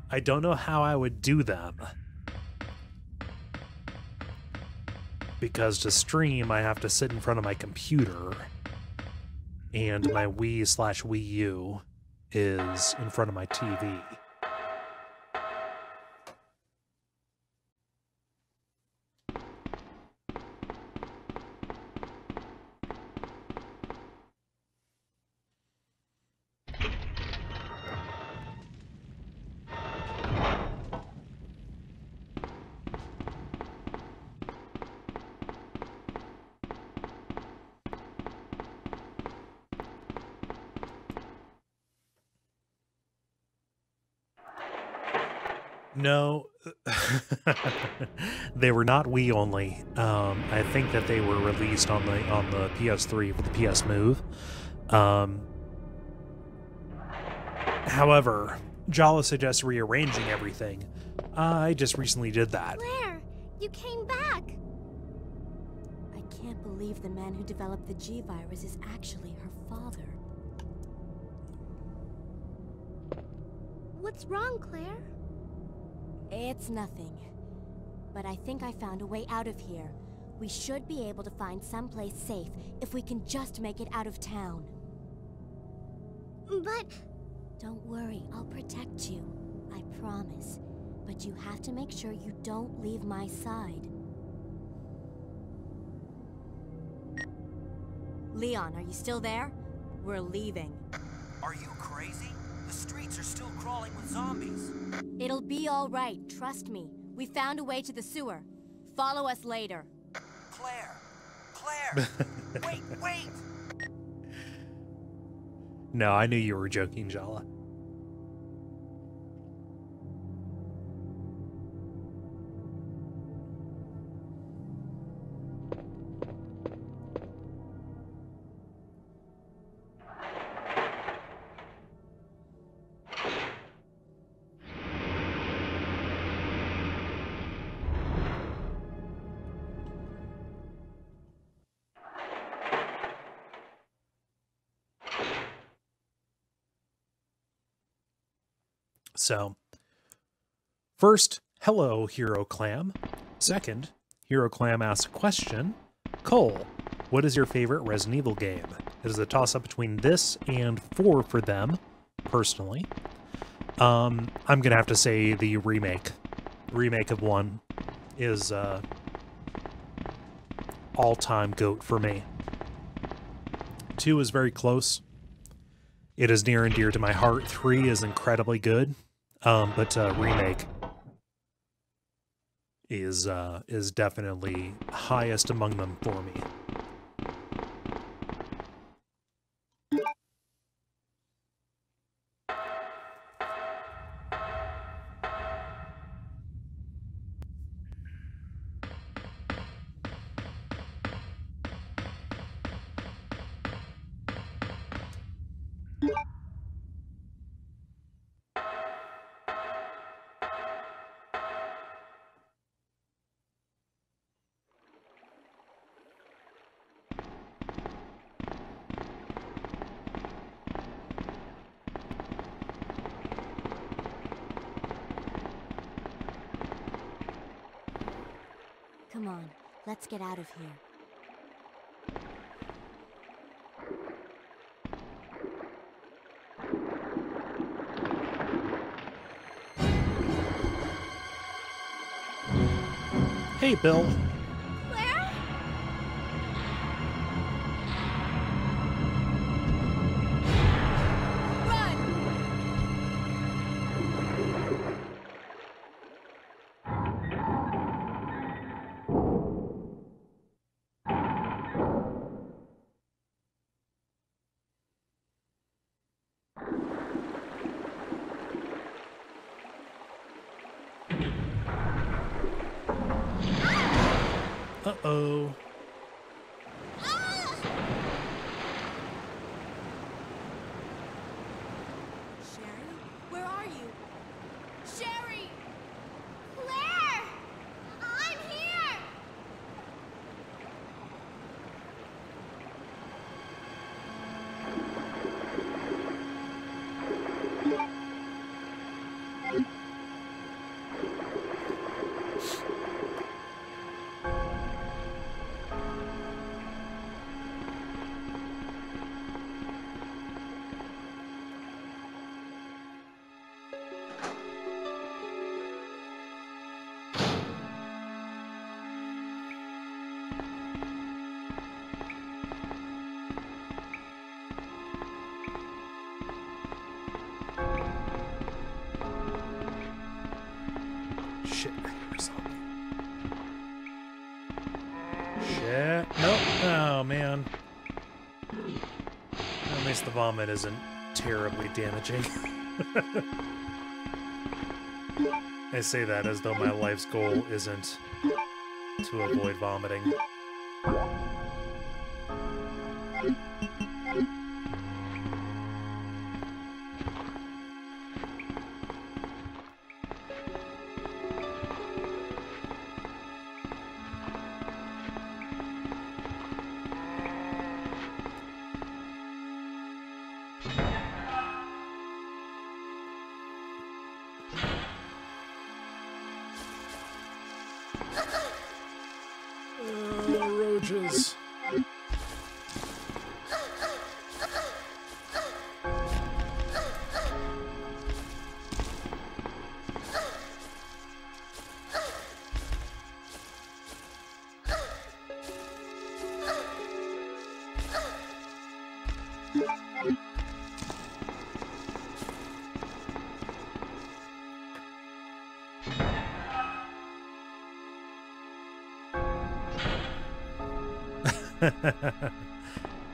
I don't know how I would do them. Because to stream, I have to sit in front of my computer, and my Wii/Wii U is in front of my TV. No, they were not Wii only. I think that they were released on the PS3 with the PS Move. However, Jala suggests rearranging everything. I just recently did that. Claire, you came back. I can't believe the man who developed the G-Virus is actually her father. What's wrong, Claire? It's nothing. But I think I found a way out of here. We should be able to find someplace safe if we can just make it out of town. But... Don't worry, I'll protect you. I promise. But you have to make sure you don't leave my side. Leon, are you still there? We're leaving. Are you crazy? The streets are still crawling with zombies. It'll be all right, trust me. We found a way to the sewer. Follow us later. Claire! Claire! Wait, wait! No, I knew you were joking, Jala. So, first, hello, Hero Clam. Second, Hero Clam asks a question. Cole, what is your favorite Resident Evil game? It is a toss-up between this and 4 for them, personally. I'm going to have to say the remake. Remake of 1 is all-time GOAT for me. 2 is very close. It is near and dear to my heart. 3 is incredibly good. But remake is definitely highest among them for me. Let's get out of here. Hey, Bill. Claire? Run! Uh-oh. Sherry? Where are you? Sherry! Claire! I'm here! The vomit isn't terribly damaging. I say that as though my life's goal isn't to avoid vomiting.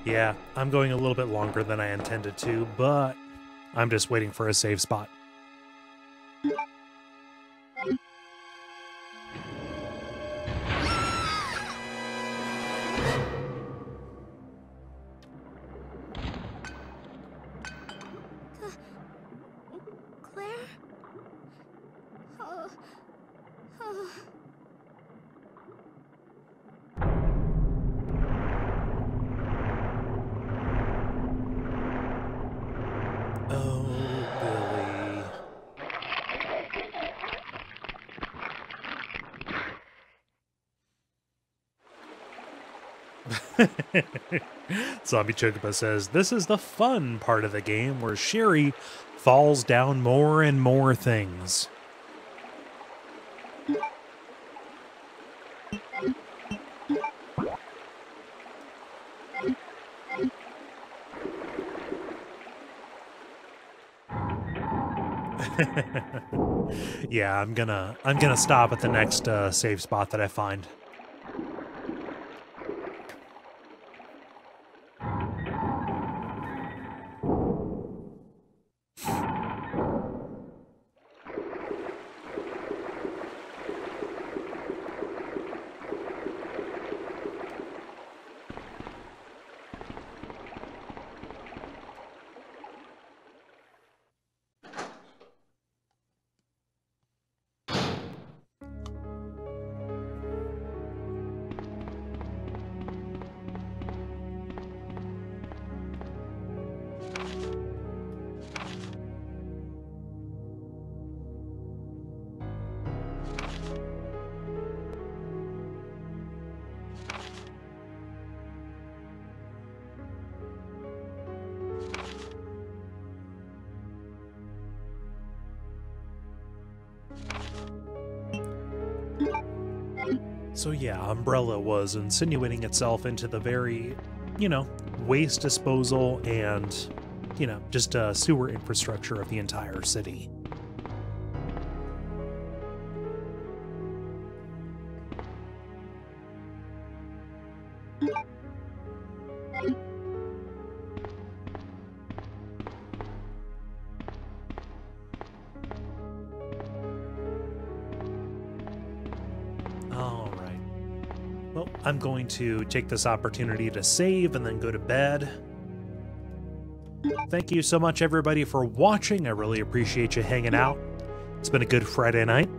Yeah, I'm going a little bit longer than I intended to, but I'm just waiting for a save spot. Zombie Chocobo says, this is the fun part of the game where Sherry falls down more and more things. Yeah, I'm gonna stop at the next save spot that I find. So yeah, Umbrella was insinuating itself into the very, you know, waste disposal and, you know, just sewer infrastructure of the entire city. I'm going to take this opportunity to save and then go to bed. Thank you so much, everybody, for watching. I really appreciate you hanging out. It's been a good Friday night.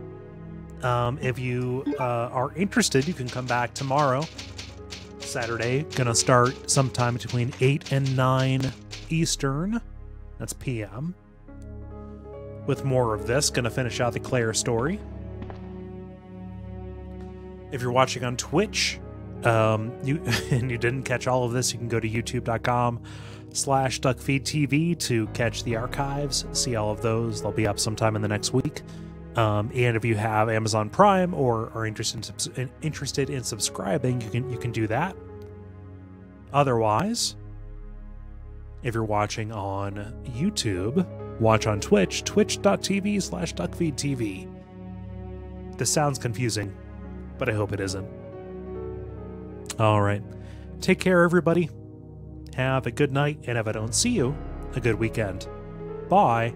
If you are interested, you can come back tomorrow, Saturday. Gonna start sometime between 8 and 9 Eastern. That's PM. With more of this, gonna finish out the Claire story. If you're watching on Twitch, you didn't catch all of this, you can go to youtube.com/Duckfeed.tv to catch the archives, see all of those. They'll be up sometime in the next week. And if you have Amazon Prime or are interested in subscribing, you can do that. Otherwise, if you're watching on YouTube, watch on Twitch, twitch.tv/Duckfeed.tv. This sounds confusing, but I hope it isn't. All right. Take care, everybody. Have a good night, and if I don't see you, a good weekend. Bye.